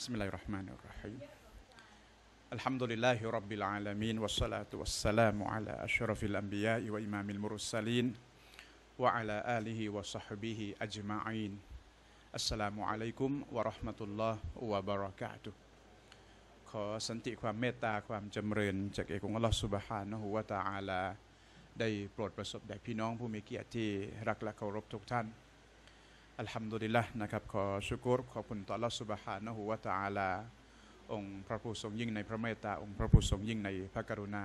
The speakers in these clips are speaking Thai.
Bismillahirrahmanirrahim. Alhamdulillahi Rabbil Alamin. Wassalatu wassalamu ala ashrafil anbiya'i wa imamil mursalin. Wa ala alihi wa sahbihi ajma'in. Assalamualaikum warahmatullahi wabarakatuh. ขอสันติความเมตตาความจำเริญจากเอกองค์อัลลอฮฺ Subhanahu wa Ta'ala ได้โปรดประสบแด่พี่น้องผู้มีเกียรติที่รักและเคารพทุกท่านอัลฮัมดุลิลละห์นะครับขอชุกรขอบคุณต่ออัลลอฮฺ Subhanahu wa Ta'ala องค์พระผู้ทรงยิ่งในพระเมตตาองค์พระผู้ทรงยิ่งในพระกรุณา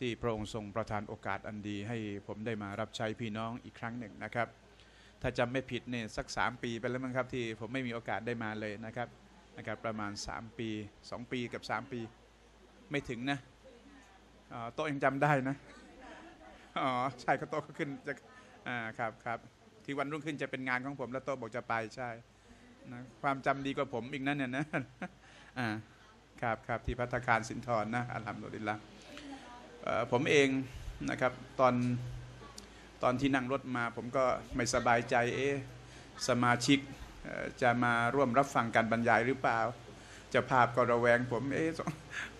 ที่พระองค์ทรงประทานโอกาสอันดีให้ผมได้มารับใช้พี่น้องอีกครั้งหนึ่งนะครับถ้าจำไม่ผิดเนี่ยสัก3ปีไปแล้วมั้งครับที่ผมไม่มีโอกาสได้มาเลยนะครับประมาณ3ปี2ปีกับ3ปีไม่ถึงนะโต๊ะยังจำได้นะอ๋อใช่ก็โต๊ะก็ขึ้นจะครับที่วันรุ่งขึ้นจะเป็นงานของผมแล้วโต๊ะบอกจะไปใช่นะความจำดีกว่าผมอีกนั่นเนี่ยนะครับที่ภัตตาคารสินธรนะอัลฮัมดุลิลละห์ผมเองนะครับตอนที่นั่งรถมาผมก็ไม่สบายใจสมาชิกจะมาร่วมรับฟังการบรรยายหรือเปล่าเจ้าภาพก็ระแวงผม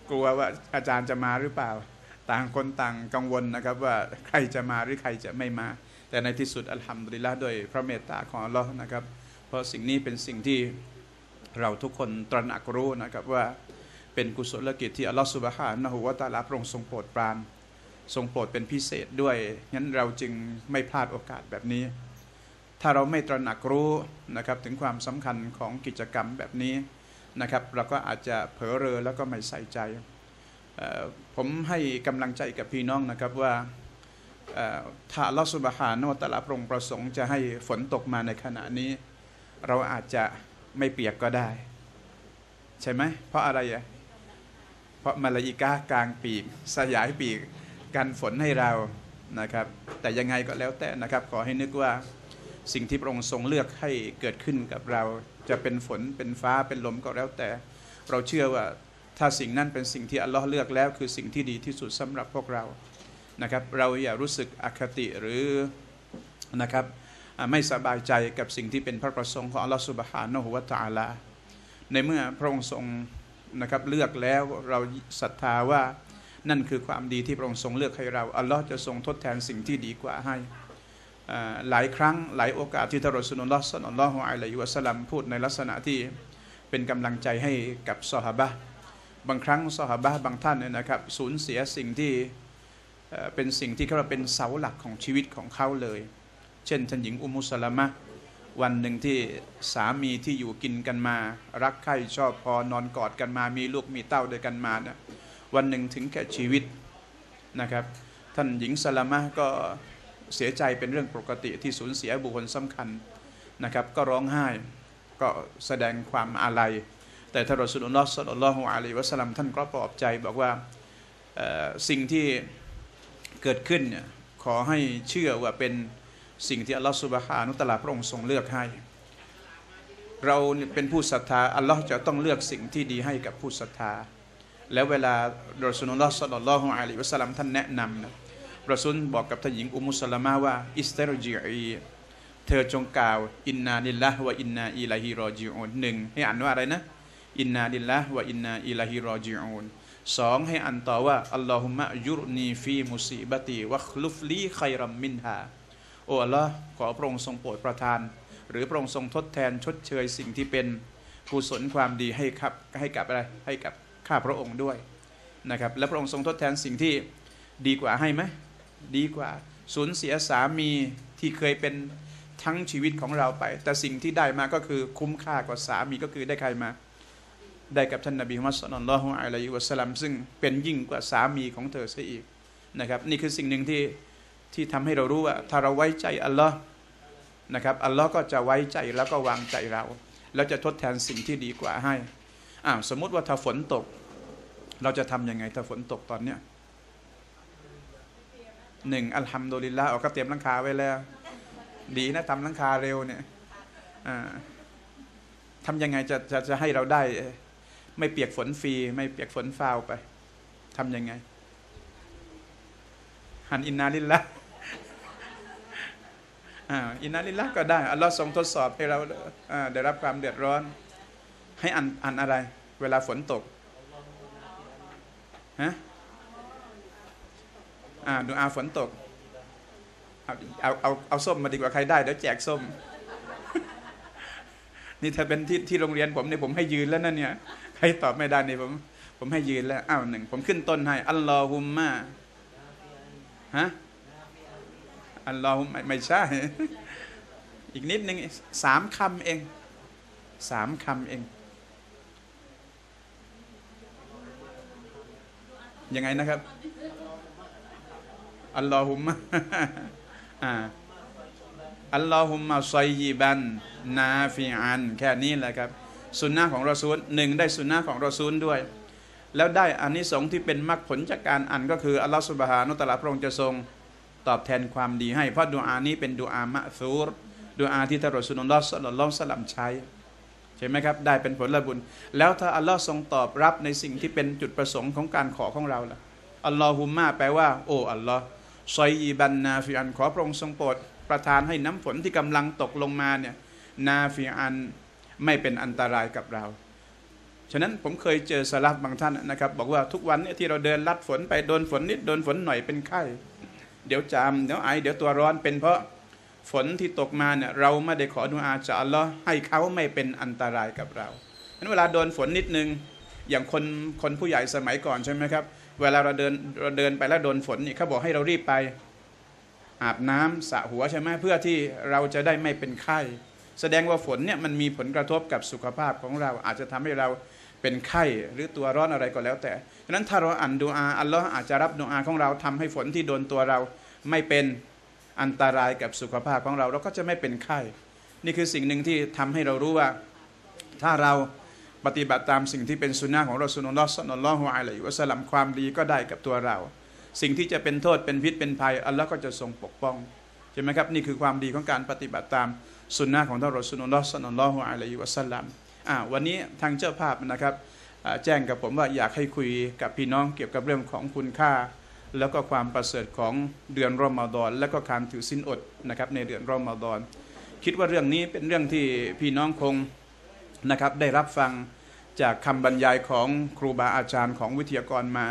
กลัวว่าอาจารย์จะมาหรือเปล่าต่างคนต่างกังวลนะครับว่าใครจะมาหรือใครจะไม่มาแต่ในที่สุดอัลฮัมดุลิลละห์โดยพระเมตตาของอัลลอฮ์นะครับเพราะสิ่งนี้เป็นสิ่งที่เราทุกคนตระหนักรู้นะครับว่าเป็นกุศลกิจที่อัลลอฮ์ซุบฮานะฮูวะตะอาลาพระองค์ทรงโปรดปรานทรงโปรดเป็นพิเศษด้วยงั้นเราจึงไม่พลาดโอกาสแบบนี้ถ้าเราไม่ตระหนักรู้นะครับถึงความสำคัญของกิจกรรมแบบนี้นะครับเราก็อาจจะเผลอเรอแล้วก็ไม่ใส่ใจผมให้กำลังใจกับพี่น้องนะครับว่าถ้าอัลลอฮฺซุบฮานะฮูวะตะอาลาพระองค์ประสงค์จะให้ฝนตกมาในขณะนี้เราอาจจะไม่เปียกก็ได้ใช่ไหมเพราะอะไรเพราะมลาอิกะฮ์กางปีกสยายปีกกันฝนให้เรานะครับแต่ยังไงก็แล้วแต่นะครับขอให้นึกว่าสิ่งที่พระองค์ทรงเลือกให้เกิดขึ้นกับเราจะเป็นฝนเป็นฟ้าเป็นลมก็แล้วแต่เราเชื่อว่าถ้าสิ่งนั้นเป็นสิ่งที่อัลลอฮ์เลือกแล้วคือสิ่งที่ดีที่สุดสำหรับพวกเรานะครับเราอย่ารู้สึกอคติหรือนะครับไม่สบายใจกับสิ่งที่เป็นพระประสงค์ของอัลลอฮ์ซุบฮานะฮูวะตะอาลาในเมื่อพระองค์ทรงนะครับเลือกแล้วเราศรัทธาว่านั่นคือความดีที่พระองค์ทรงเลือกให้เราอัลลอฮ์จะทรงทดแทนสิ่งที่ดีกว่าให้หลายครั้งหลายโอกาสที่ท่านรอซูลุลลอฮ์ ศ็อลลัลลอฮุอะลัยฮิวะซัลลัมพูดในลักษณะที่เป็นกำลังใจให้กับซอฮาบะห์บางครั้งซอฮาบะห์บางท่านเนี่ยนะครับสูญเสียสิ่งที่เป็นสิ่งที่เขาเป็นเสาหลักของชีวิตของเขาเลยเช่นท่านหญิงอุมมุสลามะห์วันหนึ่งที่สามีที่อยู่กินกันมารักใคร่ชอบพอนอนกอดกันมามีลูกมีเต้าด้วยกันมาเนี่ยวันหนึ่งถึงแก่ชีวิตนะครับท่านหญิงซะลามะห์ก็เสียใจเป็นเรื่องปกติที่สูญเสียบุคคลสำคัญนะครับก็ร้องไห้ก็แสดงความอาลัยแต่ท่านรอซูลุลลอฮ์ ศ็อลลัลลอฮุอะลัยฮิวะซัลลัมท่านก็ปลอบใจบอกว่าสิ่งที่เกิดขึ้นเนี่ยขอให้เชื่อว่าเป็นสิ่งที่อัลลอฮฺซุบฮานะฮูวะตะอาลาพระองค์ทรงเลือกให้เราเป็นผู้ศรัทธาอัลลอฮฺจะต้องเลือกสิ่งที่ดีให้กับผู้ศรัทธาแล้วเวลารอซูลุลลอฮ์ ศ็อลลัลลอฮุอะลัยฮิวะซัลลัมท่านแนะนำนะรอซูลบอกกับท่านหญิงอุมมุสลามะห์ว่าอิสตัรญิอีเธอจงกล่าวอินนาลิลลาฮ์วะอินนาอิลัยฮิรอญิอูน1ให้อ่านว่าอะไรนะอินนาลิลลาฮ์วะอินนาอิลัยฮิรอญิอูน2ให้อ่านต่อว่าอัลลอฮุมะยุรนีฟีมุซีบะตีวัคลุฟลีไครัมมินฮาโอ้อัลลอฮ์ขอพระองค์ทรงโปรดประทานหรือพระองค์ทรงทดแทนชดเชยสิ่งที่เป็นกุศลความดีให้กับอะไรให้กับข้าพระองค์ด้วยนะครับและพระองค์ทรงทดแทนสิ่งที่ดีกว่าให้ไหมดีกว่าสูญเสียสามีที่เคยเป็นทั้งชีวิตของเราไปแต่สิ่งที่ได้มาก็คือคุ้มค่ากว่าสามีก็คือได้ใครมาได้กับท่านนบีมุฮัมมัด ศ็อลลัลลอฮุอะลัยฮิวะซัลลัมซึ่งเป็นยิ่งกว่าสามีของเธอซะอีกนะครับนี่คือสิ่งหนึ่งที่ทำให้เรารู้ว่าถ้าเราไว้ใจอัลลอฮ์นะครับอัลลอฮ์ก็จะไว้ใจแล้วก็วางใจเราแล้วจะทดแทนสิ่งที่ดีกว่าให้สมมุติว่าถ้าฝนตกเราจะทำยังไงถ้าฝนตกตอนเนี้ยอัลฮัมดุลิลละห์ก็เตรียมหลังคาไว้แล้วดีนะทำหลังคาเร็วเนี่ยทำยังไงจะให้เราได้ไม่เปียกฝนฟรีไม่เปียกฝนฟาวไปทำยังไงหันอินนาลิลละห์อินนาลิลละห์ก็ได้อัลลอฮ์ทรงทดสอบให้เราได้รับความเดือดร้อน ให้อ่านอะไรเวลาฝนตกฮะดูอาฝนตกเอาส้มมาดีกว่าใครได้เดี๋ยวแจกส้มนี่ถ้าเป็นที่โรงเรียนผมเนี่ยผมให้ยืนแล้วนั่นเนี่ยใครตอบไม่ได้เนี่ยผมให้ยืนแล้วอ้าวหนึ่งผมขึ้นต้นให้อัลลอฮุมมาฮะอัลลอฮุมไม่ใช่อีกนิดนึง3 คำเองยังไงนะครับอัลลอฮุมะอัลลอฮุมะซอยยิบันนาฟิอันแค่นี้แหละครับสุนนะของรอซูลหนึ่งได้สุนนะของรอซูลด้วยแล้วได้อานิสงส์ที่เป็นมรรคผลจากการอ่านก็คืออัลลอฮฺซุบฮานะฮูวะตะอาลาพระองค์จะทรงตอบแทนความดีให้เพราะดุอานี้เป็นดุอามะซูรดุอาที่ท่านรอซูลุลลอฮฺศ็อลลัลลอฮุอะลัยฮิวะซัลลัมใช้ใช่ไหมครับได้เป็นผลบุญแล้วถ้าอัลลอฮ์ทรงตอบรับในสิ่งที่เป็นจุดประสงค์ของการขอของเราล่ะอัลลอฮุมมาแปลว่าโอ้อัลลอฮ์ซอยยีบันนาฟิอันขอพระองค์ทรงโปรดประทานให้น้ำฝนที่กำลังตกลงมาเนี่ยนาฟิอันไม่เป็นอันตรายกับเราฉะนั้นผมเคยเจอสลับบางท่านนะครับบอกว่าทุกวันเนี่ยที่เราเดินลัดฝนไปโดนฝนนิดโดนฝนหน่อยเป็นไข้เดี๋ยวจามเดี๋ยวไอเดี๋ยวตัวร้อนเป็นเพราะฝนที่ตกมาเนี่ยเราไม่ได้ขอดุอาจากอัลลอฮ์ให้เขาไม่เป็นอันตรายกับเรางั้นเวลาโดนฝนนิดนึงอย่างคนผู้ใหญ่สมัยก่อนใช่ไหมครับเวลาเราเดินไปแล้วโดนฝนนี่เขาบอกให้เรารีบไปอาบน้ำสระหัวใช่ไหมเพื่อที่เราจะได้ไม่เป็นไข้แสดงว่าฝนเนี่ยมันมีผลกระทบกับสุขภาพของเราอาจจะทำให้เราเป็นไข้หรือตัวร้อนอะไรก็แล้วแต่ฉะนั้นถ้าเราอ่านดุอาอัลลอฮ์อาจจะรับดุอาของเราทำให้ฝนที่โดนตัวเราไม่เป็นอันตรายกับสุขภาพของเราเราก็จะไม่เป็นไข้นี่คือสิ่งหนึ่งที่ทำให้เรารู้ว่าถ้าเราปฏิบัติตามสิ่งที่เป็นสุนนะของรอซูลุลลอฮ์ศ็อลลัลลอฮุอะลัยฮิวะซัลลัมความดีก็ได้กับตัวเราสิ่งที่จะเป็นโทษเป็นพิษเป็นภัยอัลลอฮ์ก็จะทรงปกป้องใช่ไหมครับนี่คือความดีของการปฏิบัติตามสุนนะของท่านรอซูลุลลอฮ์ศ็อลลัลลอฮุอะลัยฮิวะซัลลัมวันนี้ทางเจ้าภาพนะครับแจ้งกับผมว่าอยากให้คุยกับพี่น้องเกี่ยวกับเรื่องของคุณค่าแล้วก็ความประเสริฐของเดือนรอมฎอนและก็การถือศีลอดนะครับในเดือนรอมฎอนคิดว่าเรื่องนี้เป็นเรื่องที่พี่น้องคงนะครับได้รับฟังจากคำบรรยายของครูบาอาจารย์ของวิทยากรมา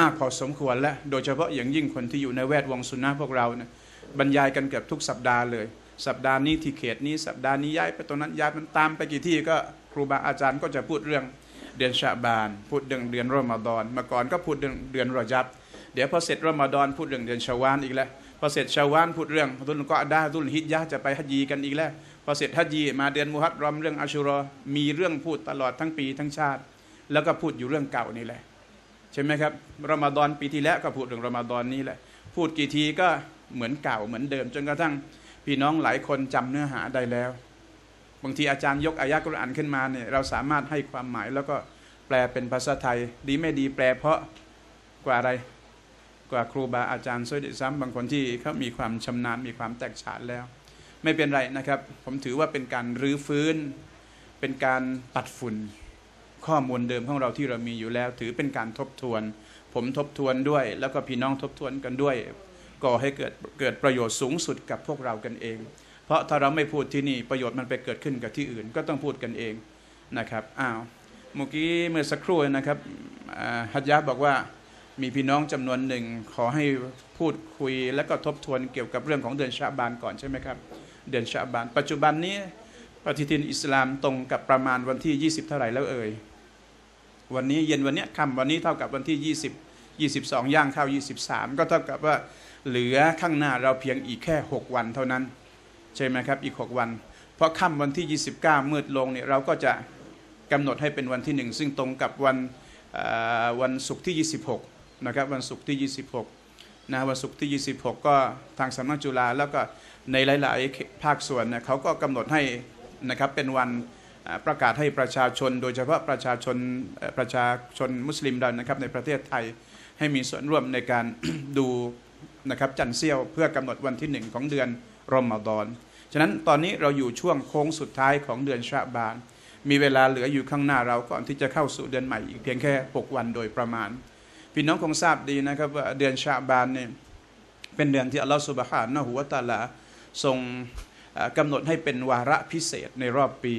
มากพอสมควรและโดยเฉพาะอย่างยิ่งคนที่อยู่ในแวดวงสุนนะพวกเราเนี่ยบรรยายกันเกือบทุกสัปดาห์เลยสัปดาห์นี้ที่เขตนี้สัปดาห์นี้ย้ายไปตรงนั้นย้ายมันตามไปกี่ที่ก็ครูบาอาจารย์ก็จะพูดเรื่องเดือนชะบานพูดเรื่องเดือนรอมฎอนมาก่อนก็พูดเรื่องเดือนรอญับเดี๋ยวพอเสร็จรอมฎอนพูดเรื่องเดือนชะวาลอีกแล้วพอเสร็จชะวาลพูดเรื่องตุลกออดะห์ตุลฮิจญะห์จะไปฮัจญีกันอีกแล้วพอเสร็จฮัจญีมาเดือนมุฮัรรอมเรื่องอาชุรอมีเรื่องพูดตลอดทั้งปีทั้งชาติแล้วก็พูดอยู่เรื่องเก่านี่แหละใช่ไหมครับรอมฎอนปีที่แล้วก็พูดเรื่องรอมฎอนนี่แหละพูดกี่ทีก็เหมือนเก่าเหมือนเดิมจนกระทั่งพี่น้องหลายคนจำเนื้อหาได้แล้วบางทีอาจารย์ยกอายะห์กุรอานขึ้นมาเนี่ยเราสามารถให้ความหมายแล้วก็แปลเป็นภาษาไทยดีไม่ดีแปลเพราะกว่าอะไรกว่าครูบาอาจารย์ซวยดิซ้ำบางคนที่เขามีความชำนาญมีความแตกฉานแล้วไม่เป็นไรนะครับผมถือว่าเป็นการรื้อฟื้นเป็นการปัดฝุ่นข้อมูลเดิมของเราที่เรามีอยู่แล้วถือเป็นการทบทวนผมทบทวนด้วยแล้วก็พี่น้องทบทวนกันด้วยก่อให้เกิดประโยชน์สูงสุดกับพวกเรากันเองเพราะถ้าเราไม่พูดที่นี่ประโยชน์มันไปเกิดขึ้นกับที่อื่นก็ต้องพูดกันเองนะครับเมื่อกี้เมื่อสักครู่นะครับฮัจญะบอกว่ามีพี่น้องจำนวนหนึ่งขอให้พูดคุยและก็ทบทวนเกี่ยวกับเรื่องของเดือนชะบานก่อนใช่ไหมครับเดือนชะบานปัจจุบันนี้ปฏิทินอิสลามตรงกับประมาณวันที่20เท่าไหร่แล้วเอ่ยวันนี้เย็นวันนี้ค่ำวันนี้เท่ากับวันที่20 22ย่างเข้า23ก็เท่ากับว่าเหลือข้างหน้าเราเพียงอีกแค่6วันเท่านั้นใช่ไหมครับอีก6วันเพราะค่ำวันที่29มืดลงเนี่ยเราก็จะกำหนดให้เป็นวันที่1ซึ่งตรงกับวันศุกร์ที่26นะครับวันศุกร์ที่26นะวันศุกร์ที่26ก็ทางสำนักจุฬาแล้วก็ในหลายๆภาคส่วนนะเขาก็กำหนดให้นะครับเป็นวันประกาศให้ประชาชนโดยเฉพาะประชาชนมุสลิมเรานะครับในประเทศไทยให้มีส่วนร่วมในการ ดูนะครับจันเสี้ยวเพื่อกำหนดวันที่1ของเดือนรอมฎอนฉะนั้นตอนนี้เราอยู่ช่วงโค้งสุดท้ายของเดือนชะบานมีเวลาเหลืออยู่ข้างหน้าเราก่อนที่จะเข้าสู่เดือนใหม่อีกเพียงแค่6วันโดยประมาณพี่น้องคงทราบดีนะครับว่าเดือนชะบานเนี่ยเป็นเดือนที่อัลลอฮฺซุบฮานะฮูวะตะอาลาทรงกำหนดให้เป็นวาระพิเศษในรอบปี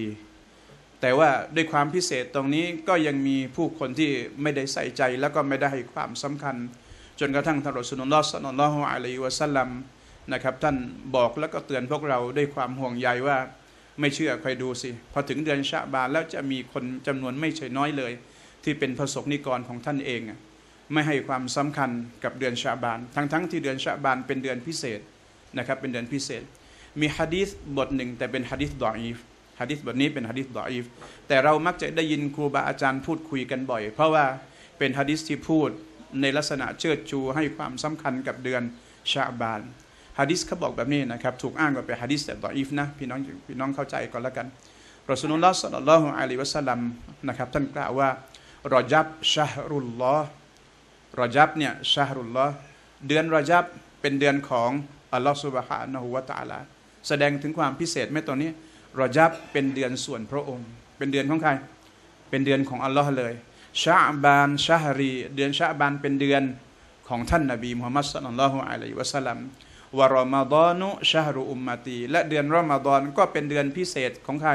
แต่ว่าด้วยความพิเศษตรงนี้ก็ยังมีผู้คนที่ไม่ได้ใส่ใจแล้วก็ไม่ได้ให้ความสำคัญจนกระทั่งท่านรอซูลุลลอฮ์ ศ็อลลัลลอฮุอะลัยฮิวะซัลลัมนะครับท่านบอกแล้วก็เตือนพวกเราด้วยความห่วงใยว่าไม่เชื่อใครดูสิพอถึงเดือนชะบานแล้วจะมีคนจำนวนไม่ใช่น้อยเลยที่เป็นพระสงฆ์นิกรของท่านเองไม่ให้ความสำคัญกับเดือนชะบานทั้งที่เดือนชะบานเป็นเดือนพิเศษนะครับเป็นเดือนพิเศษมีหะดีษบทหนึ่งแต่เป็นหะดีษดออีฟหะดีษบทนี้เป็นหะดีษดออีฟแต่เรามักจะได้ยินครูบาอาจารย์พูดคุยกันบ่อยเพราะว่าเป็นหะดีษที่พูดในลักษณะเชิดชูให้ความสำคัญกับเดือนชะบานหะดีษเขาบอกแบบนี้นะครับถูกอ้างว่าเป็นหะดีษแต่ดออีฟนะพี่น้องเข้าใจก่อนละกันรอซูลุลลอฮ์ ศ็อลลัลลอฮุอะลัยฮิวะซัลลัมนะครับท่านกล่าวว่ารอญับชะฮรุลลอฮ์รอญับเนี่ยชะฮรุลลอฮ์เดือนรอญับเป็นเดือนของอัลลอฮฺซุบฮานะฮูวะตะอาลาแสดงถึงความพิเศษไหมตอนนี้รอญับเป็นเดือนส่วนพระองค์เป็นเดือนของใครเป็นเดือนของอัลลอฮ์เลยชะบานชะฮรีเดือนชะบานเป็นเดือนของท่านนบีมุฮัมมัด ศ็อลลัลลอฮุอะลัยฮิวะซัลลัมวะรอมฎอนุชะฮรุอุมมะตีและเดือนรอมฎอนก็เป็นเดือนพิเศษของใคร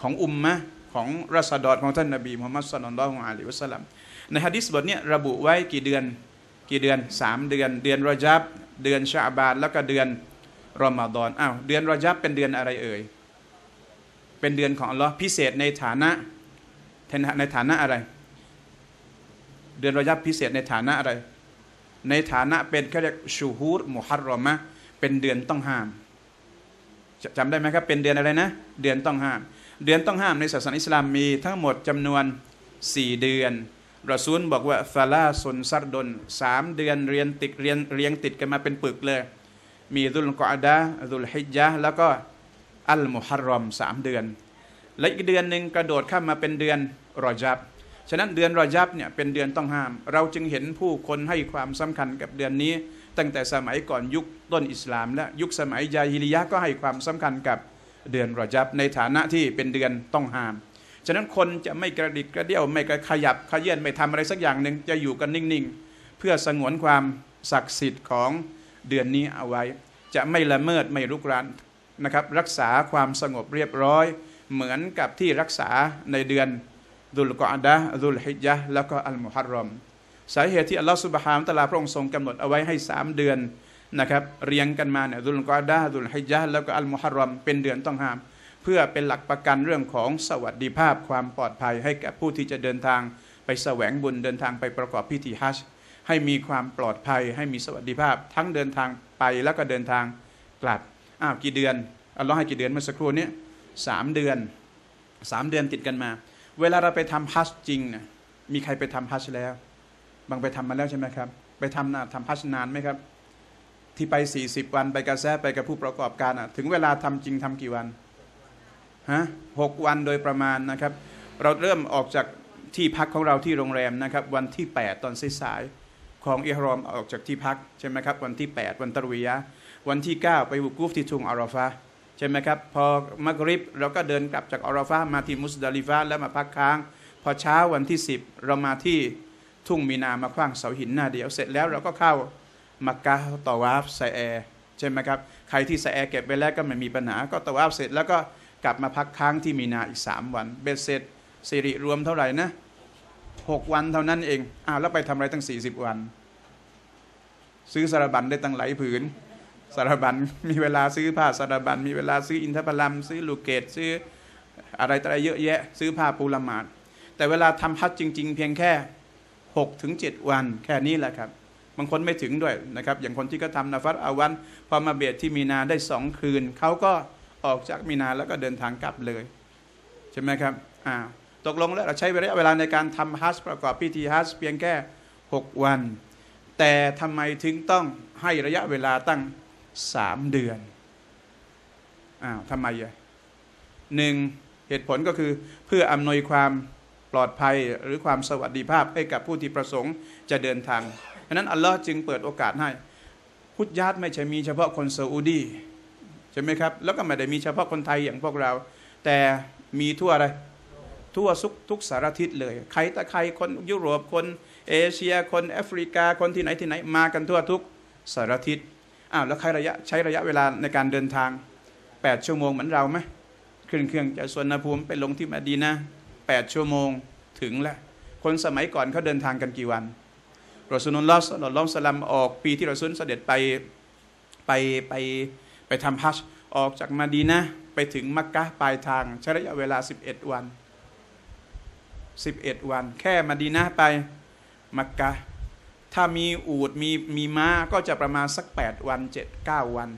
ของอุมมะของราษฎรของท่านนบีมุฮัมมัด ศ็อลลัลลอฮุอะลัยฮิวะซัลลัมในหะดีษบทนี้ระบุไว้กี่เดือน3เดือนเดือนรอญับเดือนชะบานแล้วก็เดือนรอมฎอนอ้าวเดือนรอญับเป็นเดือนอะไรเอ่ยเป็นเดือนของอัลลอฮ์พิเศษในฐานะอะไรเดือนรอญับพิเศษในฐานะอะไรในฐานะเป็นเขาเรียกชูฮูรมุฮัรรอมะเป็นเดือนต้องห้ามจำได้ไหมครับเป็นเดือนอะไรนะเดือนต้องห้ามเดือนต้องห้ามในศาสนาอิสลามมีทั้งหมดจำนวน4เดือนรอซูลบอกว่าฟาลาซุนซัดดน3เดือนเรียงติดกันมาเป็นปึกเลยมีซุลกออดะห์ซุลฮิจญะห์แล้วก็อัลมุฮัรรอม3เดือนและอีกเดือนหนึ่งกระโดดข้ามมาเป็นเดือนรอญับฉะนั้นเดือนรอญับเนี่ยเป็นเดือนต้องห้ามเราจึงเห็นผู้คนให้ความสำคัญกับเดือนนี้ตั้งแต่สมัยก่อนยุคต้นอิสลามและยุคสมัยญาฮิลิยะห์ก็ให้ความสำคัญกับเดือนรอญับในฐานะที่เป็นเดือนต้องห้ามฉะนั้นคนจะไม่กระดิกกระเดี่ยวไม่ขยับขยื่นไม่ทำอะไรสักอย่างหนึ่งจะอยู่กันนิ่งๆเพื่อสงวนความศักดิ์สิทธิ์ของเดือนนี้เอาไว้จะไม่ละเมิดไม่รุกรานนะครับรักษาความสงบเรียบร้อยเหมือนกับที่รักษาในเดือนซุลกออดะห์ซุลฮิจญะห์แล้วก็อัลมุฮัรรอมสาเหตุที่อัลลอฮฺซุบฮานะฮูวะตะอาลาพระองค์ทรงกำหนดเอาไว้ให้3เดือนนะครับเรียงกันมาเนี่ยซุลกออดะห์ซุลฮิจญะห์แล้วก็อัลมุฮัรรอมเป็นเดือนต้องห้ามเพื่อเป็นหลักประกันเรื่องของสวัสดิภาพความปลอดภัยให้แก่ผู้ที่จะเดินทางไปแสวงบุญเดินทางไปประกอบพิธีฮัจญ์ให้มีความปลอดภัยให้มีสวัสดิภาพทั้งเดินทางไปแล้วก็เดินทางกลับกี่เดือนอัลลอฮ์ให้กี่เดือนเมื่อสักครู่นี้3 เดือนติดกันมาเวลาเราไปทำฮัจญ์จริงนะมีใครไปทำฮัจญ์แล้วบางไปทำมาแล้วใช่ไหมครับไปทำฮัจญ์นานไหมครับที่ไป40วันไปกระแสไปกับผู้ประกอบการถึงเวลาทำจริงทำกี่วัน6 วันโดยประมาณนะครับเราเริ่มออกจากที่พักของเราที่โรงแรมนะครับวันที่8ตอนสายๆของอิหรอมออกจากที่พักใช่ไหมครับวันที่8วันตะรวียะห์วันที่9ไปวุกูฟที่ทุ่งอาราฟะห์ใช่ไหมครับพอมักริบเราก็เดินกลับจากอาราฟะห์มาที่มุสดะลิฟะห์แล้วมาพักค้างพอเช้าวันที่10เรามาที่ทุ่งมีนามาขว้างเสาหินหน้าเดียวเสร็จแล้วเราก็เข้ามักกะห์ตะวาฟซะแอใช่ไหมครับใครที่ซะแอเก็บไว้แล้วก็ไม่มีปัญหาก็ตะวาฟเสร็จแล้วก็กลับมาพักค้างที่มีนาอีก3วันเบ็ดเสร็จสิริรวมเท่าไหร่นะ6วันเท่านั้นเองแล้วไปทำอะไรตั้ง40วันซื้อสารบัญได้ตั้งหลายผืนสารบัญมีเวลาซื้อผ้าสารบัญมีเวลาซื้ออินทผลัมซื้อลูกเกดซื้ออะไรต่างๆเยอะแยะซื้อผ้าปูละหมาดแต่เวลาทำฮัจญ์จริงๆเพียงแค่ 6-7 วันแค่นี้แหละครับบางคนไม่ถึงด้วยนะครับอย่างคนที่ก็ทำนะฟัดอาวันพอมาเบียดที่มีนาได้2คืนเขาก็ออกจากมีนาแล้วก็เดินทางกลับเลยใช่ไหมครับตกลงแล้วเราใช้ระยะเวลาในการทำฮัจญ์ประกอบพิธีฮัจญ์เพียงแค่6วันแต่ทำไมถึงต้องให้ระยะเวลาตั้ง3เดือนทำไม1เหตุผลก็คือเพื่ออำนวยความปลอดภัยหรือความสวัสดิภาพให้กับผู้ที่ประสงค์จะเดินทางฉะนั้นอัลลอฮ์จึงเปิดโอกาสให้ฮุจญาตไม่ใช่มีเฉพาะคนซาอุดีใช่ไหมครับแล้วก็ไม่ได้มีเฉพาะคนไทยอย่างพวกเราแต่มีทั่วอะไรทั่วทุกสารทิศเลยใครแต่ใครคนยุโรปคนเอเชียคนแอฟริกาคนที่ไหนมากันทั่วทุกสารทิศแล้วใช้ระยะเวลาในการเดินทาง8 ชั่วโมงเหมือนเราไหม ขึ้นเครื่องจากสวนภูมิไปลงที่มะดีนะ8 ชั่วโมงถึงแล้วคนสมัยก่อนเขาเดินทางกันกี่วันรอซูลุลลอฮ์ ศ็อลลัลลอฮุอะลัยฮิวะซัลลัมออกปีที่รอซูลเสด็จไปทำฮัจญ์ออกจากมะดีนะห์ไปถึงมักกะห์ปลายทางใช้ระยะเวลา11 วันแค่มะดีนะห์ไปมักกะห์ถ้ามีอูฐมีม้าก็จะประมาณสัก8 วัน 7-9 วัน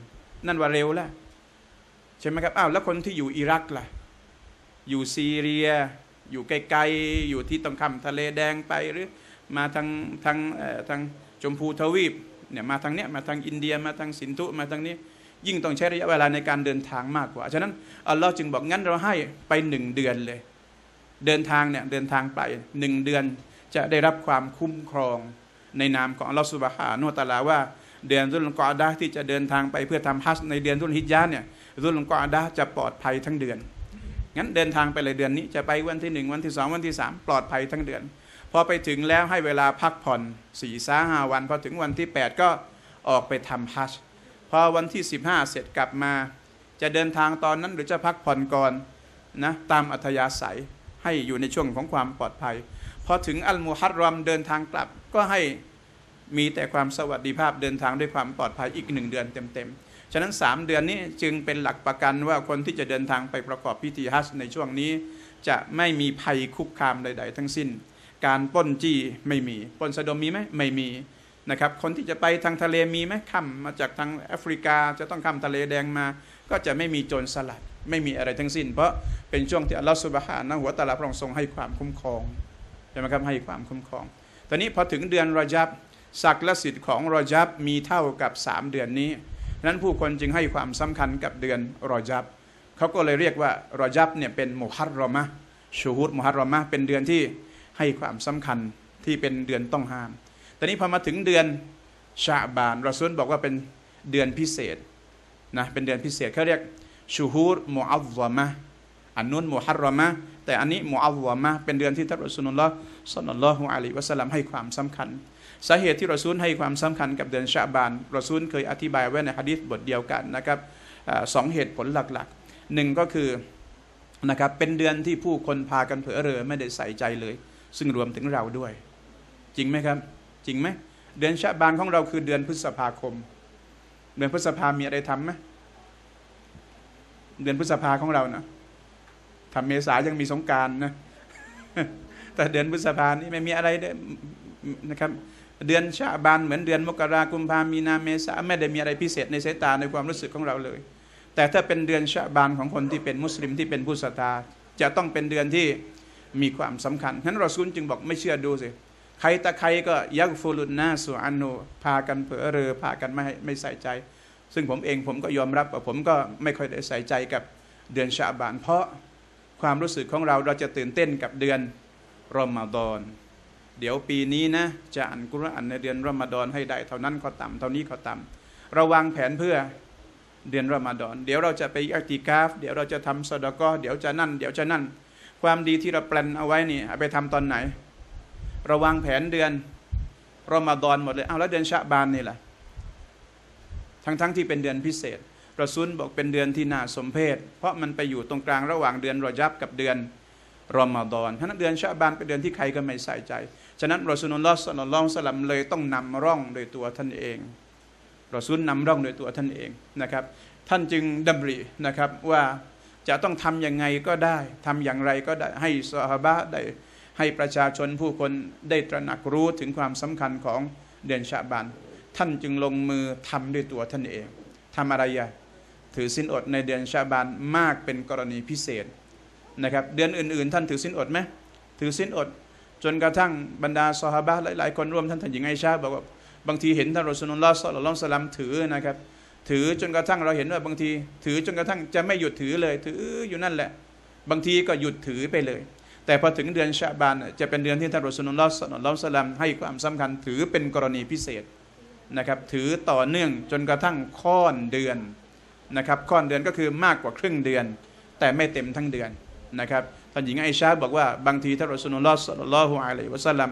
นั่นว่าเร็วแล้วใช่ไหมครับอ้าวแล้วคนที่อยู่อิรักล่ะอยู่ซีเรียอยู่ไกลๆอยู่ที่ตรงข้ามทะเลแดงไปหรือมาทางชมพูทวีปเนี่ยมาทางเนี้ยมาทางอินเดียมาทางสินธุมาทางนี้ยิ่งต้องใช้ระยะเวลาในการเดินทางมากกว่าฉะนั้นอัลลอฮ์จึงบอกงั้นเราให้ไป1 เดือนเลยเดินทางไป1 เดือนจะได้รับความคุ้มครองในนามของอัลลอฮ์ซุบฮานะฮูวะตะอาลาว่าเดือนซุลกอดะฮ์ที่จะเดินทางไปเพื่อทำฮัจญ์ในเดือนซุลฮิจญะห์เนี่ยซุลกอดะฮ์จะปลอดภัยทั้งเดือนงั้นเดินทางไปเลยเดือนนี้จะไปวันที่ 1 วันที่ 2 วันที่ 3ปลอดภัยทั้งเดือนพอไปถึงแล้วให้เวลาพักผ่อน4-5 วันพอถึงวันที่8ก็ออกไปทำฮัจญ์พอวันที่15เสร็จกลับมาจะเดินทางตอนนั้นหรือจะพักผ่อนก่อนนะตามอัธยาศัยให้อยู่ในช่วงของความปลอดภัยพอถึงอัลมุฮัรรอมเดินทางกลับก็ให้มีแต่ความสวัสดิภาพเดินทางด้วยความปลอดภัยอีก1 เดือนเต็มๆฉะนั้น3 เดือนนี้จึงเป็นหลักประกันว่าคนที่จะเดินทางไปประกอบพิธีฮัจญ์ในช่วงนี้จะไม่มีภัยคุกคามใดๆทั้งสิ้นการปล้นจี้ไม่มีปล้นสะดมมีไหมไม่มีนะครับคนที่จะไปทางทะเลมีไหมข้ามมาจากทางแอฟริกาจะต้องข้ามทะเลแดงมาก็จะไม่มีโจรสลัดไม่มีอะไรทั้งสิ้นเพราะเป็นช่วงที่อัลลอฮฺซุบฮานะฮูวะตะอาลาพระองค์ทรงให้ความคุ้มครองใช่ไหมครับให้ความคุ้มครองตอนนี้พอถึงเดือนรอญับศักดิ์และสิทธิ์ของรอญับมีเท่ากับ3 เดือนนี้นั้นผู้คนจึงให้ความสำคัญกับเดือนรอญับเขาก็เลยเรียกว่ารอญับเนี่ยเป็นมุฮัรรอมะห์ชูฮุดมุฮัรรอมะห์เป็นเดือนที่ให้ความสำคัญที่เป็นเดือนต้องห้ามตอนนี้พอมาถึงเดือนชะบานรอซูลบอกว่าเป็นเดือนพิเศษนะเป็นเดือนพิเศษเขาเรียกชูฮูรมุอัซซะมะห์อันนู้นมุฮัรรอมะห์แต่อันนี้มุอัซซะมะห์เป็นเดือนที่ท่านรอซูลุลลอฮ์ ศ็อลลัลลอฮุอะลัยฮิวะซัลลัมให้ความสำคัญสาเหตุที่รอซูลให้ความสำคัญกับเดือนชะบานรอซูลเคยอธิบายไว้ในหะดีษบทเดียวกันนะครับ2 เหตุผลหลักๆ1ก็คือนะครับเป็นเดือนที่ผู้คนพากันเผลอเรอไม่ได้ใส่ใจเลยซึ่งรวมถึงเราด้วยจริงไหมครับจริงไหมเดือนชะบานของเราคือเดือนพฤษภาคมเดือนพฤษภามีอะไรทำไหมเดือนพฤษภาของเรานะทำเมษายังมีสงกรานต์นะ แต่เดือนพฤษภานี่ไม่มีอะไรนะครับเดือนชะบานเหมือนเดือนมกรากุมภามีนาเมษาไม่ได้มีอะไรพิเศษในสายตาในความรู้สึกของเราเลยแต่ถ้าเป็นเดือนชะบานของคนที่เป็นมุสลิมที่เป็นผู้ศรัทธาจะต้องเป็นเดือนที่มีความสำคัญฉะนั้นรอซูลจึงบอกไม่เชื่อดูสิใครตะใครก็ยักฟูลุนนาสุอันโนพากันเผลอเรอพากันไม่ใส่ใจซึ่งผมเองผมก็ยอมรับว่าผมก็ไม่ค่อยได้ใส่ใจกับเดือนชะบานเพราะความรู้สึกของเราจะตื่นเต้นกับเดือนรอมฎอนเดี๋ยวปีนี้นะจะอ่านกุรอานในเดือนรอมฎอนให้ได้เท่านั้นก็ต่ำเท่านี้ก็ต่ำเราวางแผนเพื่อเดือนรอมฎอนเดี๋ยวเราจะไปอิอ์ติกาฟเดี๋ยวเราจะทำซอดากะห์เดี๋ยวจะนั่นเดี๋ยวจะนั่นความดีที่เราแพลนเอาไว้นี่ไปทำตอนไหนระวังแผนเดือนรอมฎอนหมดเลยเอาแล้วเดือนชะบานนี่ล่ะทั้งที่เป็นเดือนพิเศษรอซูลบอกเป็นเดือนที่น่าสมเพชเพราะมันไปอยู่ตรงกลางระหว่างเดือนรอญับกับเดือนรอมฎอนฉะนั้นเดือนชะบานเป็นเดือนที่ใครก็ไม่ใส่ใจฉะนั้นรอซูลุลลอฮ์ ศ็อลลัลลอฮุอะลัยฮิวะซัลลัมเลยต้องนำร่องโดยตัวท่านเองรอซูลนำร่องโดยตัวท่านเองนะครับท่านจึงดำรินะครับว่าจะต้องทำยังไงก็ได้ทำอย่างไรก็ได้ให้ซอฮาบะห์ได้ให้ประชาชนผู้คนได้ตระหนักรู้ถึงความสำคัญของเดือนชะบานท่านจึงลงมือทำด้วยตัวท่านเองทำอะไรอะถือศีลอดในเดือนชะบานมากเป็นกรณีพิเศษนะครับเดือนอื่นๆท่านถือศีลอดไหมถือศีลอดจนกระทั่งบรรดาซอฮาบะห์หลายๆคนร่วมท่านหญิงไอชาบอกว่าบางทีเห็นท่านรอซูลุลลอฮ์ ศ็อลลัลลอฮุอะลัยฮิวะซัลลัมถือนะครับถือจนกระทั่งเราเห็นว่าบางทีถือจนกระทั่งจะไม่หยุดถือเลยถืออยู่นั่นแหละบางทีก็หยุดถือไปเลยแต่พอถึงเดือนชะบานจะเป็นเดือนที่ท่านรอซูลุลลอฮ์ ศ็อลลัลลอฮุอะลัยฮิวะซัลลัมให้ความสำคัญถือเป็นกรณีพิเศษนะครับถือต่อเนื่องจนกระทั่งค่อนเดือนนะครับค่อนเดือนก็คือมากกว่าครึ่งเดือนแต่ไม่เต็มทั้งเดือนนะครับท่านหญิงไอชาบอกว่าบางทีท่านรอซูลุลลอฮ์ ศ็อลลัลลอฮุอะลัยฮิวะซัลลัม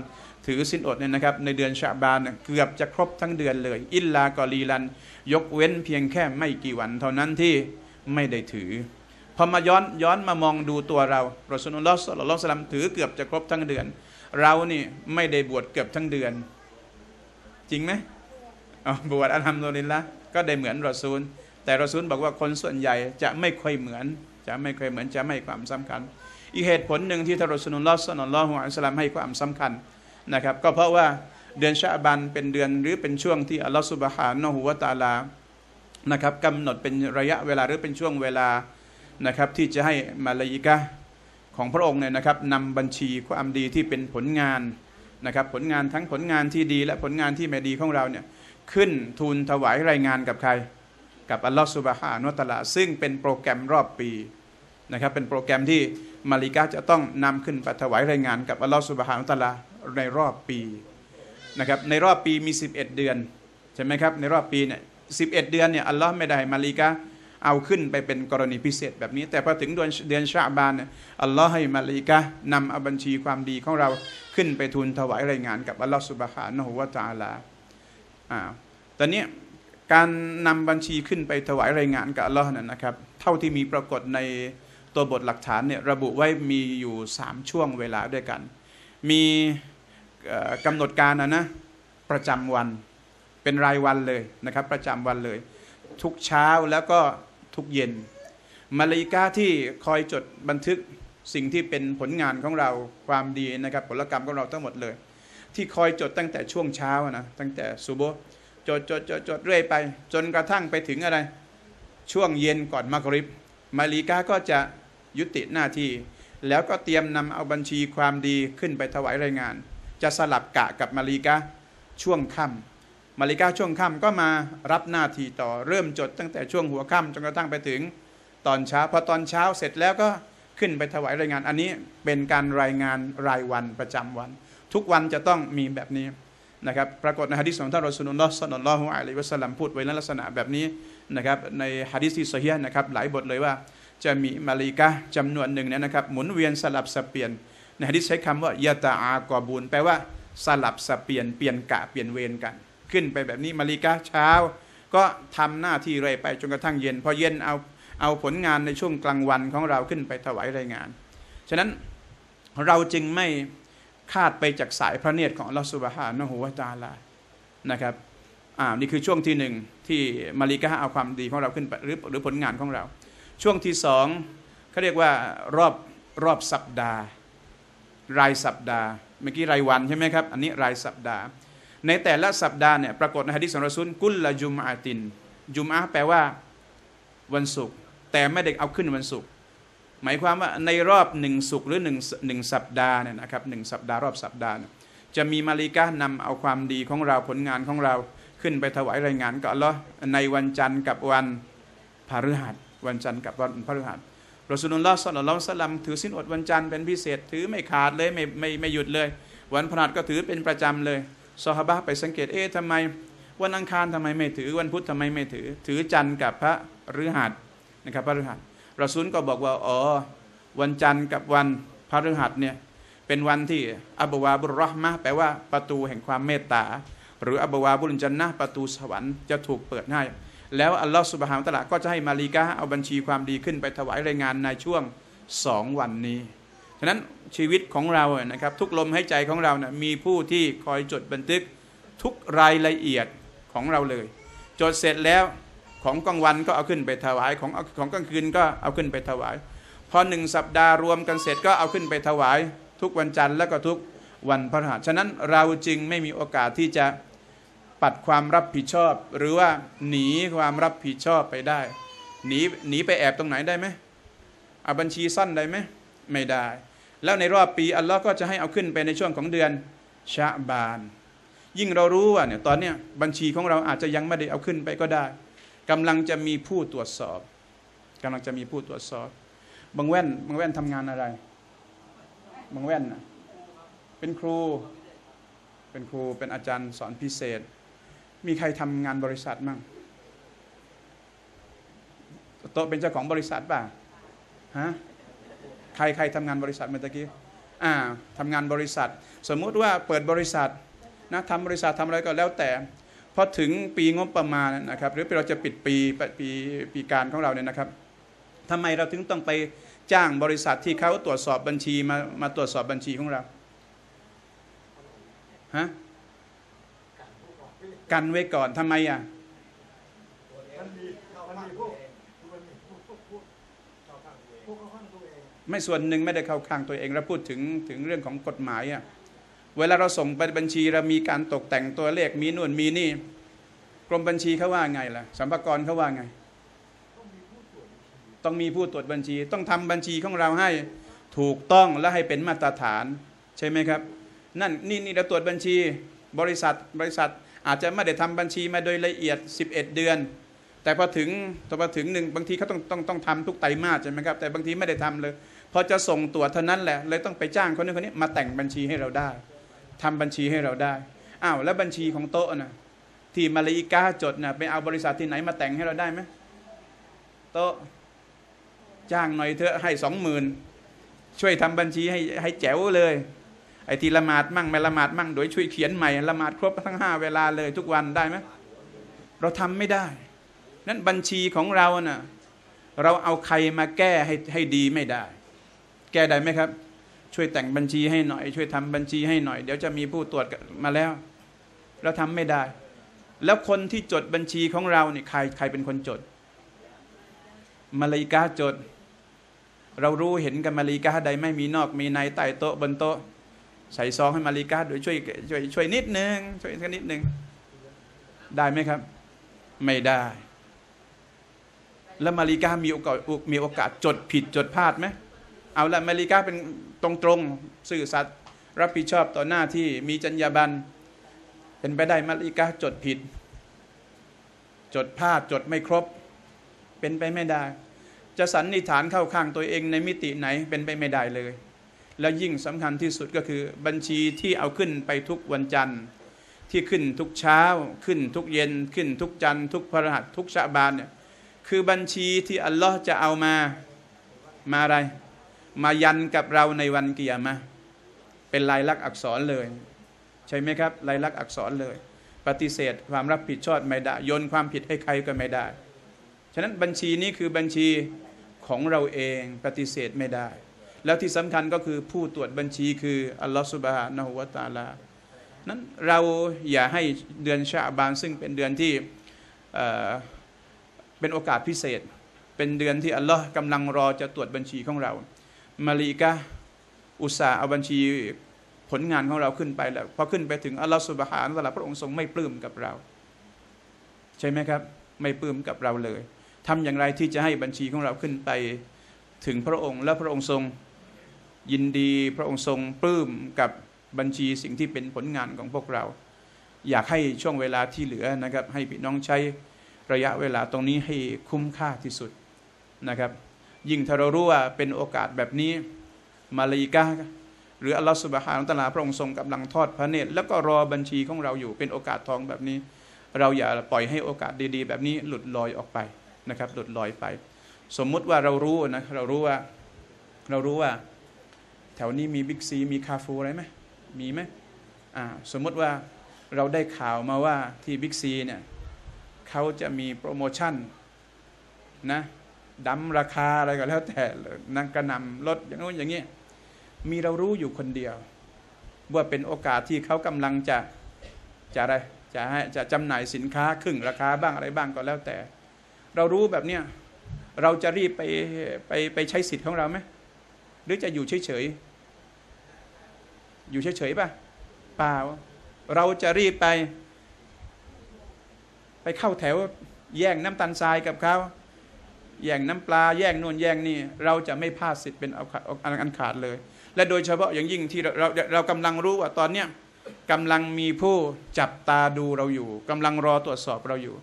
ถือศีลอดเนี่ยนะครับในเดือนชะบานเกือบจะครบทั้งเดือนเลยอิลลากอลีลันยกเว้นเพียงแค่ไม่กี่วันเท่านั้นที่ไม่ได้ถือ พอมาย้อนมามองดูตัวเรารอซูลุลลอฮ์ ศ็อลลัลลอฮุอะลัยฮิวะซัลลัมถือเกือบจะครบทั้งเดือนเรานี่ไม่ได้บวชเกือบทั้งเดือนจริงไหมบวชอัลฮัมดุลิลละห์ก็ได้เหมือนรอซูลแต่รอซูลบอกว่าคนส่วนใหญ่จะไม่ค่อยเหมือนจะไม่ความสำคัญอีกเหตุผลหนึ่งที่รอซูลุลลอฮ์ ศ็อลลัลลอฮุอะลัยฮิวะซัลลัมให้ความสำคัญนะครับก็เพราะว่าเดือนชะอ์บานเป็นเดือนหรือเป็นช่วงที่อัลลอฮฺซุบฮานะฮูวะตะอาลานะครับกำหนดเป็นระยะเวลาหรือเป็นช่วงเวลานะครับที่จะให้มลาอิกะฮ์ของพระองค์เนี่ยนะครับนำบัญชีความดีที่เป็นผลงานนะครับผลงานทั้งผลงานที่ดีและผลงานที่ไม่ดีของเราเนี่ยขึ้นทูลถวายรายงานกับใครกับอัลลอฮฺซุบฮานะฮูวะตะอาลาซึ่งเป็นโปรแกรมรอบปีนะครับเป็นโปรแกรมที่มลาอิกะฮ์จะต้องนำขึ้นไปถวายรายงานกับอัลลอฮฺซุบฮานะฮูวะตะอาลาในรอบปีนะครับในรอบปีมี11เดือนใช่ไหมครับในรอบปีเนี่ย11เดือนเนี่ยอัลลอฮ์ไม่ได้มาลิกะเอาขึ้นไปเป็นกรณีพิเศษแบบนี้แต่พอถึงเดือนชะอ์บานเนี่ยอัลลอฮ์ให้มาลิกะนำเอาบัญชีความดีของเราขึ้นไปทูลถวายรายงานกับอัลลอฮ์ซุบฮานะฮูวะตะอาลาตอนนี้การนำบัญชีขึ้นไปถวายรายงานกับอัลลอฮ์นั่นนะครับเท่าที่มีปรากฏในตัวบทหลักฐานเนี่ยระบุไว้มีอยู่3ช่วงเวลาด้วยกันมีกำหนดการนะประจำวันเป็นรายวันเลยนะครับประจำวันเลยทุกเช้าแล้วก็ทุกเย็นมาลาอิกะฮ์ที่คอยจดบันทึกสิ่งที่เป็นผลงานของเราความดีนะครับผลกรรมของเราทั้งหมดเลยที่คอยจดตั้งแต่ช่วงเช้านะตั้งแต่ซุบฮ์จดเรื่อยไปจนกระทั่งไปถึงอะไรช่วงเย็นก่อนมักริบมาลาอิกะฮ์ก็จะยุติหน้าที่แล้วก็เตรียมนำเอาบัญชีความดีขึ้นไปถวายรายงานจะสลับกะกับมาลาอิกะฮ์ช่วงค่ำมาลาอิกะฮ์ช่วงค่ำก็มารับหน้าที่ต่อเริ่มจดตั้งแต่ช่วงหัวค่ำจนกระทั่งไปถึงตอนเช้าพอตอนเช้าเสร็จแล้วก็ขึ้นไปถวายรายงานอันนี้เป็นการรายงานรายวันประจำวันทุกวันจะต้องมีแบบนี้นะครับปรากฏในหะดีษของท่านรอซูลุลลอฮ์ ศ็อลลัลลอฮุอะลัยฮิวะซัลลัมพูดไว้ในลักษณะแบบนี้นะครับในหะดีษที่ซอฮีฮ์นะครับหลายบทเลยว่าจะมีมาลาอิกะฮ์จำนวนหนึ่งนะครับหมุนเวียนสลับสับเปลี่ยนในหะดีษใช้คำว่ายะตะอากอบูนแปลว่าสลับสับเปลี่ยนกะเปลี่ยนเวรกันขึ้นไปแบบนี้มาลิกะเช้าก็ทำหน้าที่เรื่อยไปจนกระทั่งเย็นพอเย็นเอาผลงานในช่วงกลางวันของเราขึ้นไปถวายรายงานฉะนั้นเราจึงไม่คาดไปจากสายพระเนตรของอัลลอฮฺซุบฮานะฮูวะตะอาลานะครับนี่คือช่วงที่หนึ่งที่มาลิกะเอาความดีของเราขึ้นไปหรือผลงานของเราช่วงที่สองเขาเรียกว่ารอบสัปดาห์รายสัปดาห์เมื่อกี้รายวันใช่ไหมครับอันนี้รายสัปดาห์ในแต่ละสัปดาห์เนี่ยปรากฏในหะดีษของรอซูลกุลละจุมอะตินจุมอะห์แปลว่าวันศุกร์แต่ไม่ได้เอาขึ้นวันศุกร์หมายความว่าในรอบหนึ่งศุกร์หรือหนึ่งสัปดาห์เนี่ยนะครับหนึ่งสัปดาห์รอบสัปดาห์จะมีมาลาอิกะฮ์นำเอาความดีของเราผลงานของเราขึ้นไปถวายรายงานกับอัลลอฮ์ในวันจันทร์กับวันพฤหัสวันจันทร์กับวันพฤหัสรอซูลุลลอฮ์ ศ็อลลัลลอฮุอะลัยฮิวะซัลลัมถือศีลอดวันจันทร์เป็นพิเศษถือไม่ขาดเลยไม่หยุดเลยวันพฤหัสก็ถือเป็นประจำเลยซอฮาบะห์ไปสังเกตทำไมวันอังคารทำไมไม่ถือวันพุธทำไมไม่ถือจันทร์กับพระฤหัสนะครับพระฤหัสรอซูลก็บอกว่าอ๋อวันจันทร์กับวันพระฤหัสเนี่ยเป็นวันที่อับวาบุรเราะห์มะห์แปลว่าประตูแห่งความเมตตาหรืออับวาบุลญันนะห์ประตูสวรรค์จะถูกเปิดให้แล้วอัลลอฮฺซุบฮานะฮูวะตะอาลาก็จะให้มาลิกะฮ์เอาบัญชีความดีขึ้นไปถวายรายงานในช่วง2วันนี้ฉะนั้นชีวิตของเรานะครับทุกลมหายใจของเรานะมีผู้ที่คอยจดบันทึกทุกรายละเอียดของเราเลยจดเสร็จแล้วของกลางวันก็เอาขึ้นไปถวายของกลางคืนก็เอาขึ้นไปถวายพอหนึ่งสัปดาห์รวมกันเสร็จก็เอาขึ้นไปถวายทุกวันจันทร์และก็ทุกวันพฤหัสฉะนั้นเราจึงไม่มีโอกาสที่จะปัดความรับผิดชอบหรือว่าหนีความรับผิดชอบไปได้หนีไปแอบตรงไหนได้ไหมเอาบัญชีสั้นได้ไหมไม่ได้แล้วในรอบปีอัลลอฮ์ก็จะให้เอาขึ้นไปในช่วงของเดือนชะอ์บานยิ่งเรารู้ว่าเนี่ยตอนเนี้ยบัญชีของเราอาจจะยังไม่ได้เอาขึ้นไปก็ได้กำลังจะมีผู้ตรวจสอบกำลังจะมีผู้ตรวจสอบบังแว่นทำงานอะไรบังแว่นนะเป็นครูเป็นอาจารย์สอนพิเศษมีใครทำงานบริษัทมั่งโต๊ะเป็นเจ้าของบริษัทป่ะฮะใครทำงานบริษัทเมื่อกี้ทำงานบริษัทสมมุติว่าเปิดบริษัทนะทำบริษัททำอะไรก็แล้วแต่พอถึงปีงบประมาณนะครับหรือเราจะปิดปีการของเราเนี่ยนะครับ ทำไมเราถึงต้องไปจ้างบริษัทที่เขาตรวจสอบบัญชีมาตรวจสอบบัญชีของเราฮะกันไว้ก่อนทำไมอ่ะไม่ส่วนหนึ่งไม่ได้เข้าข้างตัวเองเราพูดถึงเรื่องของกฎหมายอ่ะเวลาเราส่งไปบัญชีเรามีการตกแต่งตัวเลขมีนู่นมีนี่กรมบัญชีเขาว่าไงล่ะสรรพากรเขาว่าไงต้องมีผู้ตรวจบัญชีต้องทำบัญชีของเราให้ถูกต้องและให้เป็นมาตรฐานใช่ไหมครับนั่นนี่เราตรวจบัญชีบริษัทอาจจะไม่ได้ทำบัญชีมาโดยละเอียด11เดือนแต่พอถึงหนึ่งบางทีเขาต้องทำทุกไตรมาสใช่ไหมครับแต่บางทีไม่ได้ทำเลยพอจะส่งตรวจเท่านั้นแหละเลยต้องไปจ้างคนนึงคนนี้มาแต่งบัญชีให้เราได้ทำบัญชีให้เราได้อ้าวแล้วบัญชีของโต๊ะนะที่มาเลย์กาจดนะไปเอาบริษัทที่ไหนมาแต่งให้เราได้ไหมโต๊ะจ้างหน่อยเถอะให้20,000ช่วยทำบัญชีให้แจ๋วเลยไอ้ที่ละหมาดมั่งไม่ละหมาดมั่งโดยช่วยเขียนใหม่ละหมาดครบทั้ง5เวลาเลยทุกวันได้ไหมเราทำไม่ได้นั้นบัญชีของเราน่ะเราเอาใครมาแก้ให้ดีไม่ได้แก้ได้ไหมครับช่วยแต่งบัญชีให้หน่อยช่วยทำบัญชีให้หน่อยเดี๋ยวจะมีผู้ตรวจมาแล้วเราทำไม่ได้แล้วคนที่จดบัญชีของเราเนี่ยใครเป็นคนจดมาเลย์กาจดเรารู้เห็นกันมาเลย์กาใดไม่มีนอกมีในใต้โต๊ะบนโต๊ะใส่ซองให้มาเลย์กาโดยช่วยนิดนึงช่วยแค่นิดนึงได้ไหมครับไม่ได้แล้วมาเลย์กามีโอกาสจดผิดจดพลาดไหมเอาละมาเลย์กาเป็นตรงสื่อสัตย์รับผิดชอบต่อหน้าที่มีจรรยาบรรณเป็นไปได้มาเลย์กาจดผิดจดพลาดจดไม่ครบเป็นไปไม่ได้จะสันนิษฐานเข้าข้างตัวเองในมิติไหนเป็นไปไม่ได้เลยแล้วยิ่งสำคัญที่สุดก็คือบัญชีที่เอาขึ้นไปทุกวันจันทร์ที่ขึ้นทุกเช้าขึ้นทุกเย็นขึ้นทุกจันทร์ทุกพฤหัสทุกชะบานเนี่ยคือบัญชีที่อัลลอฮ์จะเอามาอะไรมายันกับเราในวันกิยามะห์เป็นลายลักษณ์อักษรเลยใช่ไหมครับลายลักษณ์อักษรเลยปฏิเสธความรับผิดชอบไม่ได้โยนความผิดให้ใครก็ไม่ได้ฉะนั้นบัญชีนี้คือบัญชีของเราเองปฏิเสธไม่ได้แล้วที่สำคัญก็คือผู้ตรวจบัญชีคืออัลลอฮฺซุบฮานะฮูวะตะอาลานั้นเราอย่าให้เดือนชะอ์บานซึ่งเป็นเดือนที่เป็นโอกาสพิเศษเป็นเดือนที่อัลลอฮ์กำลังรอจะตรวจบัญชีของเรามาลีกะอุตส่าห์เอาบัญชีผลงานของเราขึ้นไปแล้วพอขึ้นไปถึงอัลลอฮฺซุบฮานะฮูวะตะอาลาพระองค์ทรงไม่ปลื้มกับเราใช่ไหมครับไม่ปลื้มกับเราเลยทำอย่างไรที่จะให้บัญชีของเราขึ้นไปถึงพระองค์และพระองค์ทรงยินดีพระองค์ทรงปลื้มกับบัญชีสิ่งที่เป็นผลงานของพวกเราอยากให้ช่วงเวลาที่เหลือนะครับให้พี่น้องใช้ระยะเวลาตรงนี้ให้คุ้มค่าที่สุดนะครับยิ่งถ้าเรารู้ว่าเป็นโอกาสแบบนี้มาลีกาหรืออัลลอฮฺสุบฮานะฮูวะตะอาลาพระองค์ทรงกำลังทอดพระเนตรแล้วก็รอบัญชีของเราอยู่เป็นโอกาสทองแบบนี้เราอย่าปล่อยให้โอกาสดีๆแบบนี้หลุดลอยออกไปนะครับหลุดลอยไปสมมุติว่าเรารู้นะเรารู้ว่าแถวนี้มีบิ๊กซีมีคาฟูอะไรไหมมีไหมสมมุติว่าเราได้ข่าวมาว่าที่บิ๊กซีเนี่ยเขาจะมีโปรโมชั่นนะดั้มราคาอะไรก็แล้วแต่นางกระนำลดอย่างนู้นอย่างนี้มีเรารู้อยู่คนเดียวว่าเป็นโอกาสที่เขากำลังจะจำหน่ายสินค้าครึ่งราคาบ้างอะไรบ้างก็แล้วแต่เรารู้แบบเนี้ยเราจะรีบไปใช้สิทธิ์ของเราไหมหรือจะอยู่เฉยๆอยู่เฉยๆป่ะเปล่าเราจะรีบไปเข้าแถวแย่งน้ำตาลทรายกับเขาแย่งน้ำปลาแย่งนู่นแย่งนี่เราจะไม่พลาดสิทธิ์เป็นอันขาดเลยและโดยเฉพาะอย่างยิ่งที่เรากำลังรู้ว่าตอนเนี้ยกำลังมีผู้จับตาดูเราอยู่กำลังรอตรวจสอบเราอยู่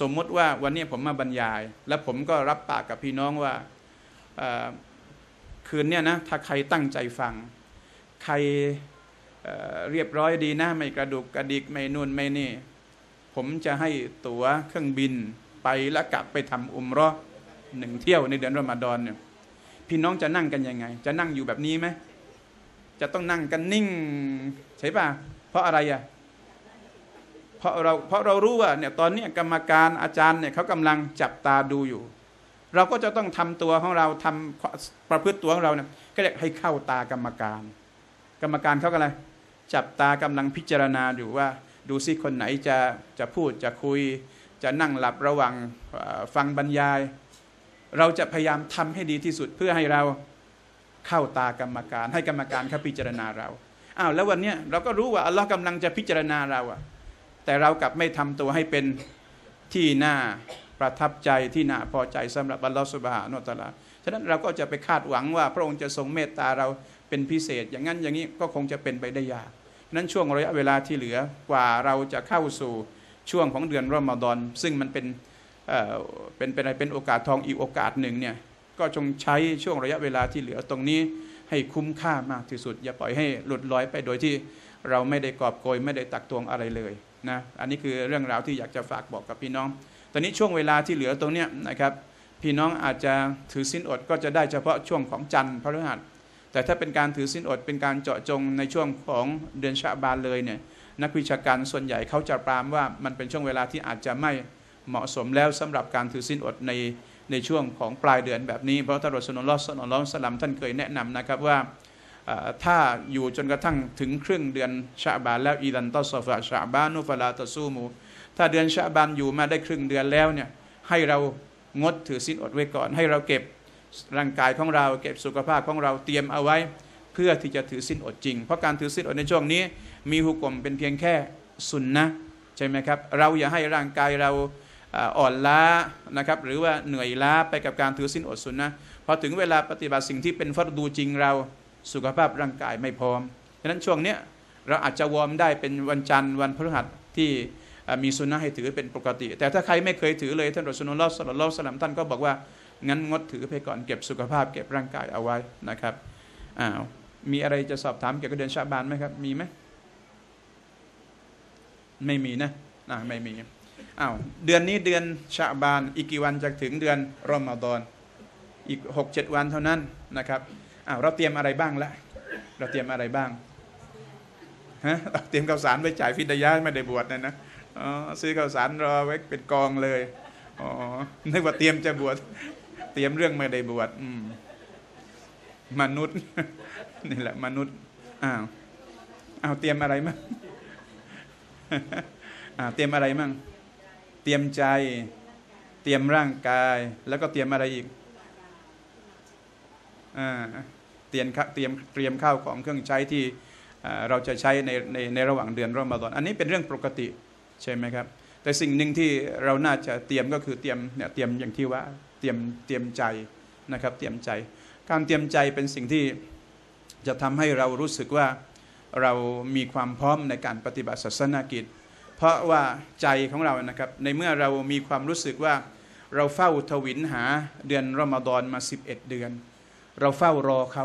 สมมติว่าวันนี้ผมมาบรรยายและผมก็รับปากกับพี่น้องว่าคืนนี้นะถ้าใครตั้งใจฟังใครเรียบร้อยดีนะไม่กระดุกกระดิกไม่นุ่นไม่นี่ผมจะให้ตั๋วเครื่องบินไปและกลับไปทำอุมเราะห์1 เที่ยวในเดือนรอมฎอนเนี่ยพี่น้องจะนั่งกันยังไงจะนั่งอยู่แบบนี้ไหมจะต้องนั่งกันนิ่งใช่ป่ะเพราะอะไรอ่ะเพราะเรารู้ว่าเนี่ยตอนนี้กรรมการอาจารย์เนี่ยเขากำลังจับตาดูอยู่ เราก็จะต้องทำตัวของเราทำประพฤติตัวของเราเนี่ยก็เรียกให้เข้าตากรรมการกรรมการเขาก็อะไรจับตากำลังพิจารณาอยู่ว่าดูซิคนไหนจะพูดจะคุยจะนั่งหลับระหว่างฟังบรรยายเราจะพยายามทำให้ดีที่สุดเพื่อให้เราเข้าตากรรมการให้กรรมการเขาพิจารณาเราอ้าวแล้ววันนี้เราก็รู้ว่าอัลลอฮ์กำลังจะพิจารณาเราอะแต่เรากลับไม่ทำตัวให้เป็นที่น่าประทับใจที่น่าพอใจสำหรับอัลลอฮ์ซุบฮานะฮูวะตะอาลาฉะนั้นเราก็จะไปคาดหวังว่าพระองค์จะทรงเมตตาเราเป็นพิเศษอย่างนั้นอย่างนี้ก็คงจะเป็นไปได้ยากนั้นช่วงระยะเวลาที่เหลือกว่าเราจะเข้าสู่ช่วงของเดือนรอมฎอนซึ่งมันเป็นโอกาสทองอีกโอกาสหนึ่งเนี่ยก็จงใช้ช่วงระยะเวลาที่เหลือตรงนี้ให้คุ้มค่ามากที่สุดอย่าปล่อยให้หลุดลอยไปโดยที่เราไม่ได้กอบโกยไม่ได้ตักตวงอะไรเลยนะอันนี้คือเรื่องราวที่อยากจะฝากบอกกับพี่น้องตอนนี้ช่วงเวลาที่เหลือตรงนี้นะครับพี่น้องอาจจะถือศีลอดก็จะได้เฉพาะช่วงของจันทร์พฤหัสแต่ถ้าเป็นการถือศีลอดเป็นการเจาะจงในช่วงของเดือนชะบานเลยเนี่ยนักวิชาการส่วนใหญ่เขาจะปรามว่ามันเป็นช่วงเวลาที่อาจจะไม่เหมาะสมแล้วสำหรับการถือศีลอดในช่วงของปลายเดือนแบบนี้เพราะท่านรอซูลุลลอฮ์ศ็อลลัลลอฮุอะลัยฮิวะซัลลัมท่านเคยแนะนำนะครับว่าถ้าอยู่จนกระทั่งถึงครึ่งเดือนชะบานแล้วอิดันตอซอฟะชะบานุฟะลาตะซูมูถ้าเดือนชะบานอยู่มาได้ครึ่งเดือนแล้วเนี่ยให้เรางดถือศีลอดไว้ก่อนให้เราเก็บร่างกายของเราเก็บสุขภาพของเราเตรียมเอาไว้เพื่อที่จะถือศีลอดจริงเพราะการถือศีลอดในช่วงนี้มีหุกมเป็นเพียงแค่สุนนะใช่ไหมครับเราอย่าให้ร่างกายเราอ่อนล้านะครับหรือว่าเหนื่อยล้าไปกับการถือศีลอดสุนนะพอถึงเวลาปฏิบัติสิ่งที่เป็นฟัรดูจริงเราสุขภาพร่างกายไม่พร้อมฉะนั้นช่วงนี้เราอาจจะวอร์มได้เป็นวันจันทร์วันพฤหัสที่มีสุนนะให้ถือเป็นปกติแต่ถ้าใครไม่เคยถือเลยท่านรอซูลุลลอฮ์ศ็อลลัลลอฮุอะลัยฮิวะซัลลัมท่านก็บอกว่างั้นงดถือไปก่อนเก็บสุขภาพเก็บร่างกายเอาไว้นะครับมีอะไรจะสอบถามเกี่ยวกับเดือนชะบานไหมครับมีไหมไม่มีนะไม่มีเดือนนี้เดือนชะบานอีกกี่วันจะถึงเดือนรอมฎอนอีก 6-7 วันเท่านั้นนะครับเราเตรียมอะไรบ้างละเราเตรียมอะไรบ้างฮะเตรียมข้าวสารไว้จ่ายฟิดายะห์ไม่ได้บวชนะซื้อข้าวสารรอไว้เป็นกองเลยนึกว่าเตรียมจะบวชเตรียมเรื่องไม่ได้บวชมนุษย์นี่แหละมนุษย์เตรียมอะไรมั่งเตรียมอะไรมั่งเตรียมใจเตรียมร่างกายแล้วก็เตรียมอะไรอีกเตรียมข้าวของเครื่องใช้ที่เราจะใช้ในระหว่างเดือนรอมฎอนอันนี้เป็นเรื่องปกติใช่ไหมครับแต่สิ่งหนึ่งที่เราน่าจะเตรียมก็คือเตรียมอย่างที่ว่าเตรียมใจนะครับเตรียมใจการเตรียมใจเป็นสิ่งที่จะทำให้เรารู้สึกว่าเรามีความพร้อมในการปฏิบัติศาสนกิจเพราะว่าใจของเรานะครับในเมื่อเรามีความรู้สึกว่าเราเฝ้าทวินหาเดือนรอมฎอนมา11เดือนเราเฝ้ารอเขา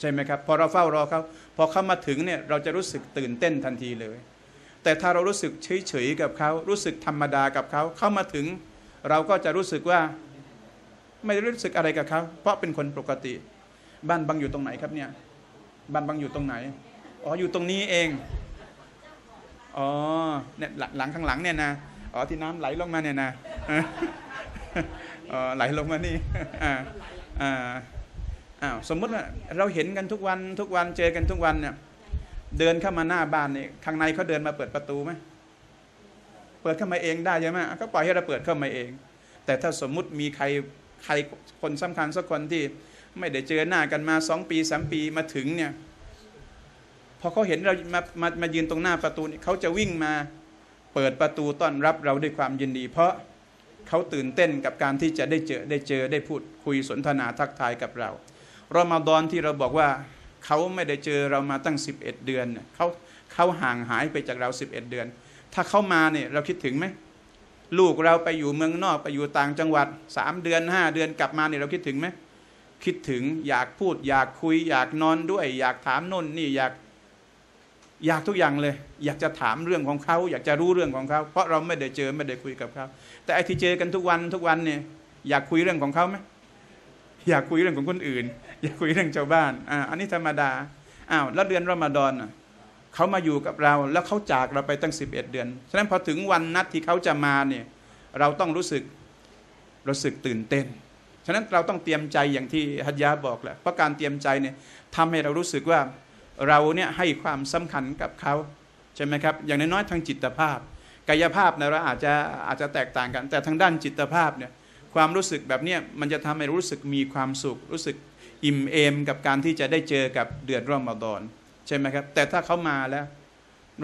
ใช่ไหมครับพอเราเฝ้ารอเขาพอเขามาถึงเนี่ยเราจะรู้สึกตื่นเต้นทันทีเลยแต่ถ้าเรารู้สึกเฉยๆกับเขารู้สึกธรรมดากับเขาเข้ามาถึงเราก็จะรู้สึกว่าไม่รู้สึกอะไรกับเขาเพราะเป็นคนปกติบ้านบังอยู่ตรงไหนครับเนี่ยบ้านบังอยู่ตรงไหนอยู่ตรงนี้เองเนี่ยหลังข้างหลังเนี่ยนะที่น้ำไหลลงมาเนี่ยนะไหลลงมานี่สมมุติว่าเราเห็นกันทุกวันทุกวันเจอกันทุกวันเนี่ยเดินเข้ามาหน้าบ้านนี่ข้างในเขาเดินมาเปิดประตูไหมเปิดเข้ามาเองได้ใช่ไหมก็ปล่อยให้เราเปิดเข้ามาเองแต่ถ้าสมมุติมีใครคนสำคัญสักคนที่ไม่ได้เจอหน้ากันมา2 ปี3 ปีมาถึงเนี่ยพอเขาเห็นเรามายืนตรงหน้าประตูนี่เขาจะวิ่งมาเปิดประตูต้อนรับเราด้วยความยินดีเพราะเขาตื่นเต้นกับการที่จะได้เจอได้พูดคุยสนทนาทักทายกับเรารอมฎอนที่เราบอกว่าเขาไม่ได้เจอเรามาตั้ง11เดือนเขาห่างหายไปจากเรา11เดือนถ้าเขามาเนี่ยเราคิดถึงไหมลูกเราไปอยู่เมืองนอกไปอยู่ต่างจังหวัด3เดือน5เดือนกลับมาเนี่ยเราคิดถึงไหมคิดถึงอยากพูดอยากคุยอยากนอนด้วยอยากถามโน่นนี่อยากทุกอย่างเลยอยากจะถามเรื่องของเขาอยากจะรู้เรื่องของเขาเพราะเราไม่ได้เจอไม่ได้คุยกับเขาแต่ไอ้ที่เจอกันทุกวันเนี่ยอยากคุยเรื่องของเขาไหมอยากคุยเรื่องของคนอื่นอยากคุยเรื่องชาวบ้านอันนี้ธรรมดาแล้วเดือนรอมฎอนเขามาอยู่กับเราแล้วเขาจากเราไปตั้ง11เดือนฉะนั้นพอถึงวันนัดที่เขาจะมาเนี่ยเราต้องรู้สึกตื่นเต้น ฉะนั้นเราต้องเตรียมใจอย่างที่ฮัจญะบอกแหละเพราะการเตรียมใจเนี่ยทำให้เรารู้สึกว่าเราเนี่ยให้ความสำคัญกับเขาใช่ไหมครับอย่างน้อยๆทางจิตภาพกายภาพนะเราอาจจะแตกต่างกันแต่ทางด้านจิตภาพเนี่ยความรู้สึกแบบเนี้ยมันจะทำให้รู้สึกมีความสุขรู้สึกอิ่มเอมกับการที่จะได้เจอกับเดือนรอมฎอนใช่ไหมครับแต่ถ้าเขามาแล้ว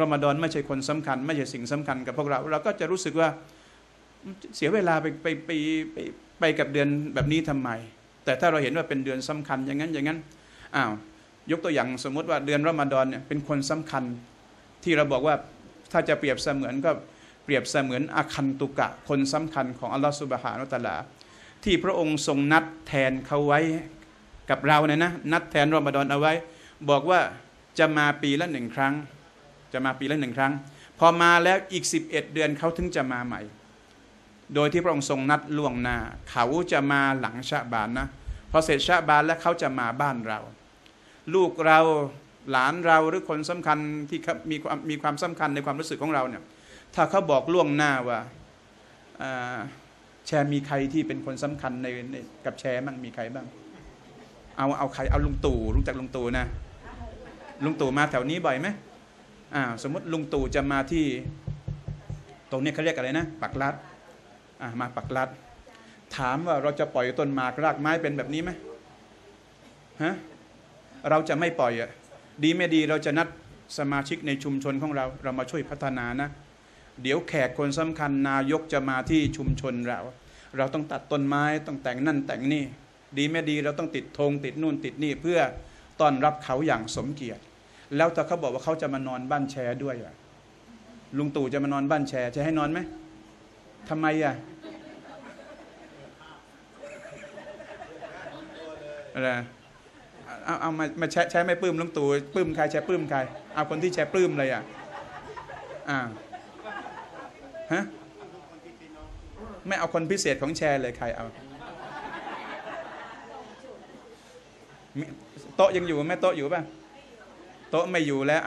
รอมฎอนไม่ใช่คนสำคัญไม่ใช่สิ่งสำคัญกับพวกเราเราก็จะรู้สึกว่าเสียเวลาไปกับเดือนแบบนี้ทำไมแต่ถ้าเราเห็นว่าเป็นเดือนสำคัญอย่างนั้นอ้าวยกตัวอย่างสมมุติว่าเดือนรอมฎอนเนี่ยเป็นคนสำคัญที่เราบอกว่าถ้าจะเปรียบเสมือนก็เปรียบเสมือนอาคันตุกะคนสำคัญของอัลลอฮฺซุบฮานะฮูวะตะอาลาที่พระองค์ทรงนัดแทนเขาไว้กับเราเนี่ยนะนัดแทนรอมฎอนเอาไว้บอกว่าจะมาปีละหนึ่งครั้งจะมาปีละหนึ่งครั้งพอมาแล้วอีก11เดือนเขาถึงจะมาใหม่โดยที่พระองค์ทรงนัดล่วงหน้าเขาจะมาหลังชะบานนะพอเสร็จชะบานแล้วเขาจะมาบ้านเราลูกเราหลานเราหรือคนสำคัญที่มีความสำคัญในความรู้สึกของเราเนี่ยถ้าเขาบอกล่วงหน้าว่าแชร์มีใครที่เป็นคนสำคัญในกับแชร์บ้างมีใครบ้างเอาใครเอาลุงตู่รู้จักลุงตู่นะลุงตู่มาแถวนี้บ่อยไหมสมมติลุงตู่จะมาที่ตรงนี้เขาเรียกอะไรนะปักลัดมาปักลัดถามว่าเราจะปล่อยต้นหมากรากไม้เป็นแบบนี้ไหมฮะเราจะไม่ปล่อยอ่ะดีไม่ดีเราจะนัดสมาชิกในชุมชนของเรามาช่วยพัฒนานะเดี๋ยวแขกคนสำคัญนายกจะมาที่ชุมชนเราต้องตัดต้นไม้ต้องแต่งนั่นแต่งนี่ดีไม่ดีเราต้องติดธงติดนู่นติดนี่เพื่อต้อนรับเขาอย่างสมเกียรติแล้วถ้าเขาบอกว่าเขาจะมานอนบ้านแชร์ด้วยลุงตู่จะมานอนบ้านแชร์จะให้นอนไหมทำไมอ่ะอะไรเอามาแชร์ไม่ปลื้มลุงตู่ปลื้มใครแชร์ปลื้มใครเอาคนที่แชร์ปลื้มเลยอ่ะฮะไม่เอาคนพิเศษของแชร์เลยใครเอาโต๊ะยังอยู่ไหมโต๊ะอยู่ป่ะโต๊ะไม่อยู่แล้ว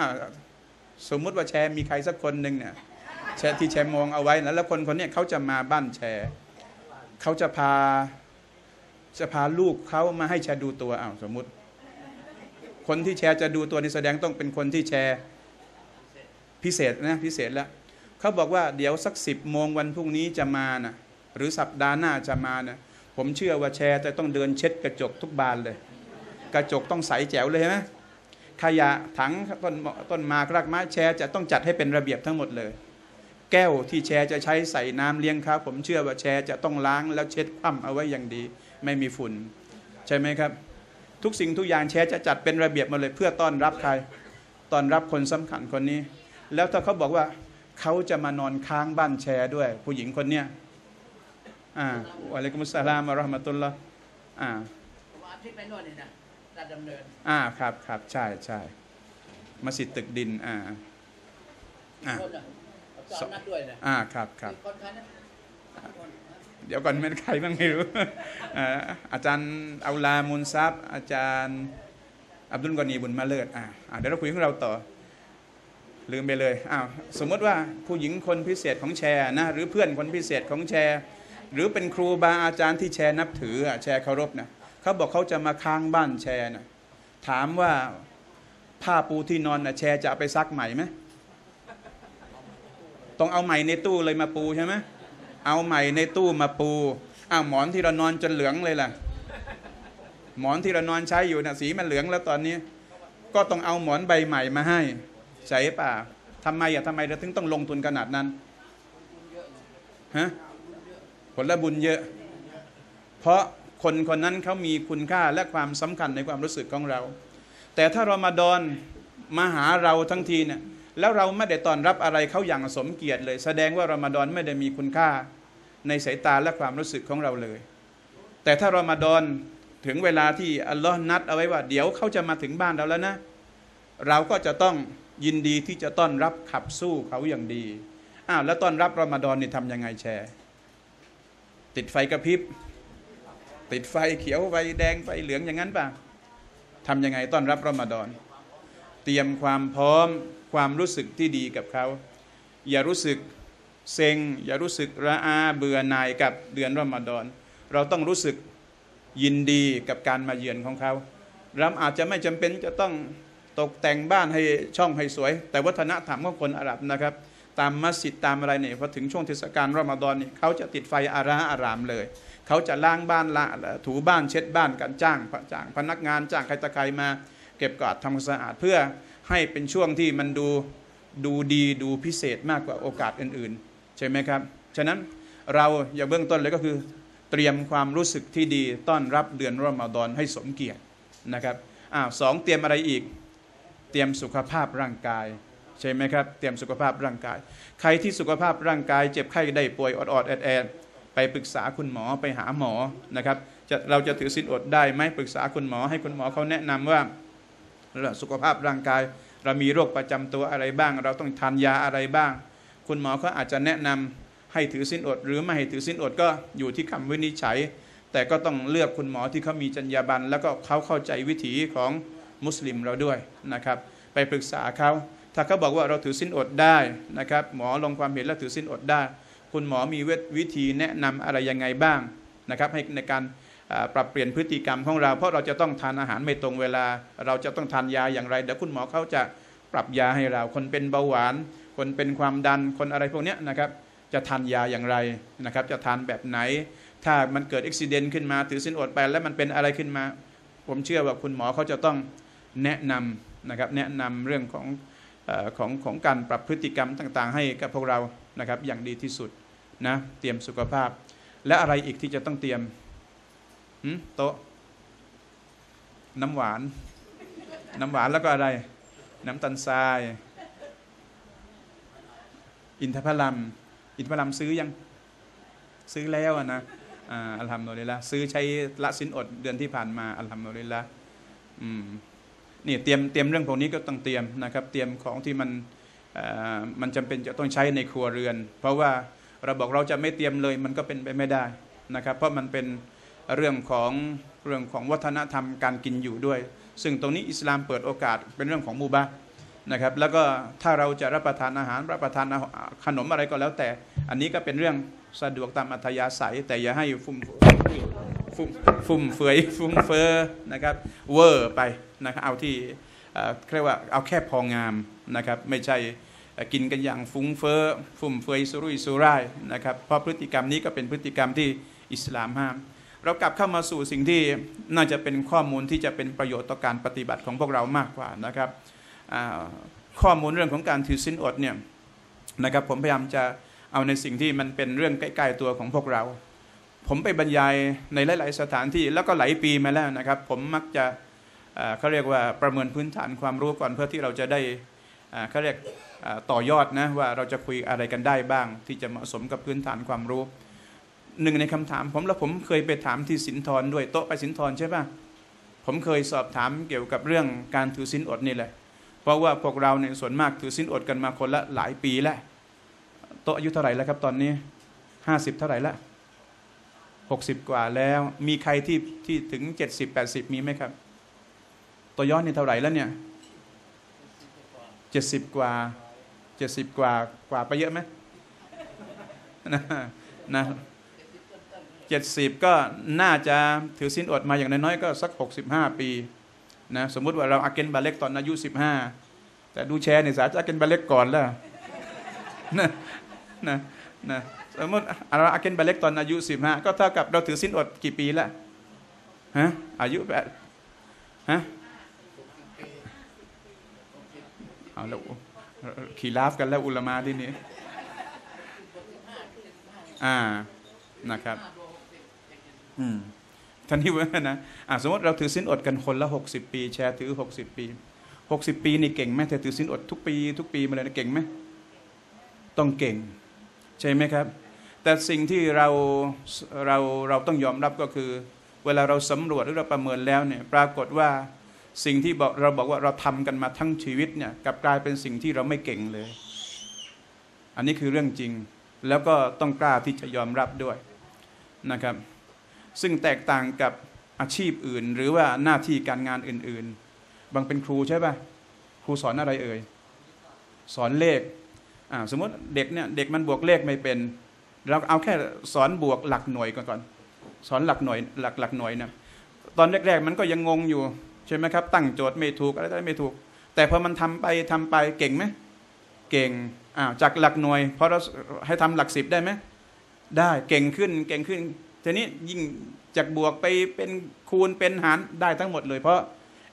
สมมุติว่าแชร์มีใครสักคนหนึ่งเนี่ยแชร์ที่แชร์มองเอาไว้นะแล้วคนเนี้ยเขาจะมาบ้านแชร์เขาจะพาลูกเขามาให้แชร์ดูตัวสมมุติคนที่แชร์จะดูตัวนี่แสดงต้องเป็นคนที่แชร์พิเศษนะพิเศษแล้วเขาบอกว่าเดี๋ยวสัก10 โมงวันพรุ่งนี้จะมานะหรือสัปดาห์หน้าจะมานะผมเชื่อว่าแชร์จะต้องเดินเช็ดกระจกทุกบานเลยกระจกต้องใสแจ๋วเลยนะขยะถังต้นมากรากไม้แชร์จะต้องจัดให้เป็นระเบียบทั้งหมดเลยแก้วที่แชร์จะใช้ใส่น้ำเลี้ยงเขาผมเชื่อว่าแชร์จะต้องล้างแล้วเช็ดปั้มเอาไว้อย่างดีไม่มีฝุ่นใช่ไหมครับทุกสิ่งทุกอย่างแชร์จะจัดเป็นระเบียบมาเลยเพื่อต้อนรับใครต้อนรับคนสำคัญคนนี้แล้วถ้าเขาบอกว่าเขาจะมานอนค้างบ้านแชร์ด้วยผู้หญิงคนเนี้ยอะลัยกุมุสสลามอัลลอฮฺมะตุลละที่ไปนวดนี่นะราชดำเนินครับครับใช่มัสยิดตึกดินสองนัดด้วยนะครับเดี๋ยวก่อนเป็นใครบ้างไม่รู้อาจารย์อัลลามุนซับอาจารย์อับดุลกอนีบุญมาเลิศเดี๋ยวเราคุยของเราต่อลืมไปเลยสมมติว่าผู้หญิงคนพิเศษของแชร์นะหรือเพื่อนคนพิเศษของแชร์หรือเป็นครูบาอาจารย์ที่แชร์นับถือแชร์เคารพนะเขาบอกเขาจะมาค้างบ้านแชร์นะถามว่าผ้าปูที่นอนนะแชร์จะเอาไปซักใหม่ไหมต้องเอาใหม่ในตู้เลยมาปูใช่ไหมเอาใหม่ในตู้มาปูหมอนที่เรานอนจนเหลืองเลยล่ะหมอนที่เรานอนใช้อยู่นะสีมันเหลืองแล้วตอนนี้ก็ต้องเอาหมอนใบใหม่มาให้ใช่ป่ะทำไมเราถึงต้องลงทุนขนาดนั้นฮะผลบุญเยอะเพราะคนคนนั้นเขามีคุณค่าและความสำคัญในความรู้สึกของเราแต่ถ้ารอมฎอนมาหาเราทั้งทีเนี่ยแล้วเราไม่ได้ต้อนรับอะไรเขาอย่างสมเกียรติเลยแสดงว่ารอมฎอนไม่ได้มีคุณค่าในสายตาและความรู้สึกของเราเลยแต่ถ้ารอมฎอนถึงเวลาที่อัลลอฮ์นัดเอาไว้ว่าเดี๋ยวเขาจะมาถึงบ้านเราแล้วนะเราก็จะต้องยินดีที่จะต้อนรับขับสู้เขาอย่างดีแล้วต้อนรับรอมฎอนนี่ทำยังไงแชร์ติดไฟกระพริบติดไฟเขียวไฟแดงไฟเหลืองอย่างนั้นป่ะทำยังไงต้อนรับรอมฎอนเตรียมความพร้อมความรู้สึกที่ดีกับเขาอย่ารู้สึกเซ็งอย่ารู้สึกระอาเบื่อหน่ายกับเดือนรอมฎอนเราต้องรู้สึก ยินดีกับการมาเยือนของเขาเราอาจจะไม่จำเป็นจะต้องตกแต่งบ้านให้ช่องให้สวยแต่วัฒนธรรมของคนอาหรับนะครับตามมัสยิดตามอะไรเนี่ยพอถึงช่วงเทศกาลรอมฎอนเนี่ยเขาจะติดไฟอาราอารามเลยเขาจะล้างบ้านละถูบ้านเช็ดบ้านกันจ้างพนักงานจ้างใครตะใครมาเก็บกวาดทำความสะอาดเพื่อให้เป็นช่วงที่มันดูดีดูพิเศษมากกว่าโอกาสอื่นๆใช่ไหมครับฉะนั้นเราอย่าเบื้องต้นเลยก็คือเตรียมความรู้สึกที่ดีต้อนรับเดือนรอมฎอนให้สมเกียรตินะครับสองเตรียมอะไรอีกเตรียมสุขภาพร่างกายใช่ไหมครับเตรียมสุขภาพร่างกายใครที่สุขภาพร่างกายเจ็บไข้ได้ป่วยอดแอดไปปรึกษาคุณหมอไปหาหมอนะครับเราจะถือศีลอดได้ไหมปรึกษาคุณหมอให้คุณหมอเขาแนะนำว่าสุขภาพร่างกายเรามีโรคประจำตัวอะไรบ้างเราต้องทานยาอะไรบ้างคุณหมอเขาอาจจะแนะนำให้ถือศีลอดหรือไม่ให้ถือศีลอดก็อยู่ที่คำวินิจฉัยแต่ก็ต้องเลือกคุณหมอที่เขามีจรรยาบรรณแล้วก็เขาเข้าใจวิถีของมุสลิมเราด้วยนะครับไปปรึกษาเขาถ้าเขาบอกว่าเราถือศีลอดได้นะครับหมอลงความเห็นแล้วถือศีลอดได้คุณหมอมีวิธีแนะนำอะไรยังไงบ้างนะครับให้ในการปรับเปลี่ยนพฤติกรรมของเราเพราะเราจะต้องทานอาหารไม่ตรงเวลาเราจะต้องทานยาอย่างไรเดี๋ยวคุณหมอเขาจะปรับยาให้เราคนเป็นเบาหวานคนเป็นความดันคนอะไรพวกนี้นะครับจะทานยาอย่างไรนะครับจะทานแบบไหนถ้ามันเกิดอุบัติเหตุขึ้นมาถือศีลอดไปแล้วมันเป็นอะไรขึ้นมาผมเชื่อว่าคุณหมอเขาจะต้องแนะนำนะครับแนะนำเรื่องของการปรับพฤติกรรมต่างๆให้กับพวกเรานะครับอย่างดีที่สุดนะเตรียมสุขภาพและอะไรอีกที่จะต้องเตรียมโต๊ะน้ำหวานแล้วก็อะไรน้ำตาลทรายอินทผลัมซื้อยังซื้อแล้วนะอัลฮัมดุลิลละซื้อใช้ละสินอดเดือนที่ผ่านมาอัลฮัมดุลิลละนี่เตรียมเรื่องพวกนี้ก็ต้องเตรียมนะครับเตรียมของที่มันจำเป็นจะต้องใช้ในครัวเรือนเพราะว่าเราบอกเราจะไม่เตรียมเลยมันก็เป็นไปไม่ได้นะครับเพราะมันเป็นเรื่องของวัฒนธรรมการกินอยู่ด้วยซึ่งตรงนี้อิสลามเปิดโอกาสเป็นเรื่องของมูบะนะครับแล้วก็ถ้าเราจะรับประทานอาหารรับประทานขนมอะไรก็แล้วแต่อันนี้ก็เป็นเรื่องสะดวกตามอัธยาศัยแต่อย่าให้ฟุ่มเฟือยนะครับเวอร์ไปนะครับเอาที่เรียกว่าเอาแค่พองามนะครับไม่ใช่กินกันอย่างฟุ้งเฟ้อฟุ่มเฟือยสุรุ่ยสุร่ายนะครับเพราะพฤติกรรมนี้ก็เป็นพฤติกรรมที่อิสลามห้ามเรากลับเข้ามาสู่สิ่งที่น่าจะเป็นข้อมูลที่จะเป็นประโยชน์ต่อการปฏิบัติของพวกเรามากกว่านะครับข้อมูลเรื่องของการถือศีลอดเนี่ยนะครับผมพยายามจะเอาในสิ่งที่มันเป็นเรื่องใกล้ๆตัวของพวกเราผมไปบรรยายในหลายๆสถานที่แล้วก็หลายปีมาแล้วนะครับผมมักจะเขาเรียกว่าประเมินพื้นฐานความรู้ก่อนเพื่อที่เราจะได้เขาเรียกต่อยอดนะว่าเราจะคุยอะไรกันได้บ้างที่จะเหมาะสมกับพื้นฐานความรู้หนึ่งในคำถามผมเคยไปถามที่สินธรด้วยโต๊ะไปสินธรใช่ป่ะผมเคยสอบถามเกี่ยวกับเรื่องการถือศีลอดนี่แหละเพราะว่าพวกเราเนี่ยส่วนมากถือศีลอดกันมาคนละหลายปีแล้วโต๊ะอายุเท่าไหร่แล้วครับตอนนี้50เท่าไหร่ละ60กว่าแล้วมีใครที่ถึง70-80มีไหมครับตัวย้อนนี่เท่าไหร่แล้วเนี่ย70กว่าไปเยอะไหมนะ70ก็น่าจะถือศีลอดมาอย่างน้อยๆก็สัก65ปีนะสมมุติว่าเราอาเกนบาเล็กตอนอายุ15แต่ดูแชร์เนี่ยสาจะอาเกนบาเล็กก่อนแล้วนะสมมติเราอาเกนบาเล็กตอนอายุ15ก็เท่ากับเราถือศีลอดกี่ปีแล้วฮะอายุแปดฮะเอาแล้วขี่ลาฟกันแล้วอุลามะที่นี่นะครับท่านนี้ว่านะสมมติเราถือศีลอดกันคนละ60ปีแชร์ถือ60ปี60ปีนี่เก่งไหมเธอถือศีลอดทุกปีมาเลยนะเก่งไหมต้องเก่งใช่ไหมครับแต่สิ่งที่เราต้องยอมรับก็คือเวลาเราสำรวจหรือเราประเมินแล้วเนี่ยปรากฏว่าสิ่งที่เราบอกว่าเราทำกันมาทั้งชีวิตเนี่ยกลับกลายเป็นสิ่งที่เราไม่เก่งเลยอันนี้คือเรื่องจริงแล้วก็ต้องกล้าที่จะยอมรับด้วยนะครับซึ่งแตกต่างกับอาชีพอื่นหรือว่าหน้าที่การงานอื่นๆบางเป็นครูใช่ป่ะครูสอนอะไรเอ่ยสอนเลขสมมติเด็กมันบวกเลขไม่เป็นเราเอาแค่สอนบวกหลักหน่วยก่อน สอนหลักหน่วยหลักหน่วยนะตอนแรกๆมันก็ยังงงอยู่ใช่ไหมครับตั้งโจทย์ไม่ถูกอะไรไม่ถูกแต่พอมันทำไปเก่งไหมเก่งจากหลักหน่วยพอเราให้ทำหลัก10ได้ไหมได้เก่งขึ้นทีนี้ยิ่งจากบวกไปเป็นคูณเป็นหารได้ทั้งหมดเลยเพราะ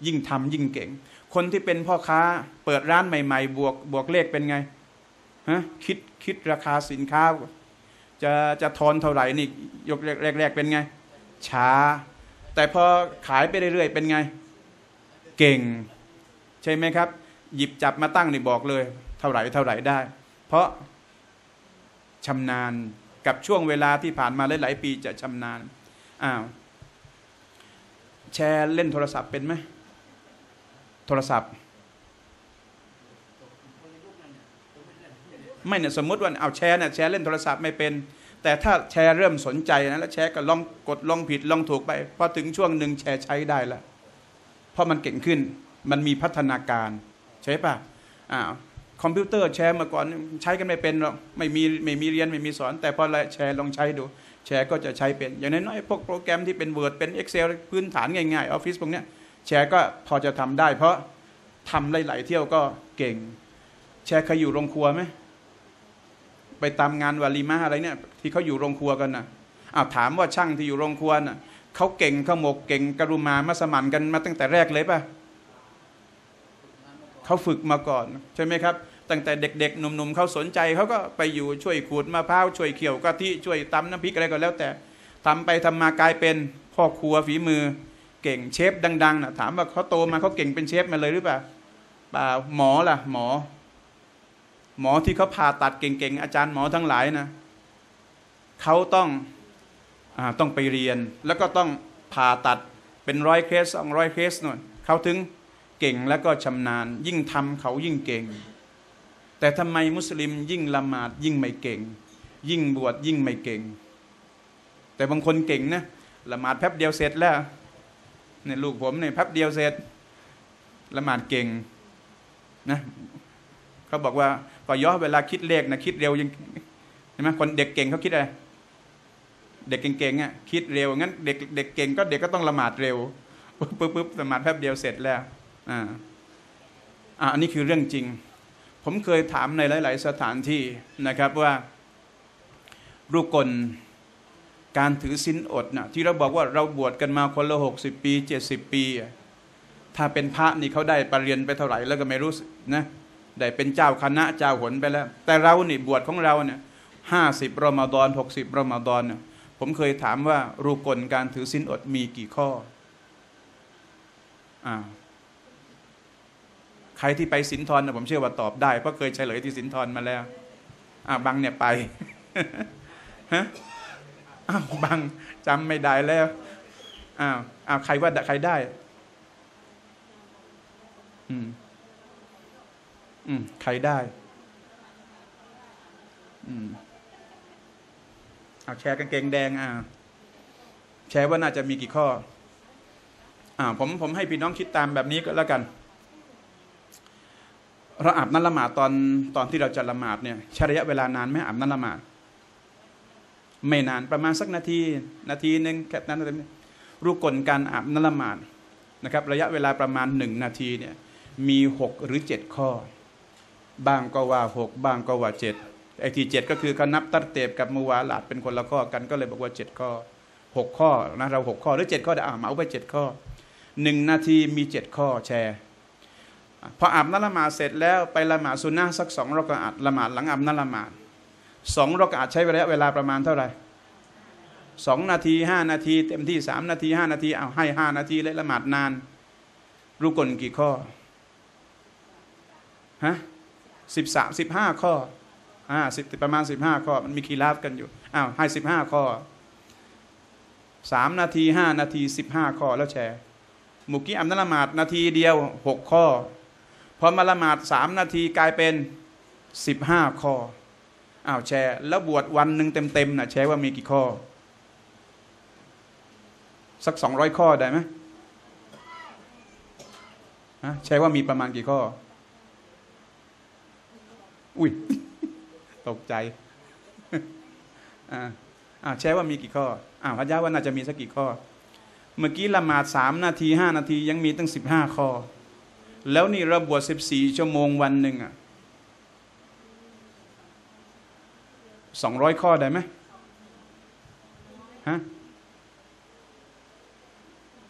ยิ่งทำยิ่งเก่งคนที่เป็นพ่อค้าเปิดร้านใหม่ๆบวกเลขเป็นไงฮะคิดราคาสินค้าจะทอนเท่าไหร่นี่ยกแรกเป็นไงช้าแต่พอขายไปเรื่อยๆเป็นไงเก่งใช่ไหมครับหยิบจับมาตั้งนี่บอกเลยเท่าไหร่ได้เพราะชำนาญกับช่วงเวลาที่ผ่านมาหลายๆปีจะชำนาญแชร์เล่นโทรศัพท์เป็นไหมโทรศัพท์ไม่เนี่ยสมมติว่าเอาแชร์เล่นโทรศัพท์ไม่เป็นแต่ถ้าแชร์เริ่มสนใจนะแล้วแชร์ก็ลองกดลองผิดลองถูกไปพอถึงช่วงหนึ่งแชร์ใช้ได้ละเพราะมันเก่งขึ้นมันมีพัฒนาการใช่ป่ะคอมพิวเตอร์แชร์มาก่อนใช้กันไม่เป็นหรอกไม่มีเรียนไม่มีสอนแต่พอแชร์ลองใช้ดูแชร์ก็จะใช้เป็นอย่างน้อยๆพวกโปรแกรมที่เป็น Word เป็น Excel พื้นฐานง่ายๆ Office พวกเนี้ยแชร์ก็พอจะทำได้เพราะทำหลายๆเที่ยวก็เก่งแชร์เคยอยู่โรงครัวไหมไปตามงานวาลีมาอะไรเนี่ยที่เขาอยู่โรงครัวกันนะถามว่าช่างที่อยู่โรงครัวน่ะเขาเก่งเขาหมกเก่งกรุมามัสมันกันมาตั้งแต่แรกเลยป่ะเขาฝึกมาก่อนใช่ไหมครับตั้งแต่เด็กๆหนุ่มๆเขาสนใจเขาก็ไปอยู่ช่วยขูดมะพร้าวช่วยเขี่ยวกะทิช่วยตำน้ำพริกอะไรก็แล้วแต่ทำไปทำมากลายเป็นพ่อครัวฝีมือเก่งเชฟดังๆนะถามว่าเขาโตมาเขาเก่งเป็นเชฟมาเลยหรือเปล่าหมอล่ะหมอที่เขาผ่าตัดเก่งๆอาจารย์หมอทั้งหลายนะเขาต้องไปเรียนแล้วก็ต้องผ่าตัดเป็น100 เคส 200 เคสนู่นเขาถึงเก่งแล้วก็ชำนาญยิ่งทำเขายิ่งเก่งแต่ทำไมมุสลิมยิ่งละหมาดยิ่งไม่เก่งยิ่งบวชยิ่งไม่เก่งแต่บางคนเก่งนะละหมาดแป๊บเดียวเสร็จแล้วเนี่ยลูกผมเนี่ยแป๊บเดียวเสร็จละหมาดเก่งนะเขาบอกว่าก็ย่อเวลาคิดเลขนะคิดเร็วยังใช่ไหมคนเด็กเก่งเขาคิดอะไรเด็กเก่งๆอ่ะคิดเร็วงั้นเด็กเก่งก็เด็กก็ต้องละหมาดเร็วปุ๊บละหมาดแป๊บเดียวเสร็จแล้วอันนี้คือเรื่องจริงผมเคยถามในหลายๆสถานที่นะครับว่ารูปกลการถือศีลอดนะที่เราบอกว่าเราบวชกันมาคนละ60 ปี70 ปีถ้าเป็นพระนี่เขาได้ปริญญาไปเท่าไหร่แล้วก็ไม่รู้นะได้เป็นเจ้าคณะเจ้าหนไปแล้วแต่เรานี่บวชของเราเนี่ย50 รอมฎอน60 รอมฎอนเนี่ยผมเคยถามว่ารูปกลการถือศีลอดมีกี่ข้อใครที่ไปสินธรนะผมเชื่อว่าตอบได้เพราะเคยเฉลยที่สินธรมาแล้วบังเนี่ยไปฮะบังจำไม่ได้แล้วใครว่าใครได้ใครได้แชร์กางเกงแดงแชร์ว่าน่าจะมีกี่ข้อผมให้พี่น้องคิดตามแบบนี้ก็แล้วกันเราอาบน้ำละหมาดตอนที่เราจะละหมาดเนี่ยใช้ระยะเวลานานไหมอาบน้ำละหมาดไม่นานประมาณสักนาทีหนึ่งแค่นั้นรูปกลการอาบน้ำละหมาดนะครับระยะเวลาประมาณ1 นาทีเนี่ยมี6 หรือ 7 ข้อบ้างก็ว่า6บ้างก็ว่า7ไอ้ที่7ก็คือเขานับตัดเตบกับมุวาลาดเป็นคนละข้อกันก็เลยบอกว่า7 ข้อ6 ข้อนะเรา6 ข้อหรือ7 ข้อได้เหมาไป7 ข้อ1 นาทีมี7 ข้อแชร์พออาบน้ำละหมาดเสร็จแล้วไปละหมาดซุนนะห์สัก2 รอกอะอัตละหมาดหลังอาบน้ำละหมาด2 รอกอะอัตใช้ระยะเวลาประมาณเท่าไหร่2 นาที5 นาทีเต็มที่3 นาที5 นาทีเอาให้5 นาทีเลยละหมาดนานรูกลกี่ข้อฮะ15 ข้อประมาณ15 ข้อมันมีคีราฟกันอยู่ให้15 ข้อ3 นาที5 นาที15 ข้อแล้วแชร์มุกี้อาบน้ำละหมาดนาทีเดียว6 ข้อพอมาละหมาด3 นาทีกลายเป็น15 ข้อแชร์แล้วบวชวันหนึ่งเต็มนะแชร์ว่ามีกี่ข้อสัก200 ข้อได้ไหมแชร์ว่ามีประมาณกี่ข้ออุ้ยตกใจ แชร์ว่ามีกี่ข้อพระยะว่าน่าจะมีสักกี่ข้อเมื่อกี้ละหมาด3นาที5นาทียังมีตั้ง15ข้อแล้วนี่เราบวช14ชั่วโมงวันหนึ่ง200ข้อได้ไหมฮะ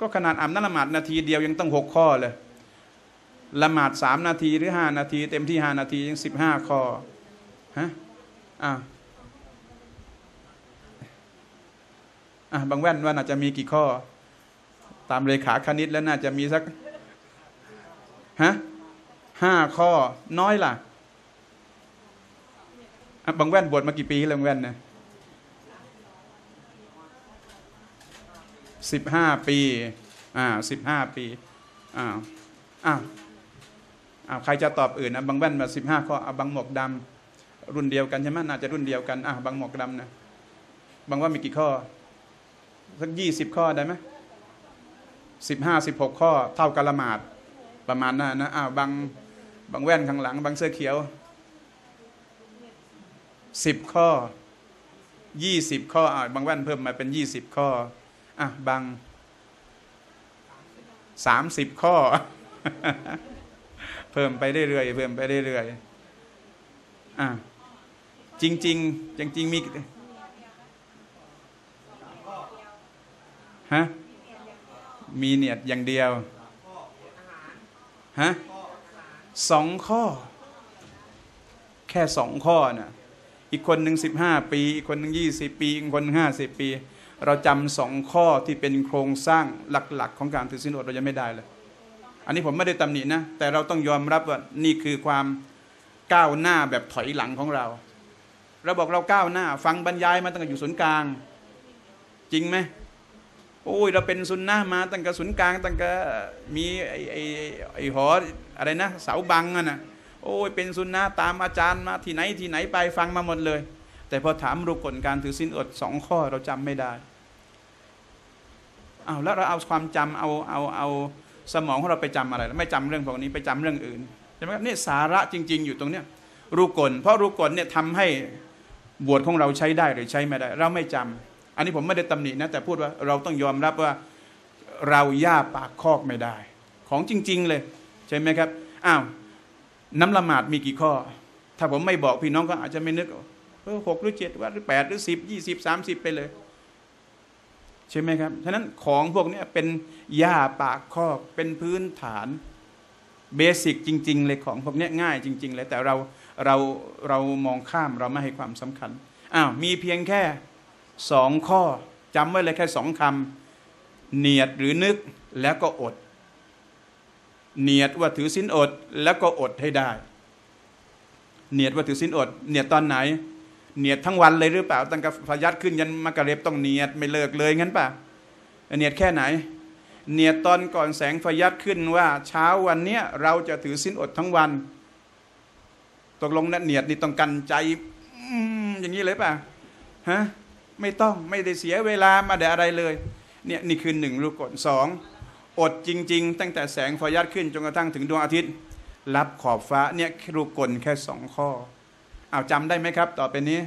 ก็ขนาดอ่านนั่นละหมาดนาทีเดียวยังต้อง6ข้อเลยละหมาด3นาทีหรือ5นาทีเต็มที่5นาทียัง15ข้อฮะบางแว่นว่าน่าจะมีกี่ข้อตามเลขาคณิตแล้วน่าจะมีสักฮะ5ข้อน้อยล่ะบางแว่นบวชมากี่ปีแล้วบางแว่นนะ15 ปี15 ปีใครจะตอบอื่นนะบางแว่นมา15ข้อบางหมวกดำรุ่นเดียวกันใช่ไหมน่าจะรุ่นเดียวกันบางหมวกดำนะบางว่ามีกี่ข้อสัก20ข้อได้ไหม15-16ข้อเท่ากับละหมาดประมาณนั้นนะบางแว่นข้างหลังบางเสื้อเขียว10ข้อ20ข้อบางแว่นเพิ่มมาเป็น20ข้อบาง30ข้อ เพิ่มไปเรื่อยๆเพิ่มไปเรื่อยๆจริงๆมีฮะมีเนียดอย่างเดียวฮะ2ข้อแค่2ข้อน่ะอีกคนหนึ่ง15ปีอีกคนหนึ่ง20ปีอีกคน50ปีเราจำ2ข้อที่เป็นโครงสร้างหลักๆของการถือศีลอดเราจะไม่ได้เลยอันนี้ผมไม่ได้ตำหนินะแต่เราต้องยอมรับว่านี่คือความก้าวหน้าแบบถอยหลังของเราเราบอกเราก้าวหน้าฟังบรรยายมาตั้งแต่อยู่ศูนย์กลางจริงไหมโอ้ยเราเป็นซุนนะห์มาตั้งแต่ศูนย์กลางตั้งแต่มีไอ้หออะไรนะเสาบังอ่ะนะโอ้ยเป็นซุนนะห์ตามอาจารย์มาที่ไหนไปฟังมาหมดเลยแต่พอถามรูปกลการถือศีลอด2ข้อเราจำไม่ได้แล้วเราเอาความจำเอาสมองของเราไปจำอะไรไม่จำเรื่องพวกนี้ไปจำเรื่องอื่นใช่ไหมครับนี่สาระจริงๆอยู่ตรงเนี้ยรูปกลเพราะรูปกลเนี่ยทำให้บวชของเราใช้ได้หรือใช้ไม่ได้เราไม่จำอันนี้ผมไม่ได้ตำหนินะแต่พูดว่าเราต้องยอมรับว่าเราย่าปากคอกไม่ได้ของจริงๆเลยใช่ไหมครับน้ำละหมาดมีกี่ข้อถ้าผมไม่บอกพี่น้องก็อาจจะไม่นึก6หรือ7วัดหรือ8หรือ10 20 30ไปเลยใช่ไหมครับฉะนั้นของพวกนี้เป็นหญ้าปากคอกเป็นพื้นฐานเบสิกจริงๆเลยของพวกนี้ง่ายจริงๆเลยแต่เรามองข้ามเราไม่ให้ความสำคัญมีเพียงแค่2ข้อจำไว้เลยแค่2คำเนียดหรือนึกแล้วก็อดเนียดว่าถือศีลอดแล้วก็อดให้ได้เนียดว่าถือศีลอดเนียดตอนไหนเนียดทั้งวันเลยหรือเปล่าตั้งแต่ฟาญัดขึ้นยันมักริบต้องเนียดไม่เลิกเลยงั้นป่ะเนียดแค่ไหนเนียดตอนก่อนแสงฟาญัดขึ้นว่าเช้าวันเนี้ยเราจะถือศีลอดทั้งวันตกลงนะเนียดนี่ต้องกันใจอย่างนี้เลยป่ะฮะไม่ต้องไม่ได้เสียเวลามาได้อะไรเลยเนี่ยนี่คือ1รูปกฎ2อดจริงๆตั้งแต่แสงฟาญัดขึ้นจนกระทั่งถึงดวงอาทิตย์รับขอบฟ้าเนี่ยรูปกลแค่2ข้อจำได้ไหมครับต่อไปนี้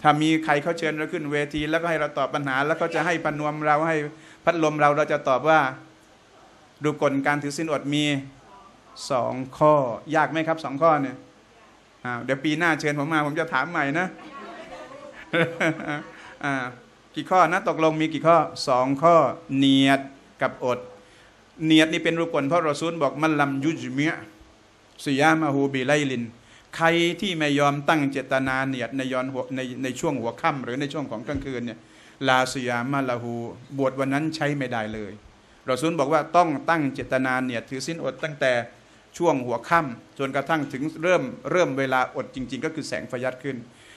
ถ้ามีใครเขาเชิญเราขึ้นเวทีแล้วก็ให้เราตอบปัญหาแล้วก็จะให้พนวมเราให้พัดลมเราจะตอบว่ารูปกลการถือศีลอดมี2ข้อยากไหมครับ2ข้อเนี่ยเดี๋ยวปีหน้าเชิญผมมาผมจะถามใหม่นะกี่ข้อนะตกลงมีกี่ข้อ2ข้อเนียดกับอดเนียดนี่เป็นรูปกลเพราะรอซูลบอกมันลำยุจเมียสิยามะฮูบิไลลินใครที่ไม่ยอมตั้งเจตนาเนียดในช่วงหัวค่ำหรือในช่วงของกลางคืนเนี่ยลาสิยามะละฮูบวชวันนั้นใช้ไม่ได้เลยรอซูลบอกว่าต้องตั้งเจตนาเนียดถือศีลอดตั้งแต่ช่วงหัวค่ำจนกระทั่งถึงเริ่มเวลาอดจริงๆก็คือแสงฟาญัดขึ้น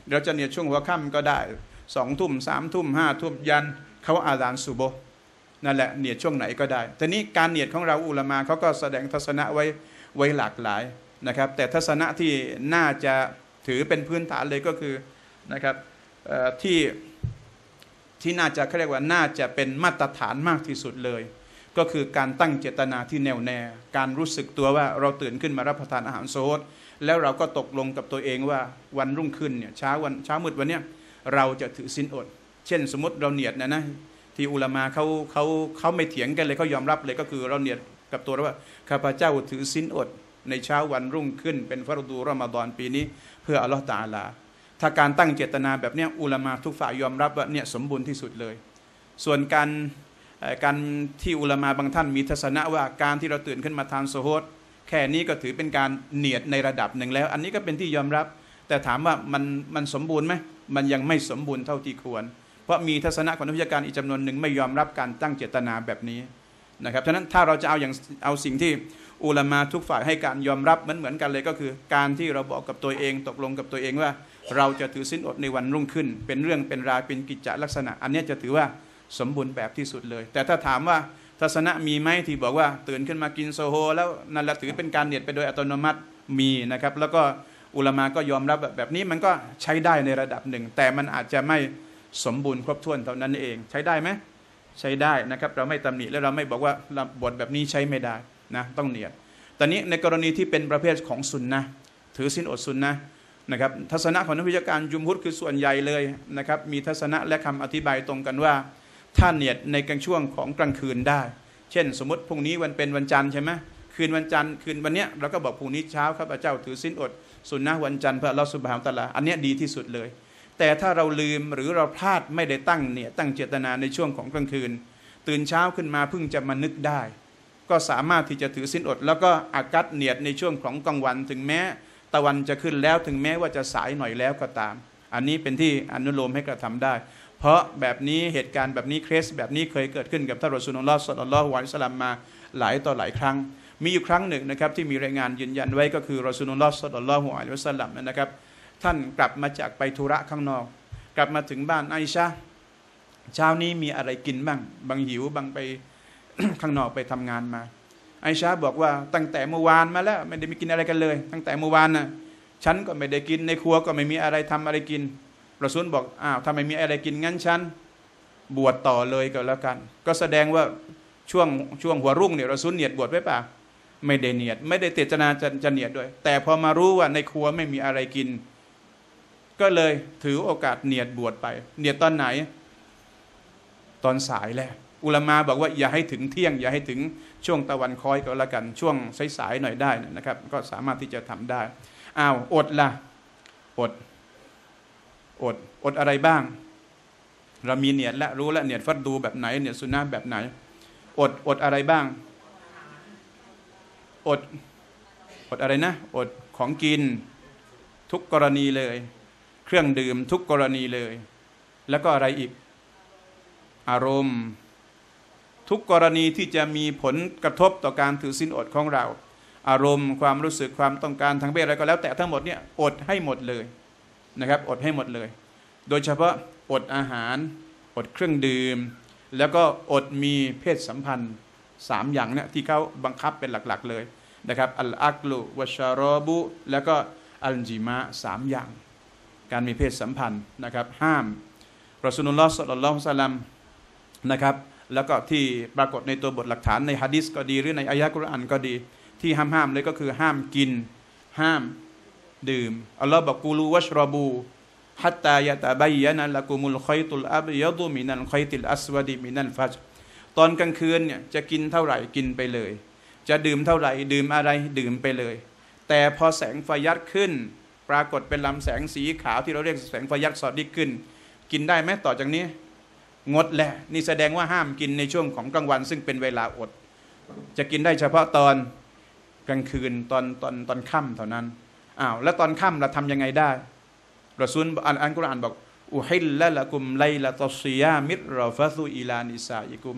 เราจะเนียดช่วงหัวค่ำก็ได้2 ทุ่ม 3 ทุ่ม 5 ทุ่มยันเขาอาซานซุบฮ์นั่นแหละเนียดช่วงไหนก็ได้ทีนี้การเนียดของเราอุลามะเขาก็แสดงทัศนะไว้หลากหลายนะครับแต่ทัศนะที่น่าจะถือเป็นพื้นฐานเลยก็คือนะครับที่น่าจะเขาเรียกว่าน่าจะเป็นมาตรฐานมากที่สุดเลยก็คือการตั้งเจตนาที่แน่วแน่การรู้สึกตัวว่าเราตื่นขึ้นมารับประทานอาหารโซดแล้วเราก็ตกลงกับตัวเองว่าวันรุ่งขึ้นเนี่ยเช้ามืดวันเนี้ยเราจะถือศีลอด เช่นสมมติเราเนียดนะที่อุลามะเขาไม่เถียงกันเลยเขายอมรับเลยก็คือเราเนียดกับตัวเราว่าข้าพเจ้าถือศีลอดในเช้าวันรุ่งขึ้นเป็นฟารดูรอมฎอนปีนี้เพื่ออัลลอฮฺตะอาลาถ้าการตั้งเจตนาแบบนี้อุลามะทุกฝ่ายยอมรับว่าเนี่ยสมบูรณ์ที่สุดเลยส่วนการที่อุลามะบางท่านมีทัศนะว่าการที่เราตื่นขึ้นมาทานซุฮูรแค่นี้ก็ถือเป็นการเนียดในระดับหนึ่งแล้วอันนี้ก็เป็นที่ยอมรับแต่ถามว่ามันสมบูรณ์ไหมมันยังไม่สมบูรณ์เท่าที่ควรเพราะมีทัศนะของนักวิชาการอีกจำนวนหนึ่งไม่ยอมรับการตั้งเจตนาแบบนี้นะครับฉะนั้นถ้าเราจะเอาสิ่งที่อุลามะทุกฝ่ายให้การยอมรับเหมือนกันเลยก็คือการที่เราบอกกับตัวเองตกลงกับตัวเองว่าเราจะถือศีลอดในวันรุ่งขึ้นเป็นเรื่องเป็นราวเป็นกิจจลักษณะอันนี้จะถือว่าสมบูรณ์แบบที่สุดเลยแต่ถ้าถามว่าทัศนะมีไหมที่บอกว่าตื่นขึ้นมากินโซโฮแล้วนั่นละถือเป็นการเนียดไปโดยอัตโนมัติมีนะครับแล้วก็อุลามะก็ยอมรับแบบนี้มันก็ใช้ได้ในระดับหนึ่งแต่มันอาจจะไม่สมบูรณ์ครบถ้วนเท่านั้นเองใช้ได้ไหมใช้ได้นะครับเราไม่ตำหนิและเราไม่บอกว่าบทแบบนี้ใช้ไม่ได้นะต้องเนียดตอนนี้ในกรณีที่เป็นประเภทของซุนนะถือศีลอดซุนนะนะครับทัศนะของนักวิชาการยุมฮุดคือส่วนใหญ่เลยนะครับมีทัศนะและคำอธิบายตรงกันว่าถ้าเนียดในกลางช่วงของกลางคืนได้เช่นสมมติพรุ่งนี้วันเป็นวันจันทร์ใช่ไหมคืนวันจันทร์คืนวันเนี้ยเราก็บอกพรุ่งนี้เช้าครับเจ้าถือศีลอดซุนนะวันจันทร์เพื่ออัลเลาะห์ซุบฮานะฮูวะตะอาลาอันเนี้ยดีที่สุดเลยแต่ถ้าเราลืมหรือเราพลาดไม่ได้ตั้งเจตนาในช่วงของกลางคืนตื่นเช้าขึ้นมาเพิ่งจะมานึกได้ก็สามารถที่จะถือศีลอดแล้วก็อากัดเนียดในช่วงของกลางวันถึงแม้ตะวันจะขึ้นแล้วถึงแม้ว่าจะสายหน่อยแล้วก็ตามอันนี้เป็นที่อนุโลมให้กระทำได้เพราะแบบนี้เหตุการณ์แบบนี้เคสแบบนี้เคยเกิดขึ้นกับท่านรอซูลุลลอฮ์ ศ็อลลัลลอฮุอะลัยฮิวะซัลลัมมาหลายต่อหลายครั้งมีอยู่ครั้งหนึ่งนะครับที่มีรายงานยืนยันไว้ก็คือรอซูลุลลอฮ์ ศ็อลลัลลอฮุอะลัยฮิวะซัลลัมนะครับท่านกลับมาจากไปธุระข้างนอกกลับมาถึงบ้านไอชะห์เช้านี้มีอะไรกินบ้างบางหิวบางไป ข้างนอกไปทำงานมาไอชะห์บอกว่าตั้งแต่เมื่อวานมาแล้วไม่ได้มีกินอะไรกันเลยตั้งแต่เมื่อวานน่ะฉันก็ไม่ได้กินในครัวก็ไม่มีอะไรทำอะไรกินรอซูลบอกอ้าวทำไมมีอะไรกินงั้นฉันบวชต่อเลยก็แล้วกันก็แสดงว่าช่วงหัวรุ่งเนี่ยรอซูลเนียดบวชไว้ป่ะไม่ได้เนียดไม่ได้เจตนาจะเนียดด้วยแต่พอมารู้ว่าในครัวไม่มีอะไรกินก็เลยถือโอกาสเนียดบวชไปเนียดตอนไหนตอนสายแหละอุลามะบอกว่าอย่าให้ถึงเที่ยงอย่าให้ถึงช่วงตะวันคล้อยก็แล้วกันช่วงสายๆหน่อยได้นะครับก็สามารถที่จะทำได้อ้าวอดละอดอะไรบ้างเรามีเนียดและรู้ละเนียดฟัดดูแบบไหนเนียดสุนนะแบบไหนอดอะไรบ้างอดอะไรนะอดของกินทุกกรณีเลยเครื่องดื่มทุกกรณีเลยแล้วก็อะไรอีกอารมณ์ทุกกรณีที่จะมีผลกระทบต่อการถือศีลอดของเราอารมณ์ความรู้สึกความต้องการทางเพศอะไรก็แล้วแต่ทั้งหมดเนี่ยอดให้หมดเลยนะครับอดให้หมดเลยโดยเฉพาะอดอาหารอดเครื่องดื่มแล้วก็อดมีเพศสัมพันธ์3อย่างเนี่ยที่เขาบังคับเป็นหลักๆเลยนะครับอัลอักลุวัชรอบุแล้วก็อัลจิมะ3อย่างการมีเพศสัมพันธ์นะครับห้ามรอซูลุลลอฮ์ ศ็อลลัลลอฮุอะลัยฮิวะซัลลัมนะครับแล้วก็ที่ปรากฏในตัวบทหลักฐานในหะดีษก็ดีหรือในอายะห์กุรอานก็ดีที่ห้ามเลยก็คือห้ามกินห้ามดื่มอัลลอฮ์บอกกูลูวัชรอบูฮัตตายะตะบัยยะนะละกุมุลค็อยตุลอับยะดุมินัลค็อยติลอัสวะดิมินัลฟัจรตอนกลางคืนเนี่ยจะกินเท่าไหร่กินไปเลยจะดื่มเท่าไหร่ดื่มอะไรดื่มไปเลยแต่พอแสงฟายัดขึ้นปรากฏเป็นลำแสงสีขาวที่เราเรียกแสงฟายัดสอดดิขึ้นกินได้ไหมต่อจากนี้งดแหละนี่แสดงว่าห้ามกินในช่วงของกลางวันซึ่งเป็นเวลาอดจะกินได้เฉพาะตอนกลางคืนตอนค่ำเท่านั้นอ้าวแล้วตอนค่ำเราทำยังไงได้รอซูลอัลกุรอานบอกอุฮิลละละกุมไลละตอซียามิรรอฟะซุอิลานิซาอิกุม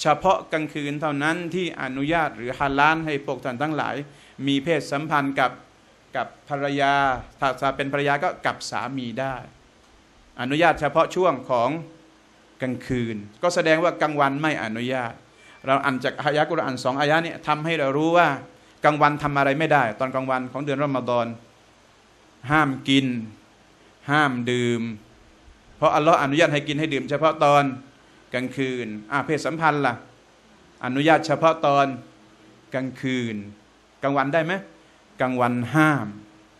เฉพาะกลางคืนเท่านั้นที่อนุญาตหรือฮาลาลให้พวกท่านทั้งหลายมีเพศสัมพันธ์กับภรรยาถ้าเป็นภรรยาก็กับสามีได้อนุญาตเฉพาะช่วงของกลางคืนก็แสดงว่ากลางวันไม่อนุญาตเราอ่านจากอายะห์กุรอานสองอายะห์เนี่ยทำให้เรารู้ว่ากลางวันทำอะไรไม่ได้ตอนกลางวันของเดือนรอมฎอนห้ามกินห้ามดื่มเพราะอัลลอฮ์อนุญาตให้กินให้ดื่มเฉพาะตอนกลางคืนเพศสัมพันธ์ล่ะอนุญาตเฉพาะตอนกลางคืนกลางวันได้ไหมกลางวันห้าม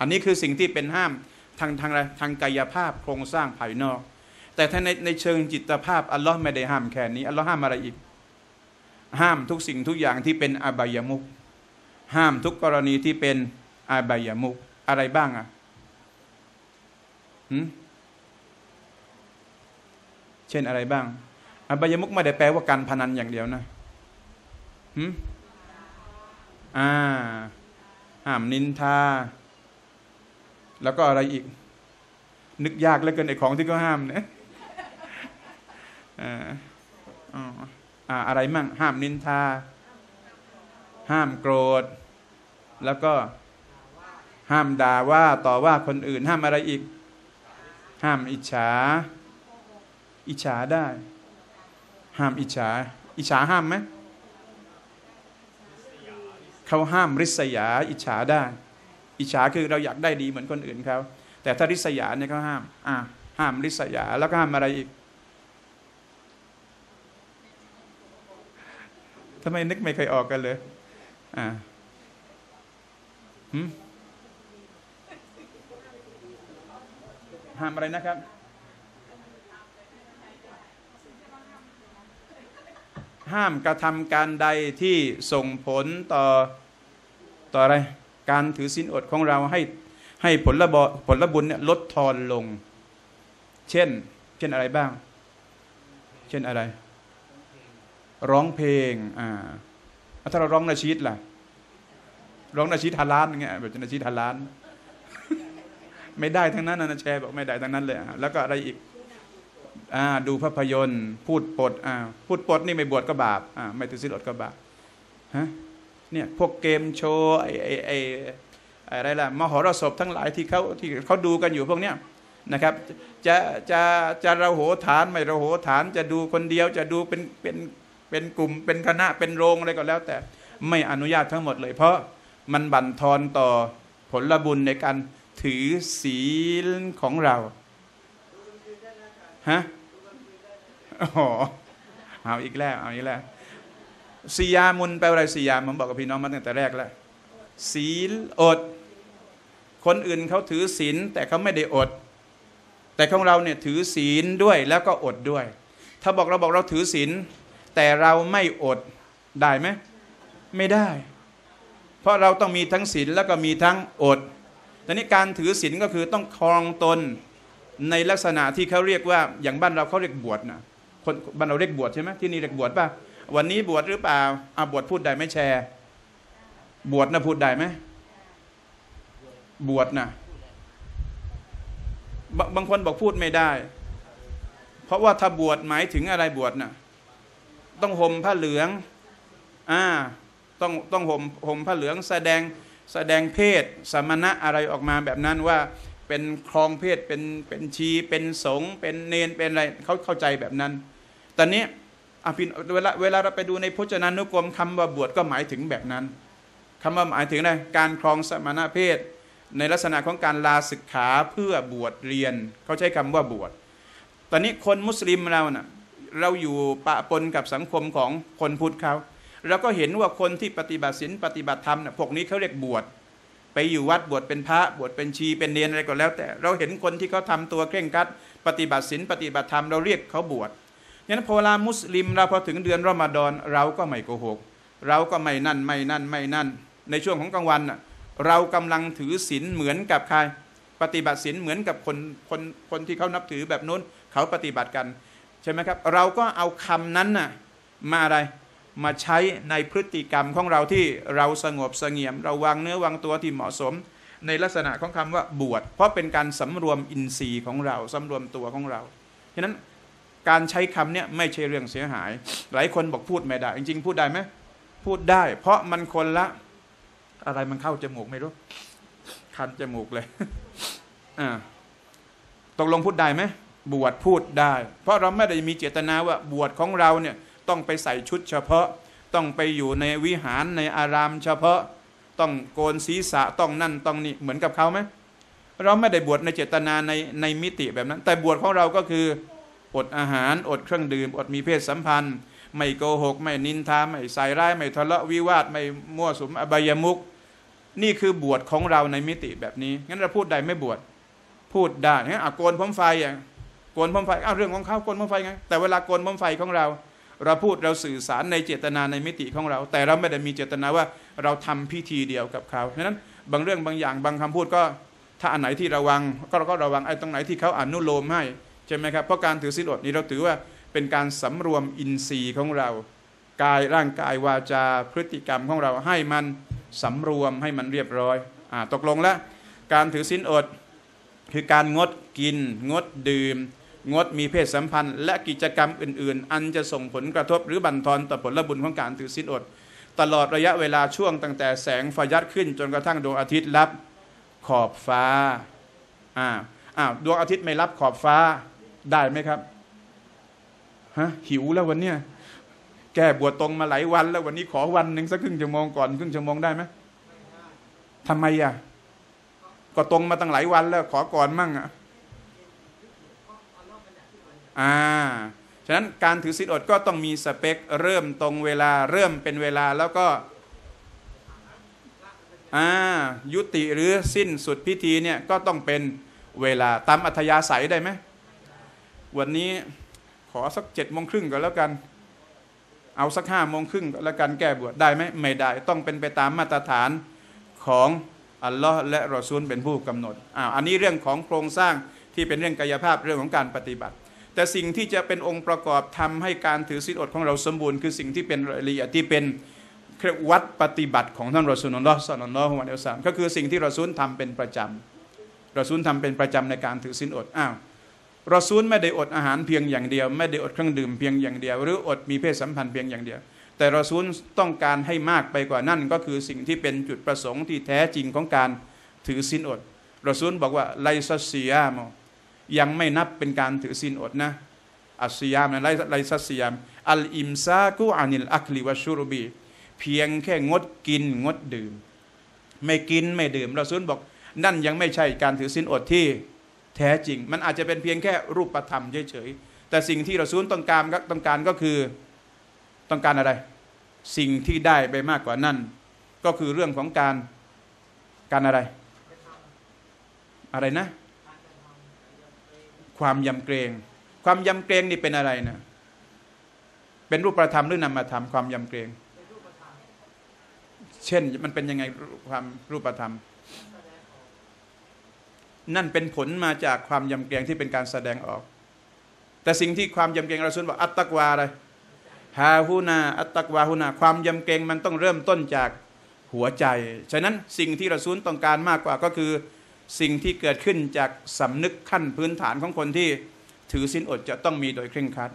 อันนี้คือสิ่งที่เป็นห้ามทางกายภาพโครงสร้างภายนอก แต่ถ้าในเชิงจิตภาพอัลลอฮ์ไม่ได้ห้ามแค่นี้อัลลอฮ์ห้ามอะไรอีกห้ามทุกสิ่งทุกอย่างที่เป็นอบายมุขห้ามทุกกรณีที่เป็นอบายมุขอะไรบ้างอ่ะเช่นอะไรบ้างอบายมุขไม่ได้แปลว่าการพนันอย่างเดียวนะห้ามนินทาแล้วก็อะไรอีกนึกยากเหลือเกินไอ้ของที่เขาห้ามเนี่ยอะไรมั่งห้ามนินทาห้ามโกรธแล้วก็ห้ามด่าว่าต่อว่าคนอื่นห้ามอะไรอีกห้ามอิจฉาอิจฉาได้ห้ามอิจฉาอิจฉาห้ามไหมเขาห้ามริษยาอิจฉาได้อิจฉาคือเราอยากได้ดีเหมือนคนอื่นเขาแต่ถ้าริษยาเนี่ยเขาห้ามห้ามริษยาแล้วก็ห้ามอะไรอีกทำไมนึกไม่เคยออกกันเลยห้ามอะไรนะครับห้ามกระทำการใดที่ส่งผลต่ออะไรการถือศีลอดของเราให้ผลบุญเนี่ยลดทอนลงเช่นอะไรบ้างเช่นอะไรร้องเพลงถ้าเราร้องนาชีดล่ะร้องนาชีดฮาลาลเงี้ยแบบนาชีดฮาลาลไม่ได้ทั้งนั้นนะแชร์บอกไม่ได้ทั้งนั้นเลยแล้วก็อะไรอีกดูภาพยนตร์พูดปดพูดปดนี่ไม่บวชก็บาปไม่ถือศีลอดก็บาปฮะเนี่ยพวกเกมโชว์อะไรล่ะมหรสพทั้งหลายที่เขาดูกันอยู่พวกเนี้ยนะครับจะเราโหฐานไม่เราโหฐานจะดูคนเดียวจะดูเป็นกลุ่มเป็นคณะเป็นโรงอะไรก็แล้วแต่ไม่อนุญาตทั้งหมดเลยเพราะมันบั่นทอนต่อผลบุญในการถือศีลของเราฮะโอ้โหเอาอีกแล้วสิยามุนแปลว่าอะไรสิยามผมบอกกับพี่น้องมาตั้งแต่แรกแล้วศีลอดคนอื่นเขาถือศีลแต่เขาไม่ได้อดแต่ของเราเนี่ยถือศีลด้วยแล้วก็อดด้วยถ้าเราถือศีลแต่เราไม่อดได้ไหมไม่ได้เพราะเราต้องมีทั้งศีลแล้วก็มีทั้งอดแต่นี่การถือศีลก็คือต้องครองตนในลักษณะที่เขาเรียกว่าอย่างบ้านเราเขาเรียกบวชนะคนบ้านเราเรียกบวชใช่ไหมที่นี่เรียกบวชป่ะวันนี้บวชหรือเปล่าบวชพูดได้ไหมแชร์บวชนะพูดได้ไหมบวชนะบางคนบอกพูดไม่ได้เพราะว่าถ้าบวชหมายถึงอะไรบวชนะต้องห่มผ้าเหลืองต้องห่มผ้าเหลืองแสดงเพศสมณะอะไรออกมาแบบนั้นว่าเป็นครองเพศเป็นชีเป็นสงฆ์เป็นเนนเป็นอะไรเขาเข้าใจแบบนั้นตอนนี้เวลาเราไปดูในพจนานุกรมคำว่าบวชก็หมายถึงแบบนั้นคำว่าหมายถึงอะไรการครองสมณะเพศในลักษณะของการลาศึกขาเพื่อบวชเรียนเขาใช้คำว่าบวชตอนนี้คนมุสลิมเราน่ะเราอยู่ปะปนกับสังคมของคนพุทธเขาเราก็เห็นว่าคนที่ปฏิบัติศีลปฏิบัติธรรมน่ะพวกนี้เขาเรียกบวชไปอยู่วัดบวชเป็นพระบวชเป็นชีเป็นเนรอะไรก็แล้วแต่เราเห็นคนที่เขาทำตัวเคร่งครัดปฏิบัติศีลปฏิบัติธรรมเราเรียกเขาบวชดังนั้นพอเวลามุสลิมเราพอถึงเดือนรอมฎอนเราก็ไม่โกหกเราก็ไม่นั่นในช่วงของกลางวันน่ะเรากำลังถือศีลเหมือนกับใครปฏิบัติศีลเหมือนกับคนที่เขานับถือแบบนู้นเขาปฏิบัติกันใช่ไหมครับเราก็เอาคำนั้นน่ะมาอะไรมาใช้ในพฤติกรรมของเราที่เราสงบเสงี่ยมเราวางเนื้อวางตัวที่เหมาะสมในลักษณะของคำว่าบวชเพราะเป็นการสำรวมอินทรีย์ของเราสำรวมตัวของเราฉะนั้นการใช้คำเนี่ยไม่ใช่เรื่องเสียหายหลายคนบอกพูดไม่ได้จริงๆพูดได้ไหมพูดได้เพราะมันคนละอะไรมันเข้าจมูกไม่รู้คันจมูกเลยตกลงพูดได้ไหมบวชพูดได้เพราะเราไม่ได้มีเจตนาว่าบวชของเราเนี่ยต้องไปใส่ชุดเฉพาะต้องไปอยู่ในวิหารในอารามเฉพาะต้องโกนศีรษะต้องนั่นต้องนี่เหมือนกับเขาไหมเราไม่ได้บวชในเจตนาในมิติแบบนั้นแต่บวชของเราก็คืออดอาหารอดเครื่องดื่มอดมีเพศสัมพันธ์ไม่โกหกไม่นินทาไม่ใส่ร้ายไม่ทะเลาะวิวาทไม่มั่วสุมอบายมุขนี่คือบวชของเราในมิติแบบนี้งั้นเราพูดได้ไม่บวชพูดได้งั้นโกนผมไฟ โกนบั้มไฟอ้าวเรื่องของเขาโกนบั้มไฟไงแต่เวลาโกนบั้มไฟของเราเราพูดเราสื่อสารในเจตนาในมิติของเราแต่เราไม่ได้มีเจตนาว่าเราทำพิธีเดียวกับเขาเพราะฉะนั้นบางเรื่องบางอย่างบางคำพูดก็ถ้าอันไหนที่ระวังก็เราก็ระวังไอ้ตรงไหนที่เขาอนุโลมให้ใช่ไหมครับเพราะการถือศีลอดนี้เราถือว่าเป็นการสำรวมอินทรีย์ของเรากายร่างกายวาจาพฤติกรรมของเราให้มันสำรวมให้มันเรียบร้อยตกลงแล้วการถือศีลอดคือการงดกินงดดื่มงดมีเพศสัมพันธ์และกิจกรรมอื่นๆอันจะส่งผลกระทบหรือบั่นทอนต่อผลบุญของการถือศีลอดตลอดระยะเวลาช่วงตั้งแต่แสงฟายัดขึ้นจนกระทั่งดวงอาทิตย์ลับขอบฟ้าดวงอาทิตย์ไม่ลับขอบฟ้าได้ไหมครับฮะหิวแล้ววันเนี้ยแก่บวชตรงมาหลายวันแล้ววันนี้ขอวันหนึ่งสักครึ่งชั่วโมงก่อนครึ่งชั่วโมงได้ไหมทำไมอ่ะก็ตรงมาตั้งหลายวันแล้วขอก่อนมั่งอ่ะฉะนั้นการถือศีลอดก็ต้องมีสเปคเริ่มตรงเวลาเริ่มเป็นเวลาแล้วก็ยุติหรือสิ้นสุดพิธีเนี่ยก็ต้องเป็นเวลาตามอัธยาศัยได้ไหมวันนี้ขอสัก7 โมงครึ่งก็แล้วกันเอาสัก5 โมงครึ่งก็แล้วกันแก้บวชได้ไหมไม่ได้ต้องเป็นไปตามมาตรฐานของอัลลอฮ์และรอซูลเป็นผู้กำหนดอันนี้เรื่องของโครงสร้างที่เป็นเรื่องกายภาพเรื่องของการปฏิบัติแต่สิ่งที่จะเป็นองค์ประกอบทำให้การถือศีลอดของเราสมบูรณ์คือสิ่งที่เป็นรายละเอียดที่เป็นเครื่องวัดปฏิบัติของท่านรอซูลอัลลอฮ์ศ็อลลัลลอฮุอะลัยฮิวะซัลลัมก็คือสิ่งที่รอซูลทำเป็นประจำรอซูลทำเป็นประจำในการถือศีลอดรอซูลไม่ได้อดอาหารเพียงอย่างเดียวไม่ได้อดเครื่องดื่มเพียงอย่างเดียวหรืออดมีเพศสัมพันธ์เพียงอย่างเดียวแต่รอซูลต้องการให้มากไปกว่านั้นก็คือสิ่งที่เป็นจุดประสงค์ที่แท้จริงของการถือศีลอดรอซูลบอกว่าไลซัสซียามยังไม่นับเป็นการถือศีลอดนะอัสซียามนะไลซัสซียามอัลอิมซากุอานิลอักลิวะชูรุบีเพียงแค่งดกินงดดื่มไม่กินไม่ดื่มรอซูลบอกนั่นยังไม่ใช่การถือศีลอดที่แท้จริงมันอาจจะเป็นเพียงแค่รูปธรรมเฉยๆแต่สิ่งที่รอซูลต้องการก็คือต้องการอะไรสิ่งที่ได้ไปมากกว่านั้นก็คือเรื่องของการอะไรอะไรนะความยำเกรงความยำเกรงนี่เป็นอะไรนะเป็นรูปธรรมหรือนามธรรมความยำเกรงเช่นมันเป็นยังไงความรูปธรรมนั่นเป็นผลมาจากความยำเกรงที่เป็นการแสดงออกแต่สิ่งที่ความยำเกรงเราส่วนบอกอัตตักวาอะไรฮาฮูนาอัตตักวาฮูนาความยำเกรงมันต้องเริ่มต้นจากหัวใจฉะนั้นสิ่งที่เราส่วนต้องการมากกว่าก็คือสิ่งที่เกิดขึ้นจากสำนึกขั้นพื้นฐานของคนที่ถือศีลอดจะต้องมีโดยเคร่งครัด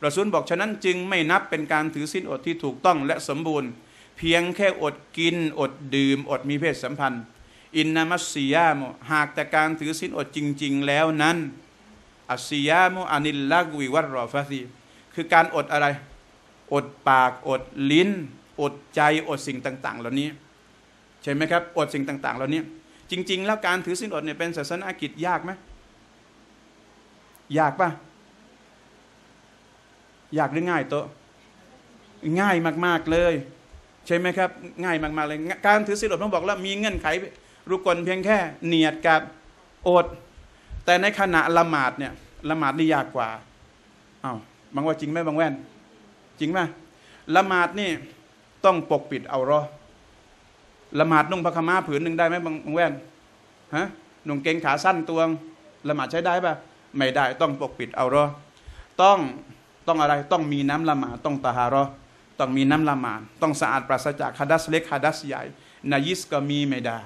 เราส่วนบอกฉะนั้นจึงไม่นับเป็นการถือศีลอดที่ถูกต้องและสมบูรณ์เพียงแค่อดกินอดดื่มอดมีเพศสัมพันธ์อินนามัสซียามหากแต่การถือศีลอดจริงๆแล้วนั้นอัสซียามอานิลลักวิวัตรอฟาซีคือการอดอะไรอดปากอดลิ้นอดใจอดสิ่งต่างๆเหล่านี้ใช่ไหมครับอดสิ่งต่างๆเหล่านี้จริงๆแล้วการถือศีลอดเนี่ยเป็นศาสนกิจยากไหมยากป่ะยากหรือง่ายโตง่ายมากๆเลยใช่ไหมครับง่ายมากๆเลยการถือศีลอดต้องบอกแล้วมีเงื่อนไขรุกลเพียงแค่เนียดกับอดแต่ในขณะละหมาดเนี่ยละหมาดนี่ยากกว่าบางว่าจริงไหมบางแว่นจริงไหมละหมาดนี่ต้องปกปิดเอารอละหมาดนุ่งผ้าขม้าผืนหนึ่งได้ไหมบางแว่นฮะนุ่งเกงขาสั้นตัวละหมาดใช้ได้ป่ะไม่ได้ต้องปกปิดเอารอต้องอะไรต้องมีน้ำละหมาดต้องตะฮารอต้องมีน้ำละหมาดต้องสะอาดปราศจากหะดัสเล็กหะดัสใหญ่นายิสก็มีไม่ได้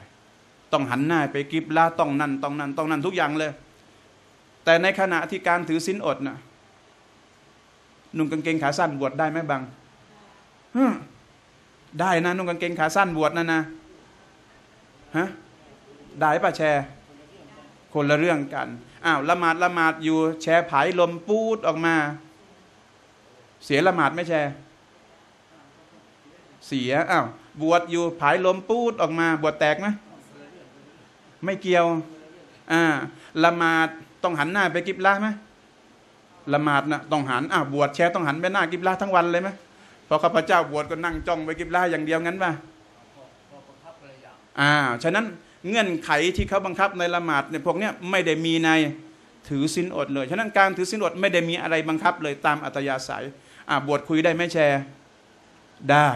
ต้องหันหน้าไปกิบละต้องนั่นต้องนั่นต้องนั่นทุกอย่างเลยแต่ในขณะที่การถือศีลอดนะนุ่งกางเกงขาสั้นบวชได้ไหมบังได้นะนุ่งกางเกงขาสั้นบวชนะนะฮะได้ป่ะแชร์คนละเรื่องกันละหมาดละหมาดอยู่แชร์ผายลมปูดออกมาเสียละหมาดไม่แชร์เสียบวชอยู่ผายลมปูดออกมาบวชแตกไหมไม่เกี่ยวละหมาดต้องหันหน้าไปกิบลาไหมละหมาดนะต้องหันบวชแชร์ต้องหันไปหน้ากิบลาทั้งวันเลยไหมพอข้าพเจ้าบวชก็นั่งจ้องไปกิบลาอย่างเดียวงั้นป่ะฉะนั้นเงื่อนไขที่เขาบังคับในละหมาดในพวกเนี้ยไม่ได้มีใน ถือศีลอดเลยฉะนั้นการถือศีลอดไม่ได้มีอะไรบังคับเลยตามอัตยาศัยบวชคุยได้ไม่แชร์ได้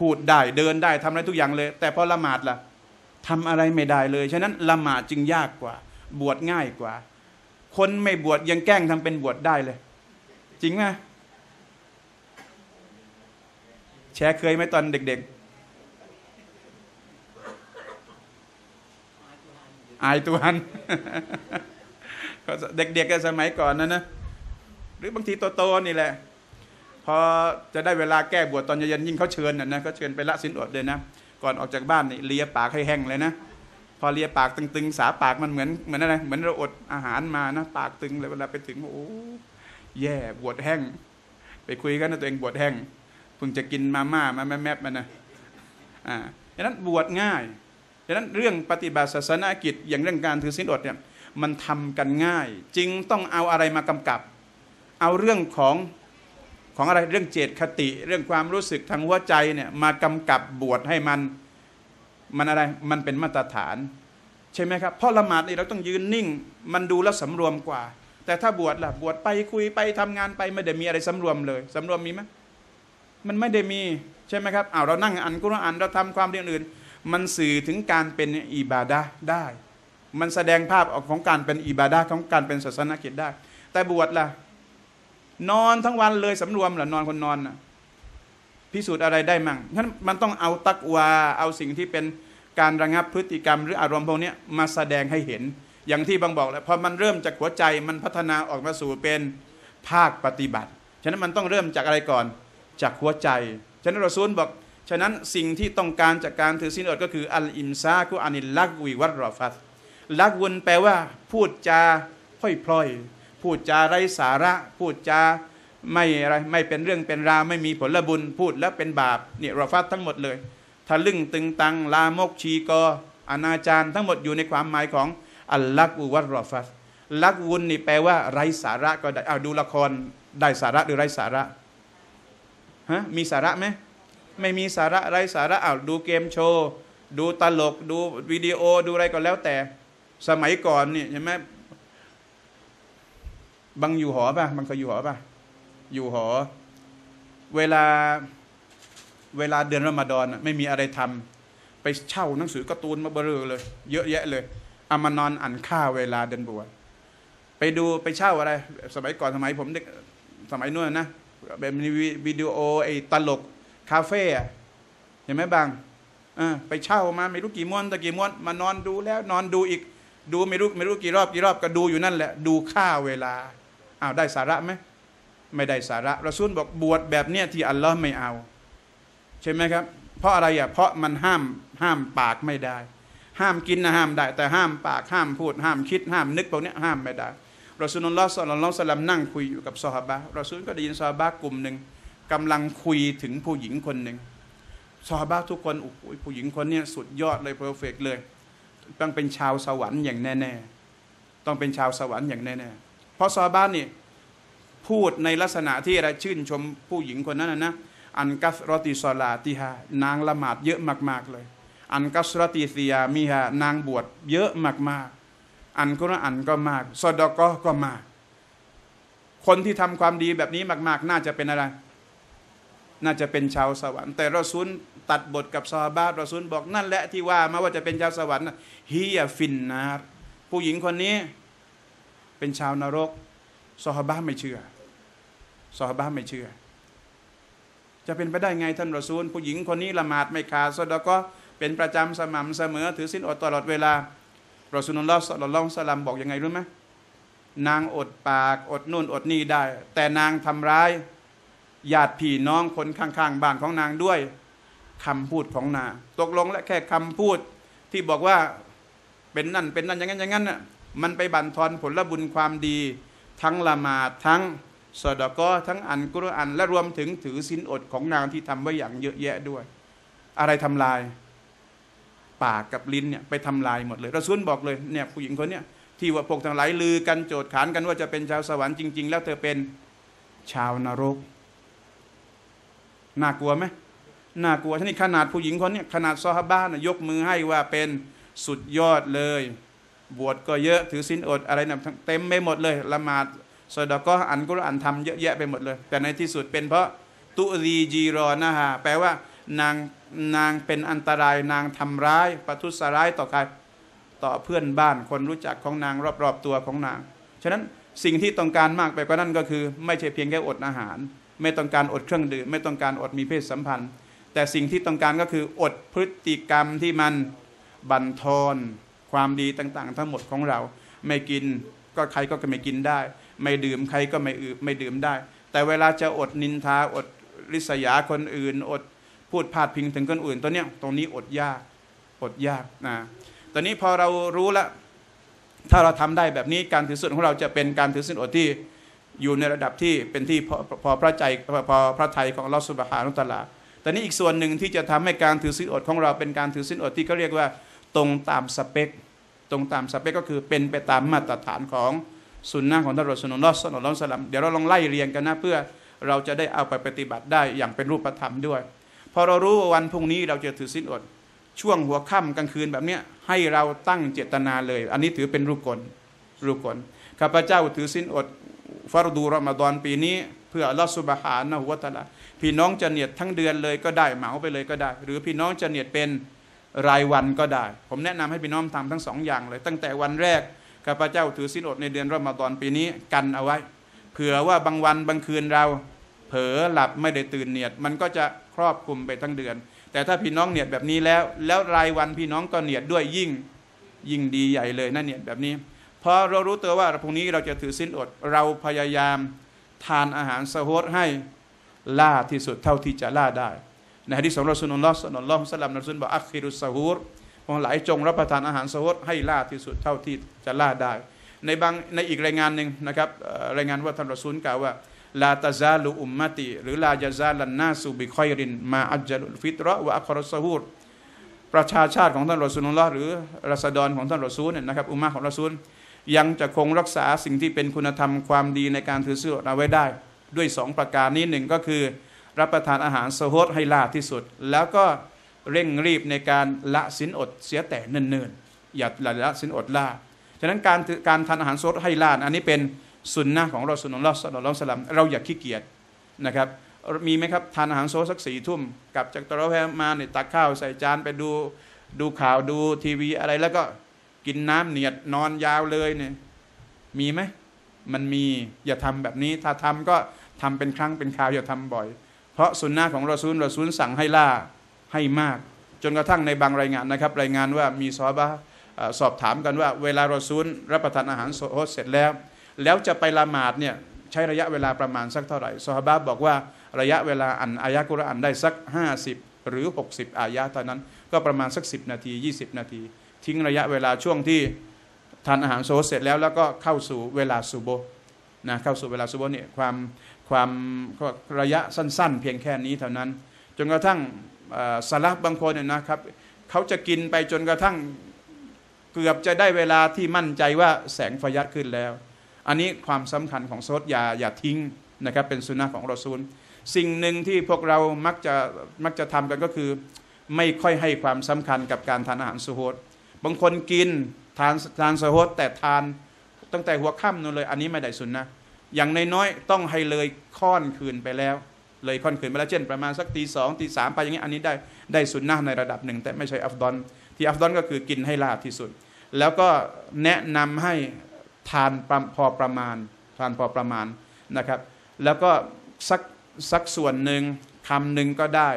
พูดได้เดินได้ทำอะไรทุกอย่างเลยแต่พอละหมาดล่ะทำอะไรไม่ได้เลยฉะนั้นละหมาดจึงยากกว่าบวชง่ายกว่าคนไม่บวชยังแกล้งทำเป็นบวชได้เลยจริงไหมแชร์เคยไหมตอนเด็กๆอายตัวหัน เด็กๆสมัยก่อนนะหรือบางทีโตๆนี่แหละพอจะได้เวลาแก้บวชตอนเย็นยิ่งเขาเชิญนะเขาเชิญไปละศีลอดเลยนะก่อนออกจากบ้านนี่เลียปากให้แห้งเลยนะพอเลียปากตึงๆสาปากมันเหมือนอะไรเหมือนเราอดอาหารมานะปากตึงเลยเวลาไปถึงโอ้แย่บวชแห้งไปคุยกันนะตัวเองบวชแห้งเพิ่งจะกินมาม่ามาแมบมันนะดังนั้นบวชง่ายดังนั้นเรื่องปฏิบัติศาสนกิจอย่างเรื่องการถือศีลอดเนี่ยมันทำกันง่ายจึงต้องเอาอะไรมากำกับเอาเรื่องของอะไรเรื่องเจตคติเรื่องความรู้สึกทางหัวใจเนี่ยมากำกับบวชให้มันอะไรมันเป็นมาตรฐานใช่ไหมครับเพราะละหมาดนี่เราต้องยืนนิ่งมันดูแล้วสำรวมกว่าแต่ถ้าบวชล่ะบวชไปคุยไปทำงานไปไม่ได้มีอะไรสำรวมเลยสำรวมมีไหมมันไม่ได้มีใช่ไหมครับอ้าวเรานั่งอ่านกุรอานเราทำความเรื่องอื่นมันสื่อถึงการเป็นอิบาดะห์ได้มันแสดงภาพออกของการเป็นอิบาดะห์ของการเป็นศาสนกิจได้แต่บวชล่ะนอนทั้งวันเลยสำรวมเหรอนอนคนนอนนะพิสูจน์อะไรได้มั่งฉะนั้นมันต้องเอาตักวาเอาสิ่งที่เป็นการระงับพฤติกรรมหรืออารมณ์พวกนี้มาแสดงให้เห็นอย่างที่บางบอกแล้วพอมันเริ่มจากหัวใจมันพัฒนาออกมาสู่เป็นภาคปฏิบัติฉะนั้นมันต้องเริ่มจากอะไรก่อนจากหัวใจฉะนั้นรอซูลบอกฉะนั้นสิ่งที่ต้องการจากการถือศีลอดก็คืออัลอิมซากุอานิลลักวีวัตรอฟัสลักวนแปลว่าพูดจาพล่อยพูดจาไร้สาระพูดจาไม่อะไรไม่เป็นเรื่องเป็นราวไม่มีผลบุญพูดแล้วเป็นบาปเนี่ยเราฟัดทั้งหมดเลยทะลึ่งตึงตังลามกชีกออนาจารทั้งหมดอยู่ในความหมายของอัลลักอุวัตรอฟัสลักวุนนี่แปลว่าไร้สาระก็ได้เอาดูละครได้สาระหรือไร้สาระฮะมีสาระไหมไม่มีสาระไร้สาระเอาดูเกมโชว์ดูตลกดูวิดีโอดูอะไรก็แล้วแต่สมัยก่อนนี่ใช่ไหมบางอยู่หอป่ะบางเคยอยู่หอป่ะอยู่หอเวลาเดือนรอมฎอนไม่มีอะไรทำไปเช่าหนังสือการ์ตูนมาเบลอเลยเยอะแยะเลยเอามานอนอ่านข้าวเวลาเดือนบวชไปดูไปเช่าอะไรสมัยก่อนสมัยผมเด็กสมัยนู้นนะแบบวิดีโอไอ้ตลกคาเฟ่เห็นไหมบางไปเช่ามาไม่รู้กี่ม้วนตะกี่ม้วนมานอนดูแล้วนอนดูอีกดูไม่รู้กี่รอบก็ดูอยู่นั่นแหละดูค่าเวลาอ้าวได้สาระไหมไม่ได้สาระรอซูลบอกบวชแบบเนี้ยที่อัลลอฮ์ไม่เอาใช่ไหมครับเพราะอะไรอ่ะเพราะมันห้ามปากไม่ได้ห้ามกินนะห้ามได้แต่ห้ามปากห้ามพูดห้ามคิดห้ามนึกพวกเนี้ยห้ามไม่ได้รอซูลุลลอฮ์ศ็อลลัลลอฮุอะลัยฮิวะซัลลัมนั่งคุยอยู่กับซอฮาบะห์รอซูลก็ได้ยินซอฮาบะห์กลุ่มหนึ่งกำลังคุยถึงผู้หญิงคนหนึ่งซอฮาบะห์ทุกคนโอ้โหผู้หญิงคนเนี้ยสุดยอดเลยเพอร์เฟกต์เลยต้องเป็นชาวสวรรค์อย่างแน่ๆต้องเป็นชาวสวรรค์อย่างแน่ๆเพราะซอฮาบะห์นี่พูดในลักษณะที่เราชื่นชมผู้หญิงคนนั้นนะอันกัสรติซอลาติฮานางละหมาดเยอะมากๆเลยอันกัสรติซิยามิฮานางบวชเยอะมากๆอันกุรอานก็มากซอดาก็มากคนที่ทำความดีแบบนี้มากๆน่าจะเป็นอะไรน่าจะเป็นชาวสวรรค์แต่รอซูลตัดบทกับซอฮาบะห์รอซูลบอกนั่นแหละที่ว่ามาว่าจะเป็นชาวสวรรค์ฮิยาฟินนาร์ผู้หญิงคนนี้เป็นชาวนรกซอฮาบะห์ไม่เชื่อซอฮาบะห์ไม่เชื่อจะเป็นไปได้ไงท่านรอซูลผู้หญิงคนนี้ละหมาดไม่ขาดซอดาก็เป็นประจำสม่ำเสมอถือศีลอดตลอดเวลารอซูลุลลอฮ์ศ็อลลัลลอฮุอะลัยฮิวะซัลลัมบอกยังไงรู้ไหมนางอดปากอดนู่นอดนี่ได้แต่นางทำร้ายญาติพี่น้องคนข้างๆบ้านของนางด้วยคำพูดของนางตกลงและแค่คำพูดที่บอกว่าเป็นนั่นเป็นนั่นอย่างนั้นอย่างนั้นน่ะมันไปบั่นทอนผลบุญความดีทั้งละหมาดทั้งซอดาก็ทั้งอ่านกุรอานและรวมถึงถือศีลอดของนางที่ทำไว้อย่างเยอะแยะด้วยอะไรทำลายปากกับลิ้นเนี่ยไปทำลายหมดเลยรอซูลบอกเลยเนี่ยผู้หญิงคนเนี้ยที่ว่าพวกทั้งหลายลือกันโจทย์ขานกันว่าจะเป็นชาวสวรรค์จริงๆแล้วเธอเป็นชาวนรกน่ากลัวไหมน่ากลัวฉะนั้นขนาดผู้หญิงคนนี้ขนาดซอฮาบะห์ยกมือให้ว่าเป็นสุดยอดเลย บวชก็เยอะถือศีลอดอะไรนั่นเต็มไม่หมดเลยละหมาดซอดาเกาะอ่านกุรอานทำเยอะแยะไปหมดเลยแต่ในที่สุดเป็นเพราะตุรีจีรอนะฮะแปลว่านางเป็นอันตรายนางทำร้ายประทุษร้ายต่อใครต่อเพื่อนบ้านคนรู้จักของนางรอบๆตัวของนางฉะนั้นสิ่งที่ต้องการมากไปกว่านั้นก็คือไม่ใช่เพียงแค่อดอาหารไม่ต้องการอดเครื่องดื่มไม่ต้องการอดมีเพศสัมพันธ์แต่สิ่งที่ต้องการก็คืออดพฤติกรรมที่มันบั่นทอนความดีต่างๆทั้งหมดของเราไม่กินก็ใครก็ไม่กินได้ไม่ดื่มใครก็ไม่ดื่มได้แต่เวลาจะอดนินทาอดริษยาคนอื่นอดพูดพาดพิงถึงคนอื่นตัวเนี้ยตรงนี้อดยากนะตอนนี้พอเรารู้ละถ้าเราทำได้แบบนี้การถือศีลของเราจะเป็นการถือศีลอดที่อยู่ในระดับที่เป็นที่พอพระใจพระทัยของอัลเลาะห์ซุบฮานะฮูวะตะอาลาแต่นี้อีกส่วนหนึ่งที่จะทำให้การถือศีลอดของเราเป็นการถือศีลอดที่เขาเรียกว่าตรงตามสเปคก็คือเป็นไปตามมาตรฐานของสุนนะของท่านรอซูลุลลอฮ์ ศ็อลลัลลอฮุอะลัยฮิวะซัลลัมเดี๋ยวเราลองไล่เรียงกันนะเพื่อเราจะได้เอาไปปฏิบัติได้อย่างเป็นรูปธรรมด้วยพอเรารู้ว่าวันพรุ่งนี้เราจะถือศีลอดช่วงหัวค่ำกลางคืนแบบนี้ให้เราตั้งเจตนาเลยอันนี้ถือเป็นรูปกลข้าพเจ้าถือศีลอดฟารดูรอมฎอนปีนี้เพื่ออัลเลาะห์ซุบฮานะฮูวะตะอาลาพี่น้องจะเนียดทั้งเดือนเลยก็ได้เหมาไปเลยก็ได้หรือพี่น้องจะเนียดเป็นรายวันก็ได้ผมแนะนำให้พี่น้องทำทั้ง2อย่างเลยตั้งแต่วันแรกข้าพเจ้าถือศีลอดในเดือนรอมฎอนปีนี้กันเอาไว้เผื่อว่าบางวันบางคืนเราเผลอหลับไม่ได้ตื่นเนียดมันก็จะครอบคลุมไปทั้งเดือนแต่ถ้าพี่น้องเนียดแบบนี้แล้วรายวันพี่น้องก็เนียดด้วยยิ่งดีใหญ่เลยนะเนียดแบบนี้พอเรารู้ตัวว่าพรุ่งนี้เราจะถือศีลอดเราพยายามทานอาหารสะโฮดให้ล่าที่สุดเท่าที่จะล่าได้ในหะดีษของรอซูลุลลอฮ์ ศ็อลลัลลอฮุอะลัยฮิวะซัลลัมนั้นบอกอัคฮิรุสซะฮูรของหลายจงรับประทานอาหารสะโฮดให้ล่าที่สุดเท่าที่จะล่าได้ในอีกรายงานหนึ่งนะครับรายงานว่าท่านรอซูลกล่าวว่าลาตาซาลูอุมมะติหรือลายาซาลันนาสุบิคอยรินมาอัจลุลฟิตรอวะอัครอสซะฮูรประชาชาติของท่านรอซูลุลลอฮ์หรือราษฎรของท่านรอซูลเนี่ยนะครับอุมมะของรอซูลยังจะคงรักษาสิ่งที่เป็นคุณธรรมความดีในการถือศีลอดเอาไว้ได้ด้วย2ประการนี้หนึ่งก็คือรับประทานอาหารสะโฮดให้ล่าที่สุดแล้วก็เร่งรีบในการละศีลอดเสียแต่เนิ่นๆอย่าละศีลอดล่าฉะนั้นการทานอาหารสะโฮดให้ล่าอันนี้เป็นสุนนะของรอซูลุลลอฮ์ ศ็อลลัลลอฮุอะลัยฮิวะซัลลัมเราอย่าขี้เกียจนะครับมีไหมครับทานอาหารโซสัก4 ทุ่มกลับจากตะเราะวีห์มาเนี่ยตักข้าวใส่จานไปดูข่าวดูทีวีอะไรแล้วก็กินน้ำเนียดนอนยาวเลยเนี่ยมีไหมมันมีอย่าทำแบบนี้ถ้าทำก็ทำเป็นครั้งเป็นคราวอย่าทำบ่อยเพราะสุนนะของรอซูลสั่งให้ล่าให้มากจนกระทั่งในบางรายงานนะครับรายงานว่ามีซอฮาบะห์สอบถามกันว่าเวลารอซูลรับประทานอาหารโซฮดเสร็จแล้วจะไปละหมาดเนี่ยใช้ระยะเวลาประมาณสักเท่าไหร่ซอฮาบะห์บอกว่าระยะเวลาอ่านอายะห์กุรอานได้สัก50หรือ60อายะห์เท่านั้นก็ประมาณสัก10นาที20นาทีทิ้งระยะเวลาช่วงที่ทานอาหารโซเสร็จแล้วก็เข้าสู่เวลาซุบฮ์นะเข้าสู่เวลาซุบฮ์เนี่ยความระยะสั้นๆเพียงแค่นี้เท่านั้นจนกระทั่งซะละฟบางคนเนี่ยนะครับเขาจะกินไปจนกระทั่งเกือบจะได้เวลาที่มั่นใจว่าแสงฟะยัดขึ้นแล้วอันนี้ความสำคัญของโซดอย่าทิ้งนะครับเป็นสุนนะของรอซูลสิ่งหนึ่งที่พวกเรามักจะทำกันก็คือไม่ค่อยให้ความสำคัญกับการทานอาหารสุโฮดบางคนกินทานสุโฮดแต่ทานตั้งแต่หัวค่ำนู่นเลยอันนี้ไม่ได้สุนนะอย่างน้อยๆต้องให้เลยค่อนคืนไปแล้วเช่นประมาณสักตี 2 ตี 3ไปอย่างนี้อันนี้ได้สุนนะในระดับหนึ่งแต่ไม่ใช่อัฟฎอลที่อัฟฎอลก็คือกินให้ล่าที่สุดแล้วก็แนะนำให้ทานพอประมาณนะครับแล้วก็สักส่วนหนึ่งคำหนึ่งก็ได้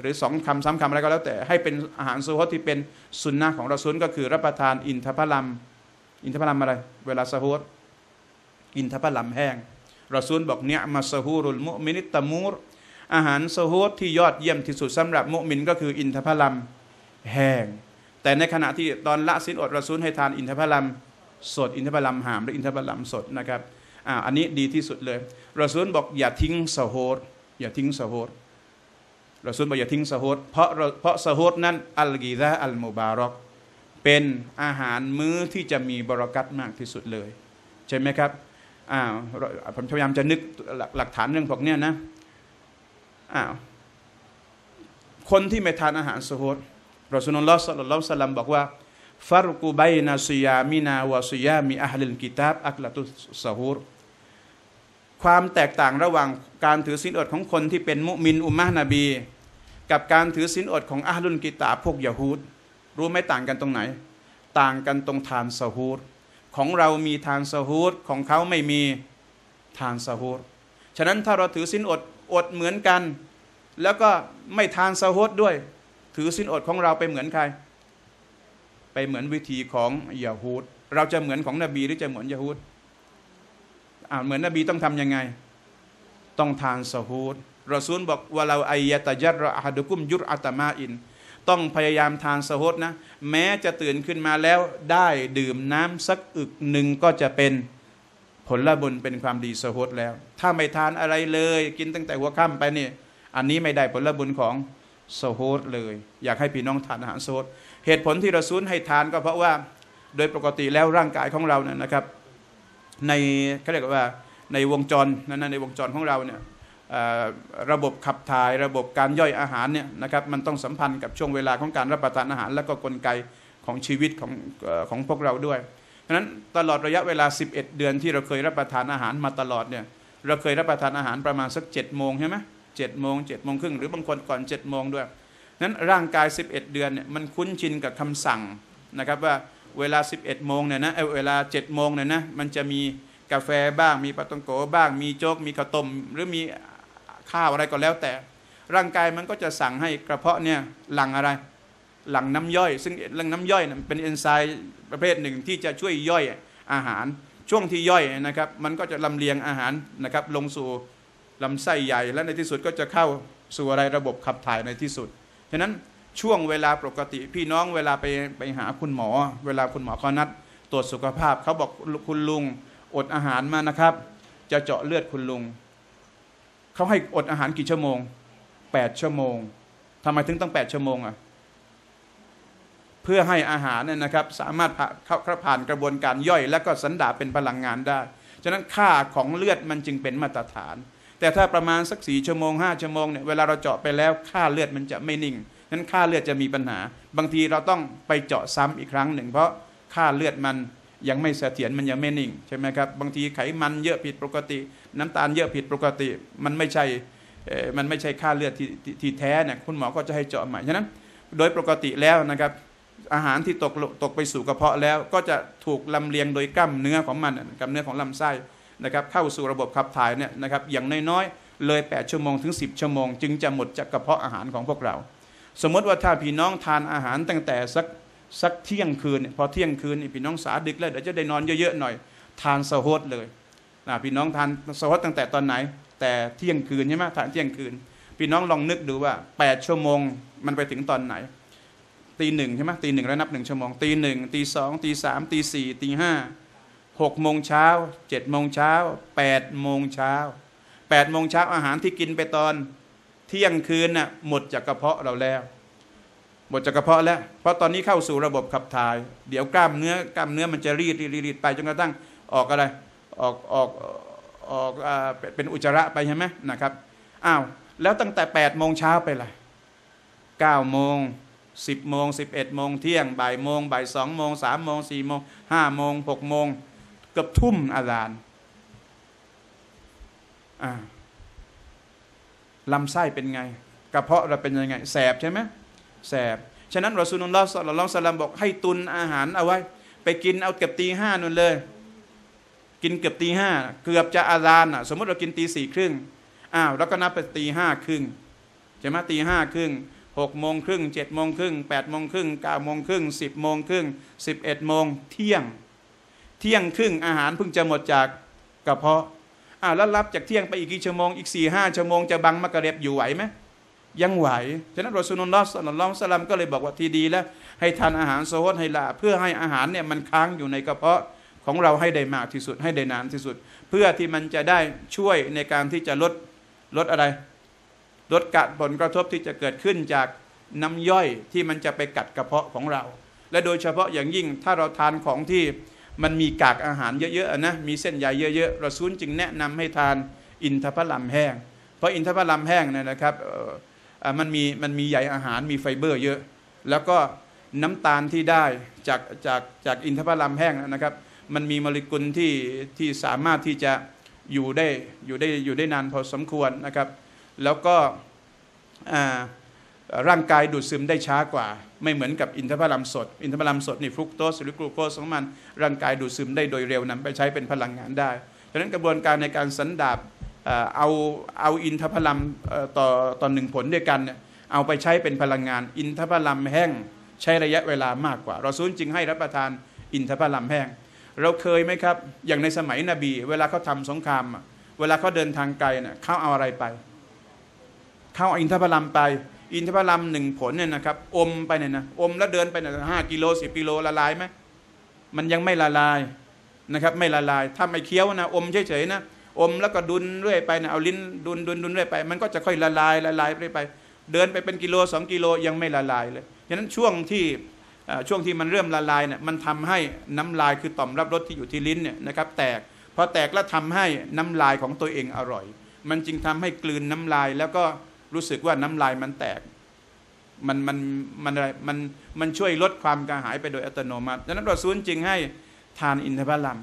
หรือ2 คำ 3 คำอะไรก็แล้วแต่ให้เป็นอาหารสุโฮดที่เป็นสุนนะของรอซูลก็คือรับประทานอินทผลัมอะไรเวลาสุโฮดอินทผลัมแห้งรอซูลบอกเนี่ยมัสฮูรุลมุมินิตตะมูรอาหารสุโฮดที่ยอดเยี่ยมที่สุดสำหรับมุมินก็คืออินทผลัมแห้งแต่ในขณะที่ตอนละศีลอดรอซูลให้ทานอินทผลัมสดอินทผลัมหามหรืออินทผลัมสดนะครับอันนี้ดีที่สุดเลยรอซูลบอกอย่าทิ้งสะโฮดรอซูลบอกอย่าทิ้งสะโฮดเพราะสะโฮดนั้นอัลกีซาอัลมุบารอกเป็นอาหารมื้อที่จะมีบารอกัตมากที่สุดเลยใช่ไหมครับผมพยายามจะนึกหลักฐานเรื่องพวกเนี้ยนะคนที่ไม่ทานอาหารสะโฮดรอซูลุลลอฮ์ ศ็อลลัลลอฮุอะลัยฮิวะซัลลัมบอกว่า Farqu baina siyamina wa siyami ahlil kitab aklatus sahur ความแตกต่างระหว่างการถือศีลอดของคนที่เป็นมุมินอุมมะฮ์นบีกับการถือศีลอดของอะห์ลุลกิตาบพวกยะฮูดรู้ไหมต่างกันตรงไหนต่างกันตรงทานซะฮูรของเรามีทานซะฮูรของเขาไม่มีทานซะฮูรฉะนั้นถ้าเราถือศีลอดเหมือนกันแล้วก็ไม่ทานซะฮูรด้วยถือศีลอดของเราไปเหมือนใครไปเหมือนวิธีของยะฮูดเราจะเหมือนของนบีหรือจะเหมือนยะฮูดเหมือนนบีต้องทำยังไงต้องทานซะฮูรรอซูลบอกว่าเราอัยยะตะยัรอะฮดุกุมยุรอะตะมาอินต้องพยายามทานซะฮูรนะแม้จะตื่นขึ้นมาแล้วได้ดื่มน้ำสักอึกหนึ่งก็จะเป็นผลบุญเป็นความดีซะฮูรแล้วถ้าไม่ทานอะไรเลยกินตั้งแต่หัวค่ำไปนี่อันนี้ไม่ได้ผลบุญของซะฮูรเลยอยากให้พี่น้องทานอาหารซะฮูรเหตุผลที่รอซูลให้ทานก็เพราะว่าโดยปกติแล้วร่างกายของเราเนี่ยนะครับในเขาเรียกว่าในวงจรในวงจรของเราเนี่ยระบบขับถ่ายระบบการย่อยอาหารเนี่ยนะครับมันต้องสัมพันธ์กับช่วงเวลาของการรับประทานอาหารและก็กลไกของชีวิตของพวกเราด้วยฉะนั้นตลอดระยะเวลา11เดือนที่เราเคยรับประทานอาหารมาตลอดเนี่ยเราเคยรับประทานอาหารประมาณสัก7 โมงใช่ไหม7 โมง 7 โมงครึ่งหรือบางคนก่อน7 โมงด้วยนั้นร่างกาย11เดือนเนี่ยมันคุ้นชินกับคำสั่งนะครับว่าเวลา11 โมงเนี่ยนะเวลา7 โมงเนี่ยนะมันจะมีกาแฟบ้างมีปาตองโกบ้างมีโจ๊กมีข้าวต้มหรือมีข้าวอะไรก็แล้วแต่ร่างกายมันก็จะสั่งให้กระเพาะเนี่ยหลั่งอะไรหลั่งน้ำย่อยซึ่งหลั่งน้ำย่อยเป็นเอนไซม์ประเภทหนึ่งที่จะช่วยย่อยอาหารช่วงที่ย่อยนะครับมันก็จะลำเลียงอาหารนะครับลงสู่ลำไส้ใหญ่และในที่สุดก็จะเข้าสู่อะไรระบบขับถ่ายในที่สุดฉะนั้นช่วงเวลาปกติพี่น้องเวลาไปหาคุณหมอเวลาคุณหมอเขานัดตรวจสุขภาพเขาบอกคุณลุงอดอาหารมานะครับจะเจาะเลือดคุณลุงเขาให้อดอาหารกี่ชั่วโมง8 ชั่วโมงทำไมถึงต้อง8 ชั่วโมงอ่ะเพื่อให้อาหารเนี่ยนะครับสามารถผ่านกระบวนการย่อยและก็สันดาปเป็นพลังงานได้ฉะนั้นค่าของเลือดมันจึงเป็นมาตรฐานแต่ถ้าประมาณสัก4 ชั่วโมง5 ชั่วโมงเนี่ยเวลาเราเจาะไปแล้วค่าเลือดมันจะไม่นิ่งนั้นค่าเลือดจะมีปัญหาบางทีเราต้องไปเจาะซ้ำอีกครั้งหนึ่งเพราะค่าเลือดมันยังไม่เสถียรมันยังไม่นิ่งใช่ไหมครับบางทีไขมันเยอะผิดปกติน้ำตาลเยอะผิดปกติมันไม่ใช่ค่าเลือดที่แท้เนี่ยคุณหมอก็จะให้เจาะใหม่ฉะนั้นโดยปกติแล้วนะครับอาหารที่ตกไปสู่กระเพาะแล้วก็จะถูกลำเลียงโดยกล้ามเนื้อของมันกล้ามเนื้อของลำไส้นะครับเข้าสู่ระบบขับถ่ายเนี่ยนะครับอย่างน้อยๆเลย8 ชั่วโมงถึง10 ชั่วโมงจึงจะหมดจากกระเพาะอาหารของพวกเราสมมติว่าถ้าพี่น้องทานอาหารตั้งแต่สักเที่ยงคืนพอเที่ยงคืนพี่น้องสาดึกแล้วเดี๋ยวจะได้นอนเยอะๆหน่อยทานซะฮูรเลยพี่น้องทานซะฮูรตั้งแต่ตอนไหนแต่เที่ยงคืนใช่ไหมทานเที่ยงคืนพี่น้องลองนึกดูว่า8 ชั่วโมงมันไปถึงตอนไหนตี 1ใช่ไหมตี 1แล้วนับ1 ชั่วโมงตี 1ตี 2ตี 3ตี 4ตี 56 โมงเช้า7 โมงเช้า8 โมงเช้า8 โมงเช้าอาหารที่กินไปตอนเที่ยงคืนน่ะหมดจากกระเพาะเราแล้วหมดจากกระเพาะแล้วเพราะตอนนี้เข้าสู่ระบบขับถ่ายเดี๋ยวกล้ามเนื้อมันจะรีดไปจนกระทั่งออกอะไรออกเป็นอุจจาระไปใช่ไหมนะครับอ้าวแล้วตั้งแต่8 โมงเช้าไปล่ะ9 โมง10 โมง11 โมงเที่ยงบ่าย 1 โมงบ่าย 2 โมง3 โมง4 โมง5 โมง6 โมงเกือบทุ่มอาจารย์ลำไส้เป็นไงกระเพาะเราเป็นยังไงแสบใช่ไหมแสบฉะนั้นรอซูลุลลอฮ์ศ็อลลัลลอฮุอะลัยฮิวะซัลลัมบอกให้ตุนอาหารเอาไว้ไปกินเอาเกือบตี 5นู่นเลยกินเกือบตี 5เกือบจะอาซานสมมติเรากินตี 4 ครึ่งแล้วก็นับไปตี 5 ครึ่งใช่ไหมตี 5 ครึ่ง6 โมงครึ่ง7 โมงครึ่ง8 โมงครึ่ง9 โมงครึ่ง10 โมงครึ่ง11 โมงเที่ยงครึ่งอาหารเพิ่งจะหมดจากกระเพาะแล้วรับจากเที่ยงไปอีกกี่ชั่วโมงอีก 4-5 ชั่วโมงจะบังมักริบอยู่ไหวไหมยังไหวฉะนั้นรอซูลุลลอฮ์ศ็อลลัลลอฮุอะลัยฮิวะซัลลัมก็เลยบอกว่าที่ดีแล้วให้ทานอาหารซะฮูรให้ละเพื่อให้อาหารเนี่ยมันค้างอยู่ในกระเพาะของเราให้ได้มากที่สุดให้ได้นานที่สุดเพื่อที่มันจะได้ช่วยในการที่จะลดอะไรลดกัดผลกระทบที่จะเกิดขึ้นจากน้ำย่อยที่มันจะไปกัดกระเพาะของเราและโดยเฉพาะอย่างยิ่งถ้าเราทานของที่มันมีกากอาหารเยอะๆนะมีเส้นใยเยอะๆรอซูลจึงแนะนำให้ทานอินทผลัมแห้งเพราะอินทผลัมแห้งเนี่ยนะครับมันมีใยอาหารมีไฟเบอร์เยอะแล้วก็ น้ำตาลที่ได้จากอินทผลัมแห้งนะครับมันมีโมเลกุลที่สามารถที่จะอยู่ได้นานพอสมควรนะครับแล้วก็ร่างกายดูดซึมได้ช้ากว่าไม่เหมือนกับอินทผลัมสดนี่ฟรุกโตสหรือกลูโคสของมันร่างกายดูดซึมได้โดยเร็วนำไปใช้เป็นพลังงานได้ดังนั้นกระบวนการในการสันดาปเอาอินทผลัมต่อหนึ่งผลด้วยกันเอาไปใช้เป็นพลังงานอินทผลัมแห้งใช้ระยะเวลามากกว่ารอซูลจึงให้รับประทานอินทผลัมแห้งเราเคยไหมครับอย่างในสมัยนบีเวลาเขาทำสงครามเวลาเขาเดินทางไกลเนี่ยเขาเอาอะไรไปเขาเอาอินทผลัมไปอินทผลัมหนึ่งผลเนี่ยนะครับอมไปเนี่ยนะอมแล้วเดินไปเนี่ย5 กิโล10 กิโลละลายไหมมันยังไม่ละลายนะครับไม่ละลายถ้าไม่เคี้ยวนะอมเฉยๆนะอมแล้วก็ดุนเรื่อยไปนะเอาลิ้นดุนเรื่อยไปมันก็จะค่อยละลายเรื่อยไปเดินไปเป็นกิโล2 กิโลยังไม่ละลายเลยฉะนั้นช่วงที่มันเริ่มละลายเนี่ยมันทำให้น้ำลายคือต่อมรับรสที่อยู่ที่ลิ้นเนี่ยนะครับแตกพอแตกแล้วทำให้น้ำลายของตัวเองอร่อยมันจึงทำให้กลืนน้ำลายแล้วก็รู้สึกว่าน้ำลายมันแตกมันอะไรมันช่วยลดความกระหายไปโดยอัตโนมัติฉะนั้นเราซูลจึงให้ทานอินทผลัม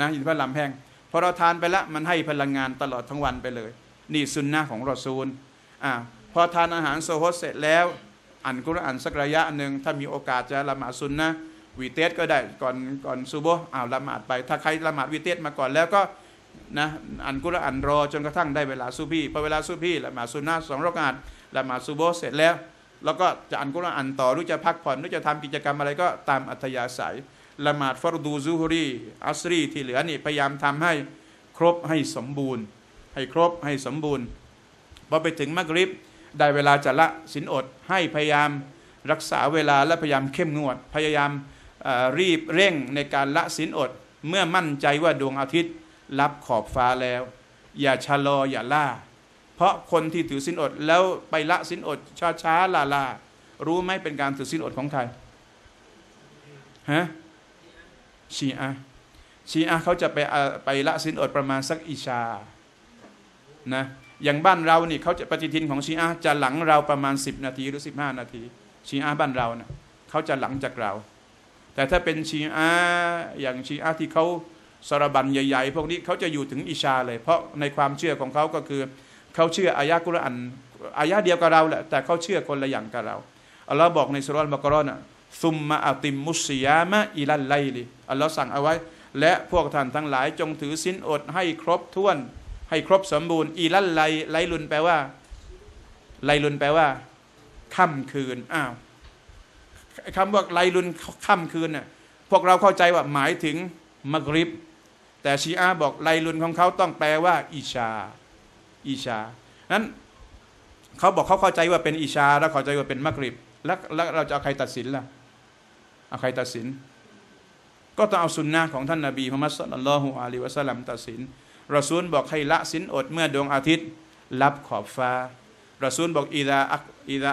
นะอินทผลัมแห้งพอเราทานไปละมันให้พลังงานตลอดทั้งวันไปเลยนี่ซุนนะห์ของรอซูลพอทานอาหารโซฮดเสร็จแล้วอ่านกุรอานสักระยะหนึ่งถ้ามีโอกาสจะละหมาดซุนนะห์วิเตรก็ได้ก่อนซุบฮ์ละหมาดไปถ้าใครละหมาดวิเตรมาก่อนแล้วก็นะอ่านกุรอานรอจนกระทั่งได้เวลาซุบฮีพอเวลาซุบฮีละหมาดซุนนะห์2 รอกาตละหมาดซุบฮ์เสร็จแล้วก็จะอ่านกุรอานต่อหรือจะพักผ่อนหรือจะทำกิจกรรมอะไรก็ตามอัธยาศัยละหมาดฟัรดูซูฮรีอัสรีที่เหลือนี่พยายามทำให้ครบให้สมบูรณ์พอไปถึงมักริบได้เวลาจะละศีลอดให้พยายามรักษาเวลาและพยายามเข้มงวดพยายามรีบเร่งในการละศีลอดเมื่อมั่นใจว่าดวงอาทิตย์ลับขอบฟ้าแล้วอย่าชะลออย่าล่าเพราะคนที่ถือศีลอดแล้วไปละศีลอดช้าๆล่าๆรู้ไหมเป็นการถือศีลอดของใครฮะชีอะห์เขาจะไปละศีลอดประมาณสักอิชานะอย่างบ้านเรานี่เขาจะปฏิทินของชีอะห์จะหลังเราประมาณ10 นาทีหรือ15 นาทีชีอะห์บ้านเราเนี่ยเขาจะหลังจากเราแต่ถ้าเป็นชีอะห์อย่างชีอะห์ที่เขาสารบัญใหญ่ๆพวกนี้เขาจะอยู่ถึงอิชาเลยเพราะในความเชื่อของเขาก็คือเขาเชื่ออายะกุรอานอายะเดียวกับเราแหละแต่เขาเชื่อคนละอย่างกับเราอัลลอฮ์บอกในสุเราะห์อัลบะเกาะเราะห์ซุมมะอัติมมุศยามะอิลัลไลลิอัลลอฮ์สั่งเอาไว้และพวกท่านทั้งหลายจงถือศีลอดให้ครบถ้วนให้ครบสมบูรณ์อีลัลไลลุนแปลว่าค่ำคืนคำว่าไลลุนค่ำคืนน่ะพวกเราเข้าใจว่าหมายถึงมักริบแต่ชีอะห์บอกไลลุนของเขาต้องแปลว่าอิชานั้นเขาบอกเขาเข้าใจว่าเป็นอิชาแล้วเข้าใจว่าเป็นมักริบแล้วเราจะเอาใครตัดสินล่ะเอาใครตัดสินก็ต้องเอาสุนนะห์ของท่านนบีมุฮัมมัดศ็อลลัลลอฮุอะลัยฮิวะซัลลัมตัดสินรอซูลบอกให้ละศีลอดเมื่อดวงอาทิตย์ลับขอบฟ้ารอซูลบอกอิดา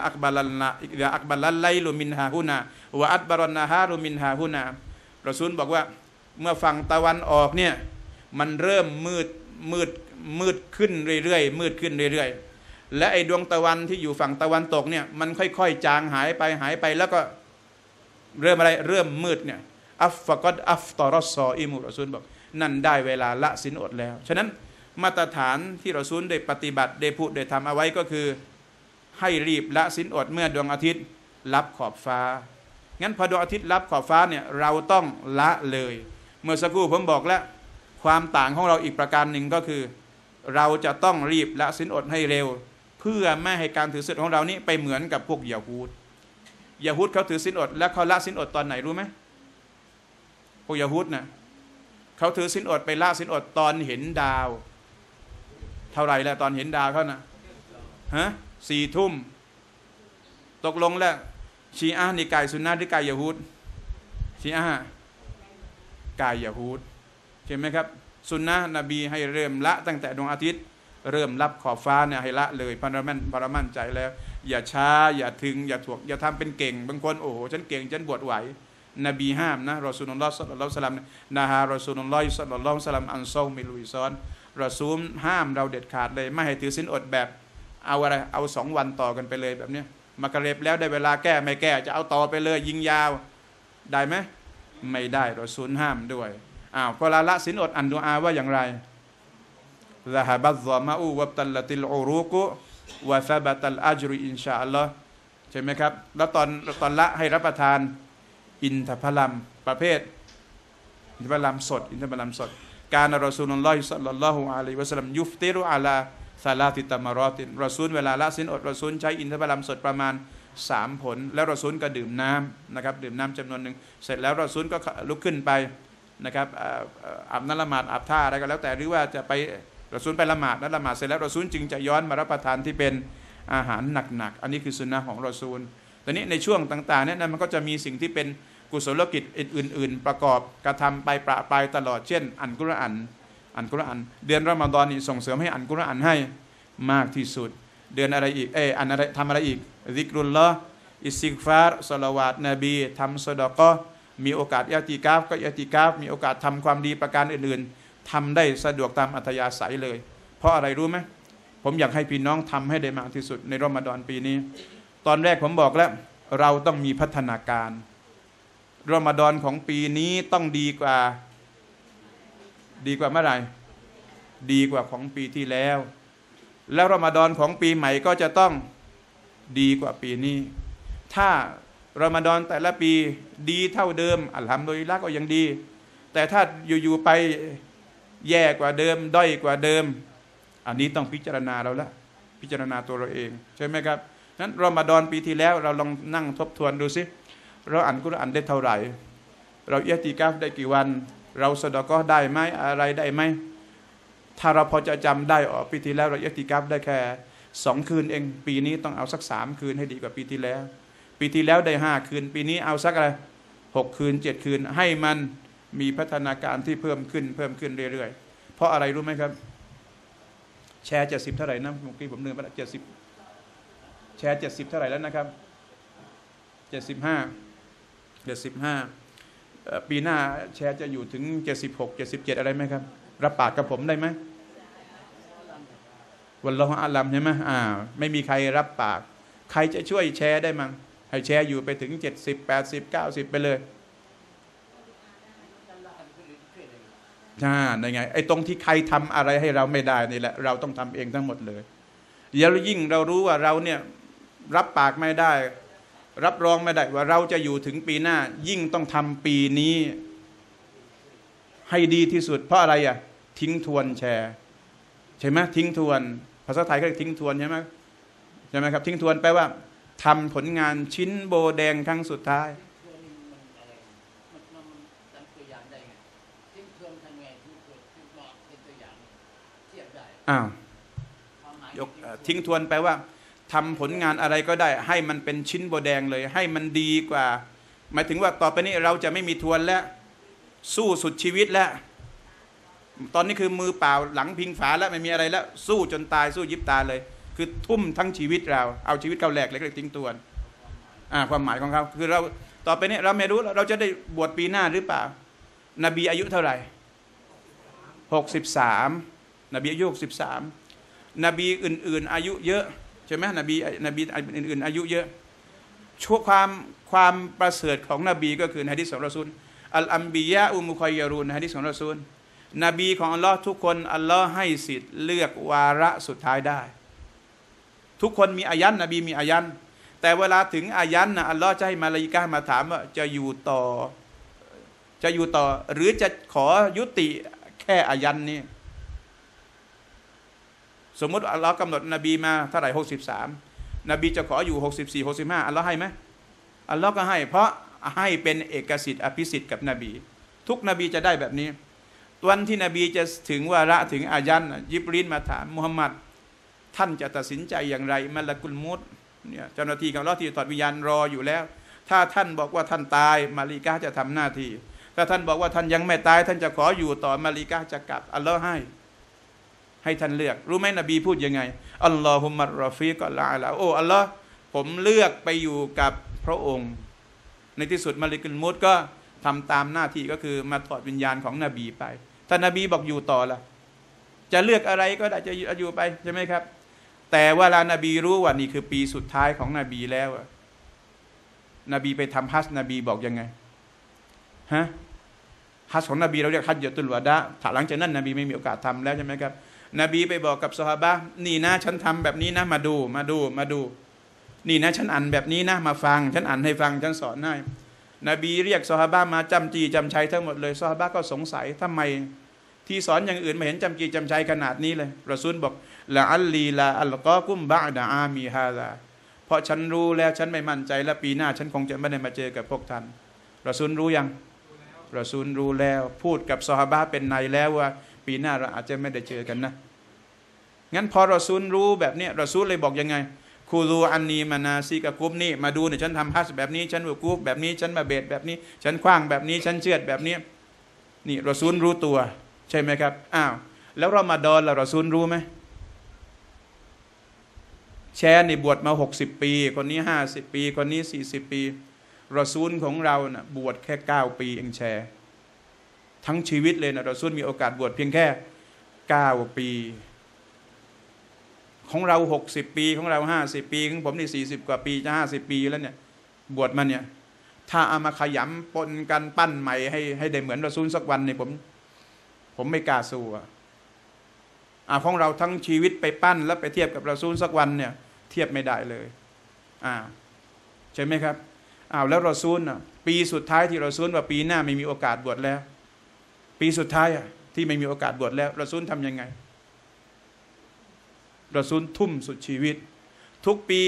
อักบัลลัลไลลุมินฮาฮุนาวะอัดบารอนนะฮารุมินฮาฮุนารอซูลบอกว่าเมื่อฝั่งตะวันออกเนี่ยมันเริ่มมืดขึ้นเรื่อยๆและไอดวงตะวันที่อยู่ฝั่งตะวันตกเนี่ยมันค่อยๆจางหายไปแล้วก็เริ่มอะไรเริ่มมืดเนี่ยอัฟฟะกอดอัฟตอรอซออิมุรอซูลบอกนั่นได้เวลาละศีลอดแล้วฉะนั้นมาตรฐานที่เราซูลได้ปฏิบัติได้พูดได้ทำเอาไว้ก็คือให้รีบละศีลอดเมื่อดวงอาทิตย์ลับขอบฟ้างั้นพอดวงอาทิตย์ลับขอบฟ้าเนี่ยเราต้องละเลยเมื่อสักครู่ผมบอกแล้วความต่างของเราอีกประการหนึ่งก็คือเราจะต้องรีบละศีลอดให้เร็วเพื่อไม่ให้การถือศีลของเรานี้ไปเหมือนกับพวกยะฮูดเขาถือศีลอดและเขาละศีลอดตอนไหนรู้ไหมพวกยะฮูดนะเขาถือศีลอดไปละศีลอดตอนเห็นดาวเท่าไรแล้วตอนเห็นดาวเขานะ4 ทุ่มตกลงแล้วชีอะห์นี่กายสุนนะหรือกายยะฮูดชีอะห์กายยะฮูดใช่ไหมครับสุนนะนบีให้เริ่มละตั้งแต่ดวงอาทิตย์เริ่มรับขอบฟ้าเนี่ยให้ละเลยพระมั่นใจแล้วอย่าช้าอย่าถึงอย่าถ่วงอย่าทำเป็นเก่งบางคนโอ้โหฉันเก่งฉันบวชไหวนบีห้ามนะรอซูลุลลอฮ์ศ็อลลัลลอฮุอะลัยฮิวะซัลลัมนะฮะรอซูลุลลอฮ์ศ็อลลัลลอฮุอะลัยฮิวะซัลลัมอันซอมิลุยซอนรอซูลห้ามเราเด็ดขาดเลยไม่ให้ถือศีลอดแบบเอาอะไรเอา2 วันต่อกันไปเลยแบบเนี้ย มักริบแล้วได้เวลาแก้ไม่แก้จะเอาต่อไปเลยยิงยาวได้ไหมไม่ได้เราซุนห้ามด้วยอ้าวพอละละศีลอดอันดุอาว่าอย่างไรละฮะบัซมะอูวับตัลละติลอูรุกุวะซะบะตัลอัจรุอินชาอัลลอฮ์ใช่ไหมครับแล้วตอนละให้รับประทานอินทผลัมประเภทอินทผลัมสดอินทผลัมสดการรอซูลุลลอฮิศ็อลลัลลอฮุอะลัยฮิวะซัลลัมยุฟติรุอะลาซาลาติตะมะรอตินรอซูลเวลาละศีลอดรอซูลใช้อินทผลัมสดประมาณ3ผลแล้วรอซูลก็ดื่มน้ำนะครับดื่มน้ำจำนวนหนึ่งเสร็จแล้วรอซูลก็ลุกขึ้นไปนะครับอาบน้ำละหมาดอาบท่าอะไรก็แล้วแต่หรือว่าจะไปรอซูลไปละหมาดนั้นละหมาดเสร็จแล้วรอซูลจึงจะย้อนมารับประทานที่เป็นอาหารหนักๆอันนี้คือสุนนะของรอซูลตอนนี้ในช่วงต่างๆเนี่ยมันก็จะมีสิ่งที่เป็นกุศลกิจอื่นๆประกอบกระทำไปประปรายตลอดเช่นอ่านกุรอานเดือนรอมฎอนนี่ส่งเสริมให้อ่านกุรอานให้มากที่สุดเดือนอะไรอีกอ่านอะไรทำอะไรอีกซิกรุลละอิสติฆฟาร์ศอลาวาตนบีทำซอดากะฮ์มีโอกาสอิอ์ติกาฟก็อิอ์ติกาฟมีโอกาสทำความดีประการอื่นๆทำได้สะดวกตามอัธยาศัยเลยเพราะอะไรรู้ไหมผมอยากให้พี่น้องทำให้ได้มากที่สุดในรอมฎอนปีนี้ตอนแรกผมบอกแล้วเราต้องมีพัฒนาการรอมฎอนของปีนี้ต้องดีกว่าเมื่อไหร่ดีกว่าของปีที่แล้วแล้วรอมฎอนของปีใหม่ก็จะต้องดีกว่าปีนี้ถ้ารอมฎอนแต่ละปีดีเท่าเดิมอัลฮัมดุลิลละห์ก็ยังดีแต่ถ้าอยู่ๆไปแย่กว่าเดิมด้อยกว่าเดิมอันนี้ต้องพิจารณาเราละพิจารณาตัวเราเองใช่ไหมครับนั้นรอมฎอนปีที่แล้วเราลองนั่งทบทวนดูสิเราอ่านกุรอานได้เท่าไหร่เราอิอ์ติกาฟได้กี่วันเราซอดาก็ได้ไหมอะไรได้ไหมถ้าเราพอจะจำได้อ๋อปีที่แล้วเราอิอ์ติกาฟได้แค่2คืนเองปีนี้ต้องเอาสัก3คืนให้ดีกว่าปีที่แล้วปีที่แล้วได้5คืนปีนี้เอาสักอะไร6คืน7คืนให้มันมีพัฒนาการที่เพิ่มขึ้นเรื่อยๆเพราะอะไรรู้ไหมครับแชร์70เท่าไหร่นะเมื่อกี้ผมลืมไปละ70แชร์70เท่าไหร่แล้วนะครับ75ปีหน้าแชร์จะอยู่ถึง76 77อะไรไหมครับรับปากกับผมได้ไหมวันละอัลลัมใช่ไหมไม่มีใครรับปากใครจะช่วยแชร์ได้มั้งให้แชร์อยู่ไปถึง70 80 90ไปเลยในไงไอ้ตรงที่ใครทำอะไรให้เราไม่ได้นี่แหละเราต้องทำเองทั้งหมดเลยแล้วยิ่งเรารู้ว่าเราเนี่ยรับปากไม่ได้รับรองไม่ได้ว่าเราจะอยู่ถึงปีหน้ายิ่งต้องทำปีนี้ให้ดีที่สุดเพราะอะไรอ่ะทิ้งทวนแชร์ใช่ไหมทิ้งทวนภาษาไทยก็ทิ้งทวนใช่ไหมครับทิ้งทวนแปลว่าทำผลงานชิ้นโบแดงครั้งสุดท้ายทิ้งทวนแปลว่าทำผลงานอะไรก็ได้ให้มันเป็นชิ้นโบแดงเลยให้มันดีกว่าหมายถึงว่าต่อไปนี้เราจะไม่มีทวนแล้วสู้สุดชีวิตแล้วตอนนี้คือมือเปล่าหลังพิงฝาแล้วไม่มีอะไรแล้วสู้จนตายสู้ยิบตาเลยคือทุ่มทั้งชีวิตเราเอาชีวิตเข้าแหลกเลยทิ้งทวนความหมายของเขาคือเราต่อไปนี้เราไม่รู้เราจะได้บวชปีหน้าหรือเปล่านบีอายุเท่าไหร่63นบีอายุ63นบีอื่นๆอายุเยอะใช่ไหมนบีอื่นๆอายุเยอะชั่วความประเสริฐของนบีก็คือในหะดีษของรอซูลอัลอัมบิยาอุมุคอยยารูนในหะดีษของรอซูลนบีของอัลลอฮ์ทุกคนอัลลอฮ์ให้สิทธิ์เลือกวาระสุดท้ายได้ทุกคนมีอายันนบีมีอายันแต่เวลาถึงอายันนะอัลลอฮ์จะให้มาลาอิกะฮ์มาถามว่าจะอยู่ต่อหรือจะขอยุติแค่อายันนี้สมมติอัลลอฮ์กำหนดนบีมาเท่าไหร่63นบีจะขออยู่64 65อัลลอฮ์ให้ไหมอัลลอฮ์ก็ให้เพราะให้เป็นเอกสิทธิ์อภิสิทธิ์กับนบีทุกนบีจะได้แบบนี้วันที่นบีจะถึงวาระถึงอายันยิบรีลมาถามมุฮัมมัดท่านจะตัดสินใจอย่างไรมะละกุลมูตเนี่ยเจ้าหน้าที่ของอัลลอฮ์ที่ถอดวิญญาณรออยู่แล้วถ้าท่านบอกว่าท่านตายมาลิกะจะทำหน้าที่ถ้าท่านบอกว่าท่านยังไม่ตายท่านจะขออยู่ต่อมาลิกะจะกลับอัลลอฮ์ให้ท่านเลือกรู้ไหมนบีพูดยังไงอัลลอฮุมะรอฟีกอัลลอฮ์ละโอ้อัลลอฮ์ผมเลือกไปอยู่กับพระองค์ในที่สุดมาลิกุลมูตก็ทำตามหน้าที่ก็คือมาถอดวิญญาณของนบีไปถ้านบีบอกอยู่ต่อละจะเลือกอะไรก็ได้จะอยู่ไปใช่ไหมครับ แต่เวลานบีรู้ว่านี่คือปีสุดท้ายของนบีแล้วนบีไปทำฮัจญ์นบีบอกยังไงฮะฮัจญ์ของนบีเราเรียกฮัจญ์ตุลวะดะหลังจากนั้นนบีไม่มีโอกาสทำแล้วใช่ไหมครับนบีไปบอกกับซอฮาบะห์นี่นะฉันทำแบบนี้นะมาดูนี่นะฉันอ่านแบบนี้นะมาฟังฉันอ่านให้ฟังฉันสอนให้นบีเรียกซอฮาบะห์มาจำจีจำชัยทั้งหมดเลยซอฮาบะห์ก็สงสัยทำไมที่สอนอย่างอื่นไม่เห็นจำจีจำชัยขนาดนี้เลยรอซูลบอกละอัลลีลาอัลกอกุมบะอ์ดะอามีฮาซาเพราะฉันรู้แล้วฉันไม่มั่นใจและปีหน้าฉันคงจะไม่ได้มาเจอกับพวกท่านรอซูลรู้ยังรอซูลรู้แล้วพูดกับซอฮาบะห์เป็นในแล้วว่าปีหน้าเราอาจจะไม่ได้เจอกันนะงั้นพอรอซูลรู้แบบนี้รอซูลเลยบอกยังไงคูรูอันนีมานาซีกะกุบนี่มาดูเนี่ยฉันทำฮัจญ์แบบนี้ฉันวะกูฟแบบนี้ฉันมาเบดแบบนี้ฉันคว้างแบบนี้ฉันเชือดแบบนี้นี่รอซูลรู้ตัวใช่ไหมครับอ้าวแล้วรอมฎอนล่ะรอซูลรู้ไหมแชร์ในบวชมา60ปีคนนี้50ปีคนนี้40ปีรอซูลของเรานะบวชแค่9ปีเองแชร์ทั้งชีวิตเลยนะรอซูลมีโอกาสบวชเพียงแค่9ปีของเรา60ปีของเรา50ปีของผมนี่40กว่าปีจะ50ปีแล้วเนี่ยบวชมาเนี่ยถ้าเอามาขยำปนกันปั้นใหม่ให้ได้เหมือนรอซูลสักวันเนี่ยผมไม่กล้าสู้ของเราทั้งชีวิตไปปั้นแล้วไปเทียบกับรอซูลสักวันเนี่ยเทียบไม่ได้เลยใช่ไหมครับแล้วรอซูลปีสุดท้ายที่รอซูลว่าปีหน้าไม่มีโอกาสบวชแล้วปีสุดท้ายที่ไม่มีโอกาสบวชแล้วรอซูลทำยังไงรอซูลทุ่มสุดชีวิตทุกปี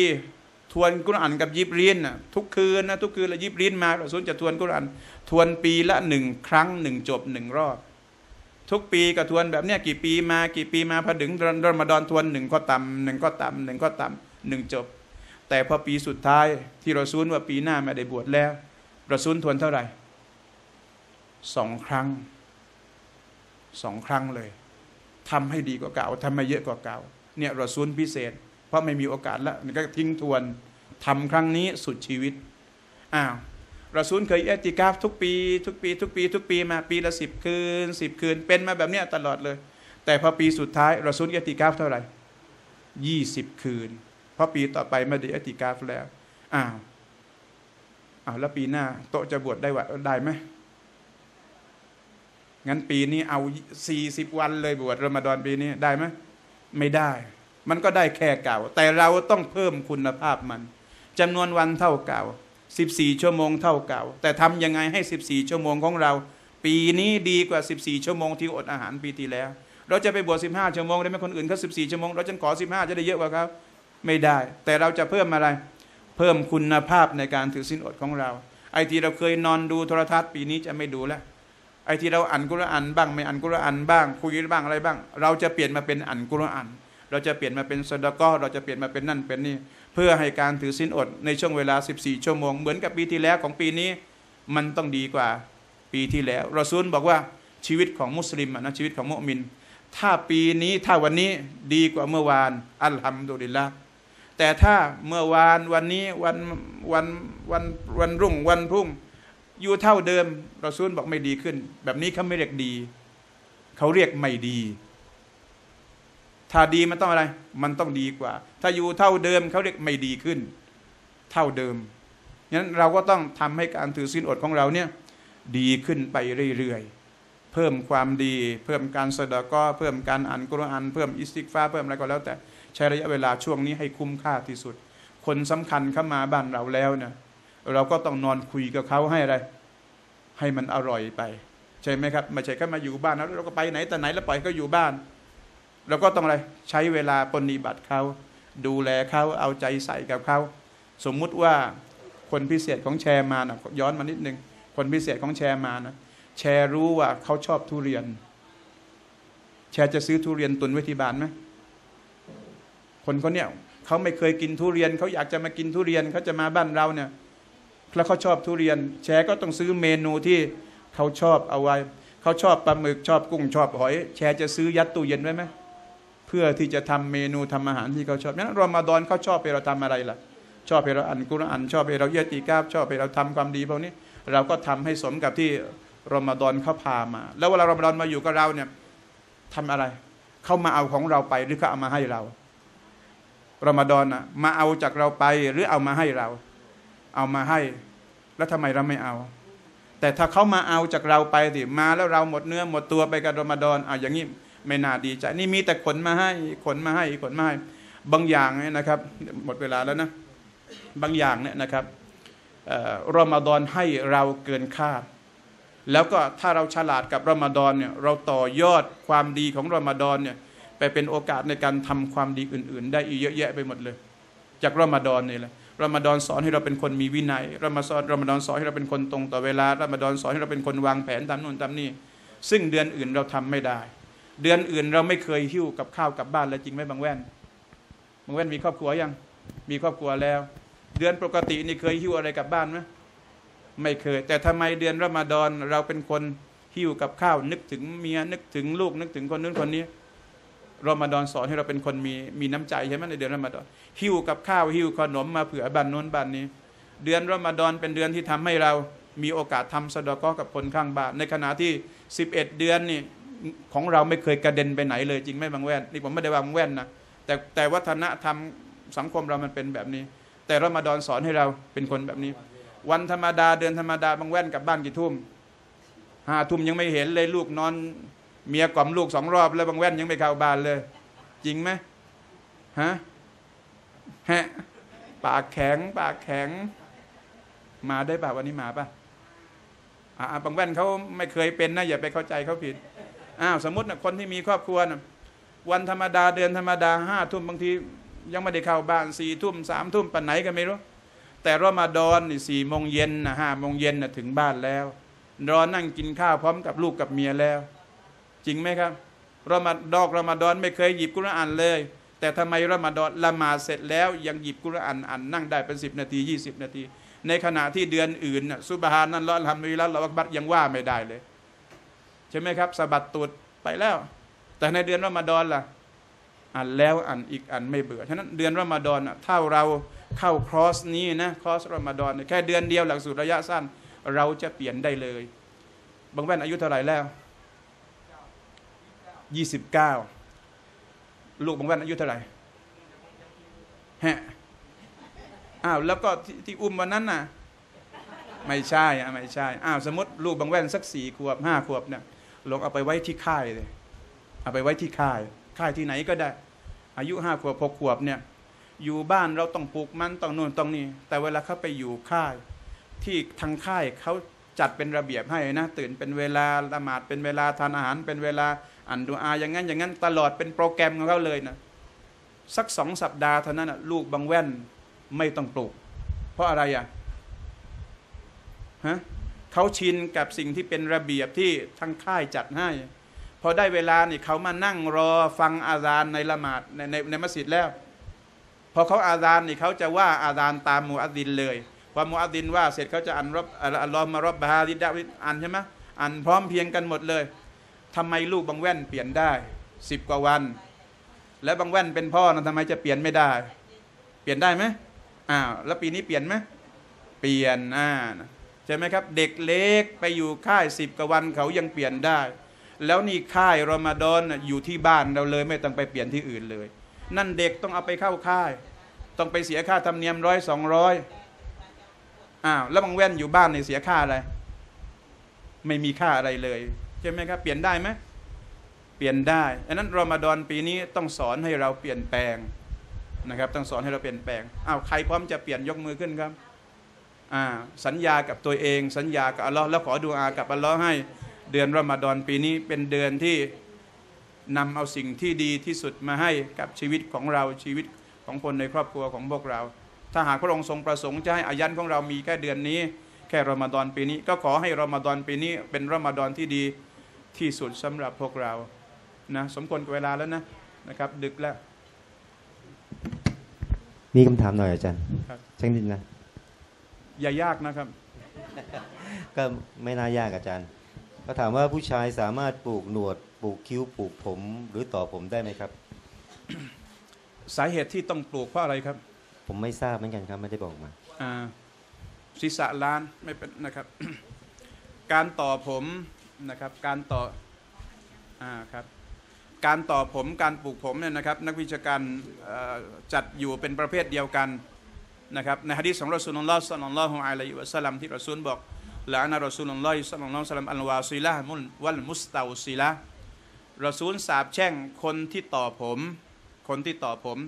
ทวนกุรอานกับยิบรีนทุกคืนนะทุกคืนละยิบรีนมารอซูลจะทวนกุรอานทวนปีละ1ครั้ง1จบ1รอบทุกปีกระทวนแบบเนี้ยกี่ปีมาพอถึงรอมฎอนทวน1ก็ต่ำ1จบแต่พอปีสุดท้ายที่รอซูลว่าปีหน้าไม่ได้บวชแล้วรอซูลทวนเท่าไหร่2 ครั้งเลยทำให้ดีกว่าเก่าทำให้เยอะกว่าเก่าเนี่ยรอซูลพิเศษเพราะไม่มีโอกาสแล้วก็ทิ้งทวนทำครั้งนี้สุดชีวิตรอซูลเคยอิอ์ติกาฟทุกปีมาปีละ10 คืนเป็นมาแบบเนี้ยตลอดเลยแต่พอปีสุดท้ายรอซูลอิอ์ติกาฟเท่าไหร่20 คืนเพราะปีต่อไปไม่ได้อิอ์ติกาฟแล้วแล้วปีหน้าโตจะบวชได้ไหมงั้นปีนี้เอา40 วันเลยบวชรอมฎอนปีนี้ได้ไหมไม่ได้มันก็ได้แค่เก่าแต่เราต้องเพิ่มคุณภาพมันจำนวนวันเท่าเก่า14 ชั่วโมงเท่าเก่าแต่ทำยังไงให้14 ชั่วโมงของเราปีนี้ดีกว่า14 ชั่วโมงที่อดอาหารปีที่แล้วเราจะไปบวช15 ชั่วโมงได้ไหมคนอื่นเขา14 ชั่วโมงเราจะขอ15จะได้เยอะกว่าครับไม่ได้แต่เราจะเพิ่มอะไรเพิ่มคุณภาพในการถือศีลอดของเราไอที่เราเคยนอนดูโทรทัศน์ปีนี้จะไม่ดูแล้วไอที่เราอ่านกุรอานบ้างไม่อ่านกุรอานบ้างคุยบ้างอะไรบ้างเราจะเปลี่ยนมาเป็นอ่านกุรอานเราจะเปลี่ยนมาเป็นซะดะกอฮ์เราจะเปลี่ยนมาเป็นนั่นเป็นนี่เพื่อให้การถือศีลอดในช่วงเวลา14 ชั่วโมงเหมือนกับปีที่แล้วของปีนี้มันต้องดีกว่าปีที่แล้วรอซูลบอกว่าชีวิตของมุสลิมนะชีวิตของมุมินถ้าปีนี้ถ้าวันนี้ดีกว่าเมื่อวานอัลฮัมดุลิลละห์แต่ถ้าเมื่อวานวันนี้วันรุ่งวันพรุ่งอยู่เท่าเดิมรอซูลบอกไม่ดีขึ้นแบบนี้เขาไม่เรียกดีเขาเรียกไม่ดีถ้าดีมันต้องอะไรมันต้องดีกว่าถ้าอยู่เท่าเดิมเขาเรียกไม่ดีขึ้นเท่าเดิมงั้นเราก็ต้องทำให้การถือศีลอดของเราเนี่ยดีขึ้นไปเรื่อยๆเพิ่มความดีเพิ่มการซะดะกอฮ์เพิ่มการอ่านกุรอานเพิ่มอิสติฆฟาร์เพิ่มอะไรก็แล้วแต่ใช้ระยะเวลาช่วงนี้ให้คุ้มค่าที่สุดคนสำคัญเข้ามาบ้านเราแล้วเนี่ยเราก็ต้องนอนคุยกับเขาให้อะไรให้มันอร่อยไปใช่ไหมครับไม่ใช่แค่มาอยู่บ้านแล้วเราก็ไปไหนแต่ไหนแล้วปล่อยก็อยู่บ้านเราก็ต้องอะไรใช้เวลาปฏิบัติเขาดูแลเขาเอาใจใส่กับเขาสมมุติว่าคนพิเศษของแชร์มานะย้อนมานิดนึงคนพิเศษของแชร์มานะแชร์รู้ว่าเขาชอบทุเรียนแชร์จะซื้อทุเรียนตุนไว้ที่บ้านไหมคนเขาเนี่ยเขาไม่เคยกินทุเรียนเขาอยากจะมากินทุเรียนเขาจะมาบ้านเราเนี่ยแล้วเขาชอบทุเรียนแชร์ก็ต้องซื้อเมนูที่เขาชอบเอาไว้เขาชอบปลาหมึกชอบกุ้งชอบหอยแชร์จะซื้อยัดตู้เย็นไว้ไหมเพื่อที่จะทำเมนูทำอาหารที่เขาชอบนั้นรอมฎอนเขาชอบให้เราทำอะไรล่ะชอบให้เราอ่านกุรอานชอบให้เราอิอ์ติกาฟชอบให้เราทำความดีพวกนี้เราก็ทำให้สมกับที่รอมฎอนเขาพามาแล้วเวลารอมฎอนมาอยู่กับเราเนี่ยทำอะไรเขามาเอาของเราไปหรือเขาเอามาให้เรา รอมฎอนน่ะมาเอาจากเราไปหรือเอามาให้เราเอามาให้แล้วทำไมเราไม่เอาแต่ถ้าเขามาเอาจากเราไปสิมาแล้วเราหมดเนื้อหมดตัวไปกับรอมฎอนเอาอย่างนี้ไม่น่าดีใจนี่มีแต่ขนมาให้ขนมาให้ขนมาให้บางอย่างเนี่ยนะครับหมดเวลาแล้วนะบางอย่างเนี่ยนะครับรอมฎอนให้เราเกินคาดแล้วก็ถ้าเราฉลาดกับรอมฎอนเนี่ยเราต่อยอดความดีของรอมฎอนเนี่ยไปเป็นโอกาสในการทำความดีอื่นๆได้อีกเยอะแยะไปหมดเลยจากรอมฎอนนี่แหละรอมฎอนสอนให้เราเป็นคนมีวินัยรอมฎอนสอนให้เราเป็นคนตรงต่อเวลารอมฎอนสอนให้เราเป็นคนวางแผนตามนู่นตามนี่ซึ่งเดือนอื่นเราทำไม่ได้เดือนอื่นเราไม่เคยหิ้วกับข้าวกับบ้านเลยจริงไหมบางแว่นมีครอบครัวยังมีครอบครัวแล้วเดือนปกตินี่เคยหิ้วอะไรกับบ้านไหมไม่เคยแต่ทำไมเดือนรอมฎอนเราเป็นคนหิ้วกับข้าวนึกถึงเมียนึกถึงลูกนึกถึงคนนู้นคนนี้รอมฎอนสอนให้เราเป็นคนมีน้ำใจใช่ไหมในเดือนรอมฎอนหิ้วกับข้าวหิ้วขนมมาเผื่อบ้านโน้นบ้านนี้เดือนรอมฎอนเป็นเดือนที่ทำให้เรามีโอกาสทำซะดาเกาะกับคนข้างบ้านในขณะที่11เดือนนี่ของเราไม่เคยกระเด็นไปไหนเลยจริงไหมบางแว่นนี่ผมไม่ได้ว่าบางแว่นนะแต่วัฒนธรรมสังคมเรามันเป็นแบบนี้แต่รอมฎอนสอนให้เราเป็นคนแบบนี้วันธรรมดาเดือนธรรมดาบางแว่นกลับบ้านกี่ทุ่ม5 ทุ่มยังไม่เห็นเลยลูกนอนเมียกล่อมลูก2 รอบแล้วบางแว่นยังไม่เข้าบ้านเลยจริงไหมฮะปากแข็งมาได้ป่ะวันนี้มาป่ะบางแว่นเขาไม่เคยเป็นนะอย่าไปเข้าใจเขาผิดสมมตินะคนที่มีครอบครัวนะวันธรรมดาเดือนธรรมดา5 ทุ่มบางทียังไม่ได้เข้าบ้าน4 ทุ่ม3 ทุ่มปันไหนกันไม่รู้แต่รอมฎอนนี่4 โมงเย็นนะ5 โมงเย็นนะถึงบ้านแล้วรอนั่งกินข้าวพร้อมกับลูกกับเมียแล้วจริงไหมครับรอมฎอนไม่เคยหยิบกุรอานเลยแต่ทำไมรอมฎอนละหมาดเสร็จแล้วยังหยิบกุรอานอ่านนั่งได้เป็น10 นาที20 นาทีในขณะที่เดือนอื่นซุบฮานัลลอฮ์อัลฮัมดุลิลลาฮ์อัลลอฮุอักบัรยังว่าไม่ได้เลยใช่ไหมครับสะบัดตูดไปแล้วแต่ในเดือนรอมฎอนล่ะอ่านแล้วอ่านอีกอ่านไม่เบื่อฉะนั้นเดือนรอมฎอนถ้าเราเข้าคอร์สนี้นะคอร์สรอมฎอนแค่เดือนเดียวหลักสูตรระยะสั้นเราจะเปลี่ยนได้เลยบางแว่นอายุเท่าไหร่แล้ว29ลูกบางแว่นอายุเท่าไหร่แล้วก็ที่อุ้มวันนั้นน่ะไม่ใช่สมมติลูกบางแว่นสัก4 ขวบ5 ขวบเนี่ยลงเอาไปไว้ที่ค่ายเลยเอาไปไว้ที่ค่ายที่ไหนก็ได้อายุ5 ขวบ6 ขวบเนี่ยอยู่บ้านเราต้องปลูกมันต้องนู่นต้องนี่แต่เวลาเขาไปอยู่ค่ายที่ทางค่ายเขาจัดเป็นระเบียบให้นะตื่นเป็นเวลาละหมาดเป็นเวลาทานอาหารเป็นเวลาอ่านดุอาอย่างนั้นตลอดเป็นโปรแกรมของเขาเลยนะสัก2 สัปดาห์เท่านั้นนะลูกบางแว่นไม่ต้องปลูกเพราะอะไรเขาชินกับสิ่งที่เป็นระเบียบที่ทางค่ายจัดให้พอได้เวลานี่เขามานั่งรอฟังอาซานในละหมาดในมัสยิดแล้วพอเขาอาซานนี่เขาจะว่าอาซานตามมุอัซซินเลยพอมุอัซซินว่าเสร็จเขาจะอันรับอัลลอฮ์มารับบะฮาดิดะวิอันใช่ไหมอันพร้อมเพียงกันหมดเลยทำไมลูกบางแว่นเปลี่ยนได้10 กว่าวันและบางแว่นเป็นพ่อนะทำไมจะเปลี่ยนไม่ได้เปลี่ยนได้ไหมแล้วปีนี้เปลี่ยนไหมเปลี่ยนใช่ไหมครับเด็กเล็กไปอยู่ค่าย10 กว่าวันเขายังเปลี่ยนได้แล้วนี่ค่ายรอมฎอนอยู่ที่บ้านเราเลยไม่ต้องไปเปลี่ยนที่อื่นเลยนั่นเด็กต้องเอาไปเข้าค่ายต้องไปเสียค่าธรรมเนียม100-200แล้วบางแว่นอยู่บ้านเนี่ยเสียค่าอะไรไม่มีค่าอะไรเลยใช่ไหมครับเปลี่ยนได้ไหมเปลี่ยนได้อันนั้นรอมฎอนปีนี้ต้องสอนให้เราเปลี่ยนแปลงนะครับต้องสอนให้เราเปลี่ยนแปลงใครพร้อมจะเปลี่ยนยกมือขึ้นครับสัญญากับตัวเองสัญญากับอัลลอฮ์แล้วขอดุอากับอัลลอฮ์ให้เดือนรอมฎอนปีนี้เป็นเดือนที่นำเอาสิ่งที่ดีที่สุดมาให้กับชีวิตของเราชีวิตของคนในครอบครัวของพวกเราถ้าหากพระองค์ทรงประสงค์จะให้อายันของเรามีแค่เดือนนี้แค่รอมฎอนปีนี้ก็ขอให้รอมฎอนปีนี้เป็นรอมฎอนที่ดีที่สุดสำหรับพวกเรานะสมควรกับเวลาแล้วนะครับดึกแล้วมีคำถามหน่อยอาจารย์เช็คดินนะอย่ายากนะครับก็ไม่น่ายากอาจารย์ก็ถามว่าผู้ชายสามารถปลูกหนวดปลูกคิ้วปลูกผมหรือต่อผมได้ไหมครับ สาเหตุที่ต้องปลูกเพราะอะไรครับผมไม่ทราบเหมือนกันครับไม่ได้บอกมาศีรษะล้านไม่เป็นนะครับ การต่อผมนะครับการต่อครับ การต่อผมการปลูกผมเนี่ยนะครับนักวิชาการจัดอยู่เป็นประเภทเดียวกันนะครับในหะดีษของรอซูลุลลอฮ์ ศ็อลลัลลอฮุอะลัยฮิวะซัลลัมที่รอซูลบอกละอะนะรอซูลุลลอฮ์ ศ็อลลัลลอฮุอะลัยฮิวะซัลลัมอัลวาซิละฮ์วัลมุสตาวซิละฮ์รอซูลสาปแช่งคนที่ต่อผม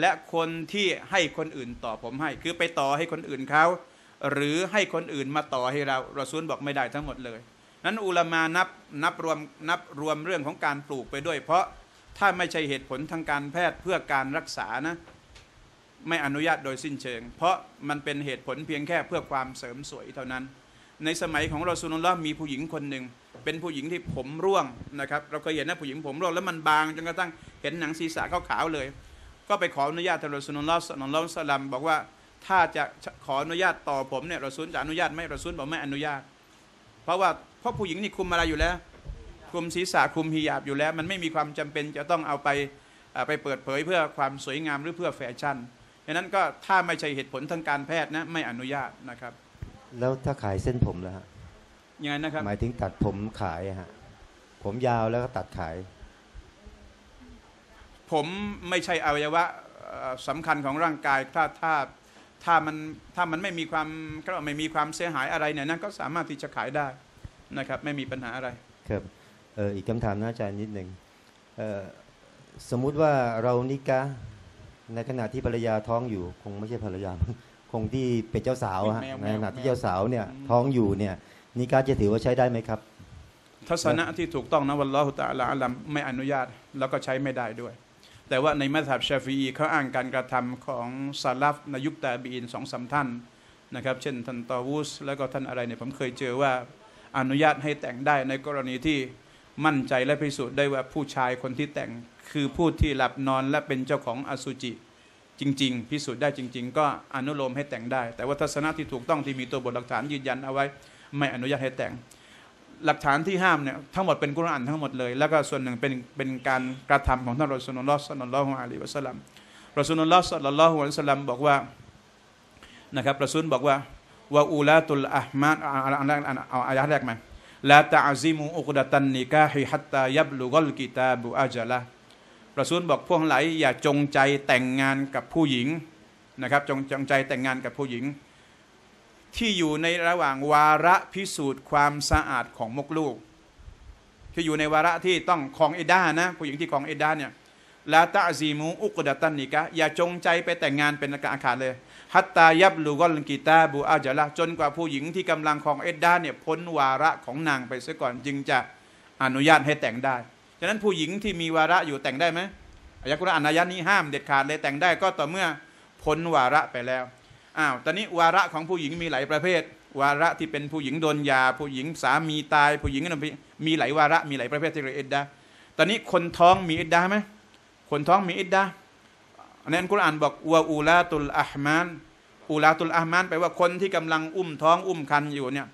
และคนที่ให้คนอื่นต่อผมให้คือไปต่อให้คนอื่นเขาหรือให้คนอื่นมาต่อให้เรารอซูลบอกไม่ได้ทั้งหมดเลยนั้นอุลามานับรวมเรื่องของการปลูกไปด้วยเพราะถ้าไม่ใช่เหตุผลทางการแพทย์เพื่อการรักษานะไม่อนุญาตโดยสิ้นเชิงเพราะมันเป็นเหตุผลเพียงแค่เพื่อความเสริมสวยเท่านั้นในสมัยของรอซูลุลลอฮ์มีผู้หญิงคนหนึ่งเป็นผู้หญิงที่ผมร่วงนะครับเราเคยเห็นนะผู้หญิงผมร่วงแล้วมันบางจนกระทั่งเห็นหนังศีรษะขาวๆเลยก็ไปขออนุญาตท่านรอซูลุลลอฮ์ ศ็อลลัลลอฮุอะลัยฮิวะซัลลัมบอกว่าถ้าจะขออนุญาตต่อผมเนี่ยรอซูลจะอนุญาตไหมรอซูลบอกไม่อนุญาตเพราะผู้หญิงนี่คุมอะไรอยู่แล้วคุมศีรษะคุมฮิญาบอยู่แล้วมันไม่มีความจำเป็นจะต้องเอาไปเปิดเผยเพื่อความสวยงามหรือเพื่อแฟชั่นดังนั้นก็ถ้าไม่ใช่เหตุผลทางการแพทย์นะไม่อนุญาตนะครับแล้วถ้าขายเส้นผมล่ะฮะยังไงนะครับหมายถึงตัดผมขายฮะผมยาวแล้วก็ตัดขายผมไม่ใช่อวัยวะสำคัญของร่างกายถ้ามันไม่มีความก็ไม่มีความเสียหายอะไรเนี่ยนั่นก็สามารถที่จะขายได้นะครับไม่มีปัญหาอะไรครับอีกคำถามนะอาจารย์นิดหนึ่งสมมุติว่าเรานิกะห์ในขณะที่ภรรยาท้องอยู่คงไม่ใช่ภรรยาคงที่เป็นเจ้าสาวฮะในขณะที่เจ้าสาวเนี่ยท้องอยู่เนี่ยนิกะห์จะถือว่าใช้ได้ไหมครับทัศนะที่ถูกต้องนะวัลลอฮุตะอาลาอาลัมไม่อนุญาตแล้วก็ใช้ไม่ได้ด้วยแต่ว่าในมัซฮับชาฟิอีเขาอ้างการกระทำของซาลัฟในยุคตาบีอิน2-3ท่านนะครับเช่นท่านตอวูสแล้วก็ท่านอะไรเนี่ยผมเคยเจอว่าอนุญาตให้แต่งได้ในกรณีที่มั่นใจและพิสูจน์ได้ว่าผู้ชายคนที่แต่งคือผู้ที่หลับนอนและเป็นเจ้าของอสุจิจริงๆพิสูจน์ได้จริงๆก็อนุโลมให้แต่งได้แต่ว่าทัศนะที่ถูกต้องที่มีตัวบทหลักฐานยืนยันเอาไว้ไม่อนุญาตให้แต่งหลักฐานที่ห้ามเนี่ยทั้งหมดเป็นกุรอานทั้งหมดเลยแล้วก็ส่วนหนึ่งเป็นการกระทำของท่านรอซูลุลลอฮ์ ศ็อลลัลลอฮุอะลัยฮิวะซัลลัมรอซูลุลลอฮ์ ศ็อลลัลลอฮุอะลัยฮิวะซัลลัมบอกว่านะครับรอซูลบอกว่าวะอูลาตุลอะห์มานเอาอายะห์แรกมาลาตะอซิมูอุกดะตันนิกาฮิฮัตตายับลุกัลกิตาบุอาจัลละรอซูลบอกพวกหลายอย่าจงใจแต่งงานกับผู้หญิงนะครับจงใจแต่งงานกับผู้หญิงที่อยู่ในระหว่างวาระพิสูจน์ความสะอาดของมกลูกที่อยู่ในวาระที่ต้องครองอิดะห์นะผู้หญิงที่ครองอิดะห์เนี่ยลาตะอซิมูอุกดะตันนิกาอย่าจงใจไปแต่งงานเป็นอาฆาตเลยฮัตตายับลูกอลกิตาบูอาจัละจนกว่าผู้หญิงที่กำลังครองอิดะห์เนี่ยพ้นวาระของนางไปเสียก่อนจึงจะอนุญาตให้แต่งได้ฉะนั้นผู้หญิงที่มีวาระอยู่แต่งได้ไหมอายะกุรอานอายะนี้ห้ามเด็ดขาดเลยแต่งได้ก็ต่อเมื่อพ้นวาระไปแล้วอ้าวตอนนี้วาระของผู้หญิงมีหลายประเภทวาระที่เป็นผู้หญิงโดนยาผู้หญิงสามีตายผู้หญิงมีหลายวาระมีหลายประเภทที่เรียกอิดดะห์ตอนนี้คนท้องมีอิดดะห์ไหมคนท้องมีอิดดะห์ในอัลกุรอานบอกวะอูลาตุลอะห์มานอูลาตุลอะห์มานแปลว่าคนที่กำลังอุ้มท้องอุ้มครรภ์อยู่เนี่ย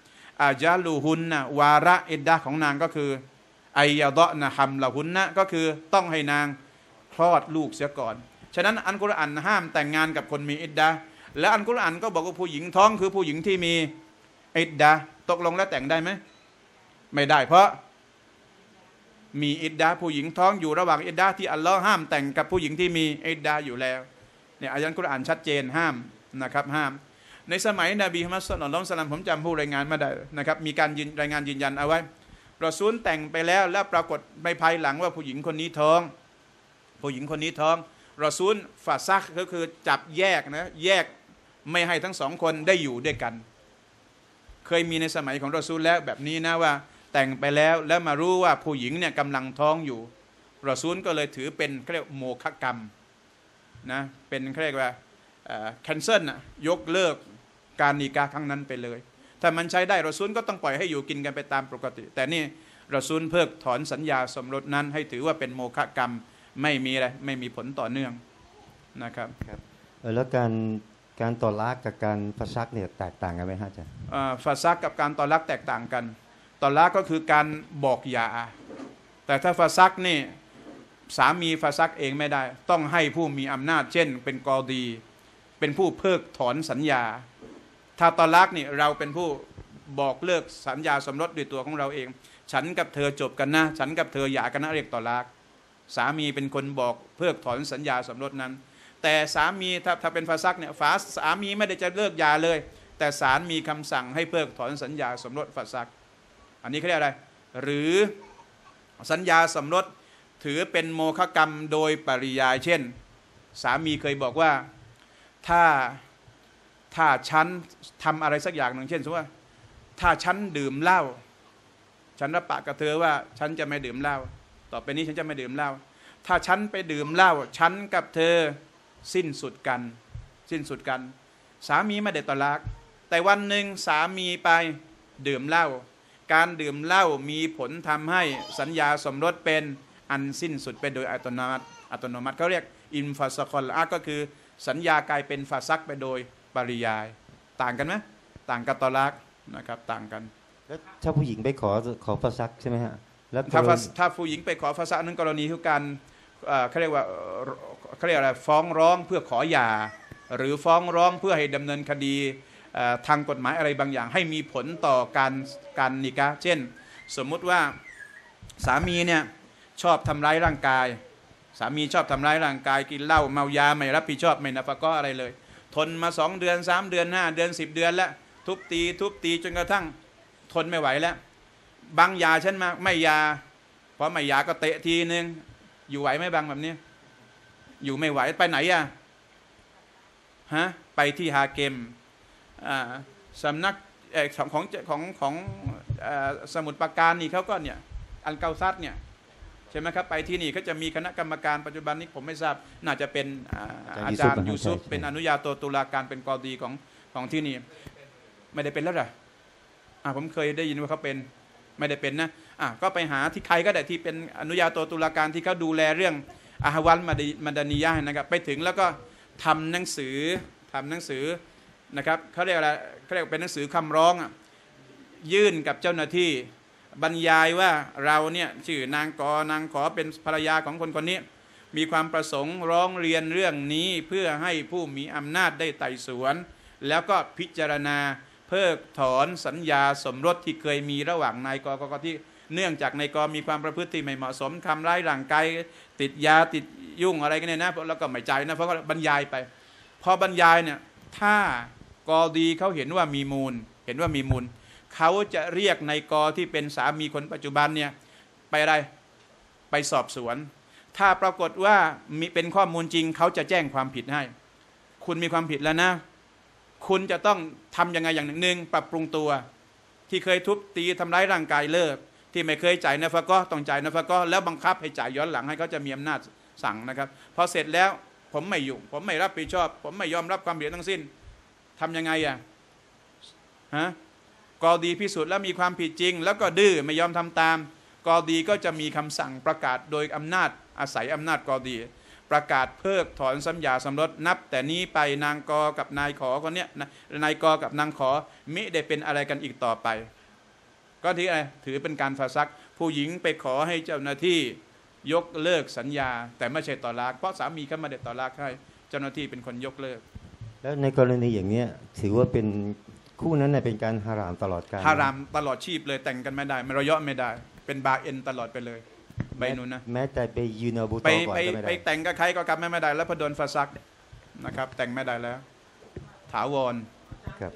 อาญาลูฮุนนะวาระอิดดะห์ของนางก็คือไอยะดะนะฮัมละฮุนนะก็คือต้องให้นางคลอดลูกเสียก่อนฉะนั้นอัลกุรอานห้ามแต่งงานกับคนมีอิดดะห์และอัลกุรอานก็บอกว่าผู้หญิงท้องคือผู้หญิงที่มีอิดดะห์ตกลงแล้วแต่งได้ไหมไม่ได้เพราะมีอิดดะห์ผู้หญิงท้องอยู่ระหว่างอิดดะห์ที่อัลลอฮ์ห้ามแต่งกับผู้หญิงที่มีอิดดะห์อยู่แล้วเนี่ยอายะกุรอานชัดเจนห้ามนะครับห้ามในสมัยนบีมุฮัมมัด ศ็อลลัลลอฮุอะลัยฮิวะซัลลัมผมจำผู้รายงานมาได้นะครับมีการรายงานยืนยันเอาไว้รอซูลแต่งไปแล้วและปรากฏในภายหลังว่าผู้หญิงคนนี้ท้องผู้หญิงคนนี้ท้องรอซูลฟาซักก็คือจับแยกนะแยกไม่ให้ทั้งสองคนได้อยู่ด้วยกันเคยมีในสมัยของรอซูลแล้วแบบนี้นะว่าแต่งไปแล้วแล้วมารู้ว่าผู้หญิงเนี่ยกำลังท้องอยู่รอซูลก็เลยถือเป็นเรียกโมฆะกรรมนะเป็นเรียกว่าcancel นะยกเลิกการนิกาครั้งนั้นไปเลยถ้ามันใช้ได้รอซูลก็ต้องปล่อยให้อยู่กินกันไปตามปกติแต่นี่รอซูลเพิกถอนสัญญาสมรสนั้นให้ถือว่าเป็นโมฆะกรรมไม่มีอะไรไม่มีผลต่อเนื่องนะครับแล้วการต่อลักกับการฟาซักเนี่ยแตกต่างกันไหมฮะอาจารย์ฟาซักกับการต่อลักแตกต่างกันต่อลักก็คือการบอกหย่าแต่ถ้าฟาซักนี่สามีฟาซักเองไม่ได้ต้องให้ผู้มีอำนาจเช่นเป็นกอดีเป็นผู้เพิกถอนสัญญาถ้าต่อลักนี่เราเป็นผู้บอกเลิกสัญญาสมรสด้วยตัวของเราเองฉันกับเธอจบกันนะฉันกับเธอหย่ากันนะเรียกต่อลัก สามีเป็นคนบอกเพิกถอนสัญญาสมรสนั้นแต่สามีถ้าเป็นฟาซักเนี่ยสามีไม่ได้จะเลิกยาเลยแต่ศาลมีคำสั่งให้เพิกถอนสัญญาสมรสฟาซักอันนี้เขาเรียกอะไรหรือสัญญาสมรสถือเป็นโมฆะกรรมโดยปริยายเช่นสามีเคยบอกว่าถ้าฉันทำอะไรสักอย่างหนึ่งเช่นสมมติว่าถ้าฉันดื่มเหล้าฉันรับปากกับเธอว่าฉันจะไม่ดื่มเหล้าต่อไปนี้ฉันจะไม่ดื่มเหล้าถ้าฉันไปดื่มเหล้าฉันกับเธอสิ้นสุดกันสามีไม่ได้ตะลักแต่วันหนึ่งสามีไปดื่มเหล้าการดื่มเหล้ามีผลทำให้สัญญาสมรสเป็นอันสิ้นสุดไปโดยอัตโนมัติเขาเรียกอินฟาสคอลก็คือสัญญากลายเป็นฟาซักไปโดยปริยายต่างกันไหมต่างกับตะลักนะครับต่างกันแล้วถ้าผู้หญิงไปขอฟาซักใช่ไหมฮะแล้วถ้าผู้หญิงไปขอฟาซักนั้นกรณีคือการเขาเรียกอะไรฟ้องร้องเพื่อขอหย่าหรือฟ้องร้องเพื่อให้ดำเนินคดีทางกฎหมายอะไรบางอย่างให้มีผลต่อการนิกะห์เช่นสมมุติว่าสามีเนี่ยชอบทำร้ายร่างกายสามีชอบทำร้ายร่างกายกินเหล้าเมายาไม่รับผิดชอบไม่นับประกอบอะไรเลยทนมา2เดือน3เดือน5เดือน10เดือนแล้วทุบตีจนกระทั่งทนไม่ไหวแล้วบางยาฉันมาไม่ยาเพราะไม่ยาก็เตะทีนึงอยู่ไหวไหมบางแบบนี้อยู่ไม่ไหวไปไหนอะฮะไปที่ฮาเกมสำนักของสมุทรปราการนี่เขาก็เนี่ยอันเกาซัดเนี่ยใช่ไหมครับไปที่นี่เขาจะมีคณะกรรมการปัจจุบันนี้ผมไม่ทราบน่าจะเป็นอาจารย์ยูซุฟเป็นอนุญาโตตุลาการเป็นกอดีของที่นี่ไม่ได้เป็นแล้วหรอผมเคยได้ยินว่าเขาเป็นไม่ได้เป็นนะก็ไปหาที่ใครก็ได้ที่เป็นอนุญาโตตุลาการที่เขาดูแลเรื่องอาหวัลมัดานียะห์นะครับไปถึงแล้วก็ทำหนังสือนะครับเขาเรียกเป็นหนังสือคำร้องยื่นกับเจ้าหน้าที่บรรยายว่าเราเนี่ยชื่อนางกนางขอเป็นภรรยาของคนนี้มีความประสงค์ร้องเรียนเรื่องนี้เพื่อให้ผู้มีอำนาจได้ไต่สวนแล้วก็พิจารณาเพิกถอนสัญญาสมรสที่เคยมีระหว่างนายกกับที่เนื่องจากนายกมีความประพฤติไม่เหมาะสมทำร้ายร่างกายติดยาติดยุ่งอะไรกันเนี่ยนะแล้วก็ไม่ใจนะเพราะบรรยายไปพอบรรยายเนี่ยถ้ากอดีเขาเห็นว่ามีมูลเขาจะเรียกนายกที่เป็นสามีคนปัจจุบันเนี่ยไปสอบสวนถ้าปรากฏว่ามีเป็นข้อมูลจริงเขาจะแจ้งความผิดให้คุณมีความผิดแล้วนะคุณจะต้องทำยังไงอย่างหนึ่งปรับปรุงตัวที่เคยทุบตีทำร้ายร่างกายเลิกที่ไม่เคยจ่ายนะฟะก็ต้องจ่ายนะฟะก็แล้วบังคับให้จ่ายย้อนหลังให้เขาจะมีอำนาจสั่งนะครับพอเสร็จแล้วผมไม่อยู่ผมไม่รับผิดชอบผมไม่ยอมรับความผิดทั้งสิ้นทำยังไงกอดีพิสูจน์แล้วมีความผิดจริงแล้วก็ดื้อไม่ยอมทำตามกอดีก็จะมีคำสั่งประกาศโดยอำนาจอาศัยอำนาจกอดีประกาศเพิกถอนสัญญาสมรสนับแต่นี้ไปนางกอกับนายขอคนเนี้ยนายกอกับนางขอมิได้เป็นอะไรกันอีกต่อไปก็ที่อะไรถือเป็นการฟาซักผู้หญิงไปขอให้เจ้าหน้าที่ยกเลิกสัญญาแต่ไม่ใช่ตอลากเพราะสามีเขาไม่ได้ตอลากให้เจ้าหน้าที่เป็นคนยกเลิกแล้วในกรณีอย่างเนี้ยถือว่าเป็นคู่นั้นเป็นการฮารามตลอดกาลฮารามตลอดชีพเลยแต่งกันไม่ได้ไม่ระยะไม่ได้เป็นบาเอ็นตลอดไปเลยใบนู้นนะแม้แต่ไปยืนอาบุตรก่อนไปแต่งกับใครก็กลับไม่ได้แล้วพอโดนฟาซักนะครับแต่งไม่ได้แล้วถาวรครับ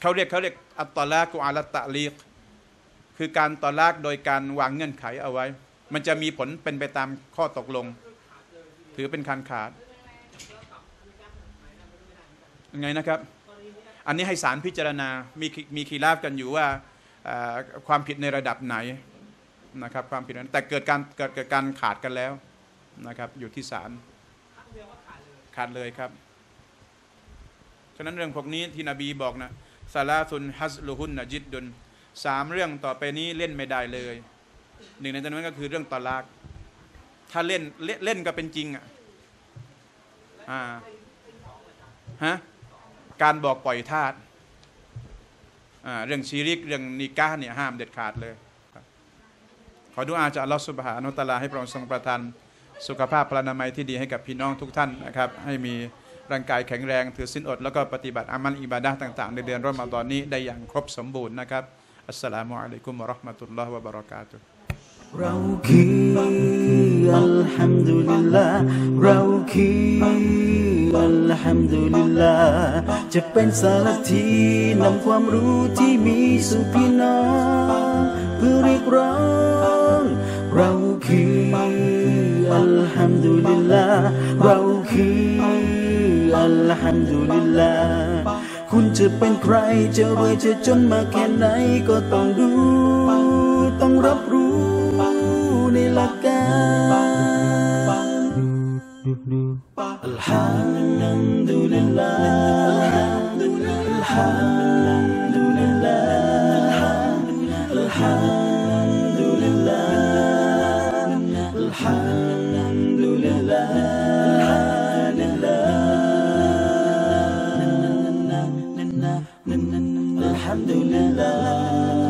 เขาเรียกอัตตอลากุอาลตะลีกคือการตอลากโดยการวางเงื่อนไขเอาไว้มันจะมีผลเป็นไปตามข้อตกลงถือเป็นการขาดไงนะครับอันนี้ให้ศาลพิจารณามีคีราฟกันอยู่ว่าความผิดในระดับไหนนะครับความผิดนั้นแต่เกิดการขาดกันแล้วนะครับอยู่ที่ศาลขาดเลยครับฉะนั้นเรื่องพวกนี้ที่นบีบอกนะซาลาซุนฮัซลุฮุนนะจิดดุน3เรื่องต่อไปนี้เล่นไม่ได้เลยหนึ่งในจำนวนก็คือเรื่องตอลากถ้าเล่นก็เป็นจริงการบอกปล่อยทาสเรื่องชีริกเรื่องนิกะห์เนี่ยห้ามเด็ดขาดเลยขอดุอาจากอัลลอฮฺซุบฮานะฮูวะตะอาลาให้พระองค์ทรงประทานสุขภาพพลานามัยที่ดีให้กับพี่น้องทุกท่านนะครับให้มี ร่างกายแข็งแรงถือศีลอดแล้วก็ปฏิบัติอามัลอิบาดะห์ต่างๆในเดือนรอมฎอนนี้ได้อย่างครบสมบูรณ์นะครับอัสสลามุอะลัยกุมวะเราะห์มะตุลลอฮ์วะบะเราะกาตุฮ์เราคืออัลฮัมดุลิลลาห์เราคืออัลฮัมดุลิลลาห์จะเป็นสารทีนำความรู้ที่มีสู่พี่น้องเพื่อเรียกร้องเราคืออัลฮัมดุลิลลาห์เราคืออัลฮัมดุลิลลาห์คุณจะเป็นใครจะรวยจะจนมาแค่ไหนก็ต้องดูต้องรับรู้ในหลักการอัลฮัมดุลิลลาห์Alhamdulillah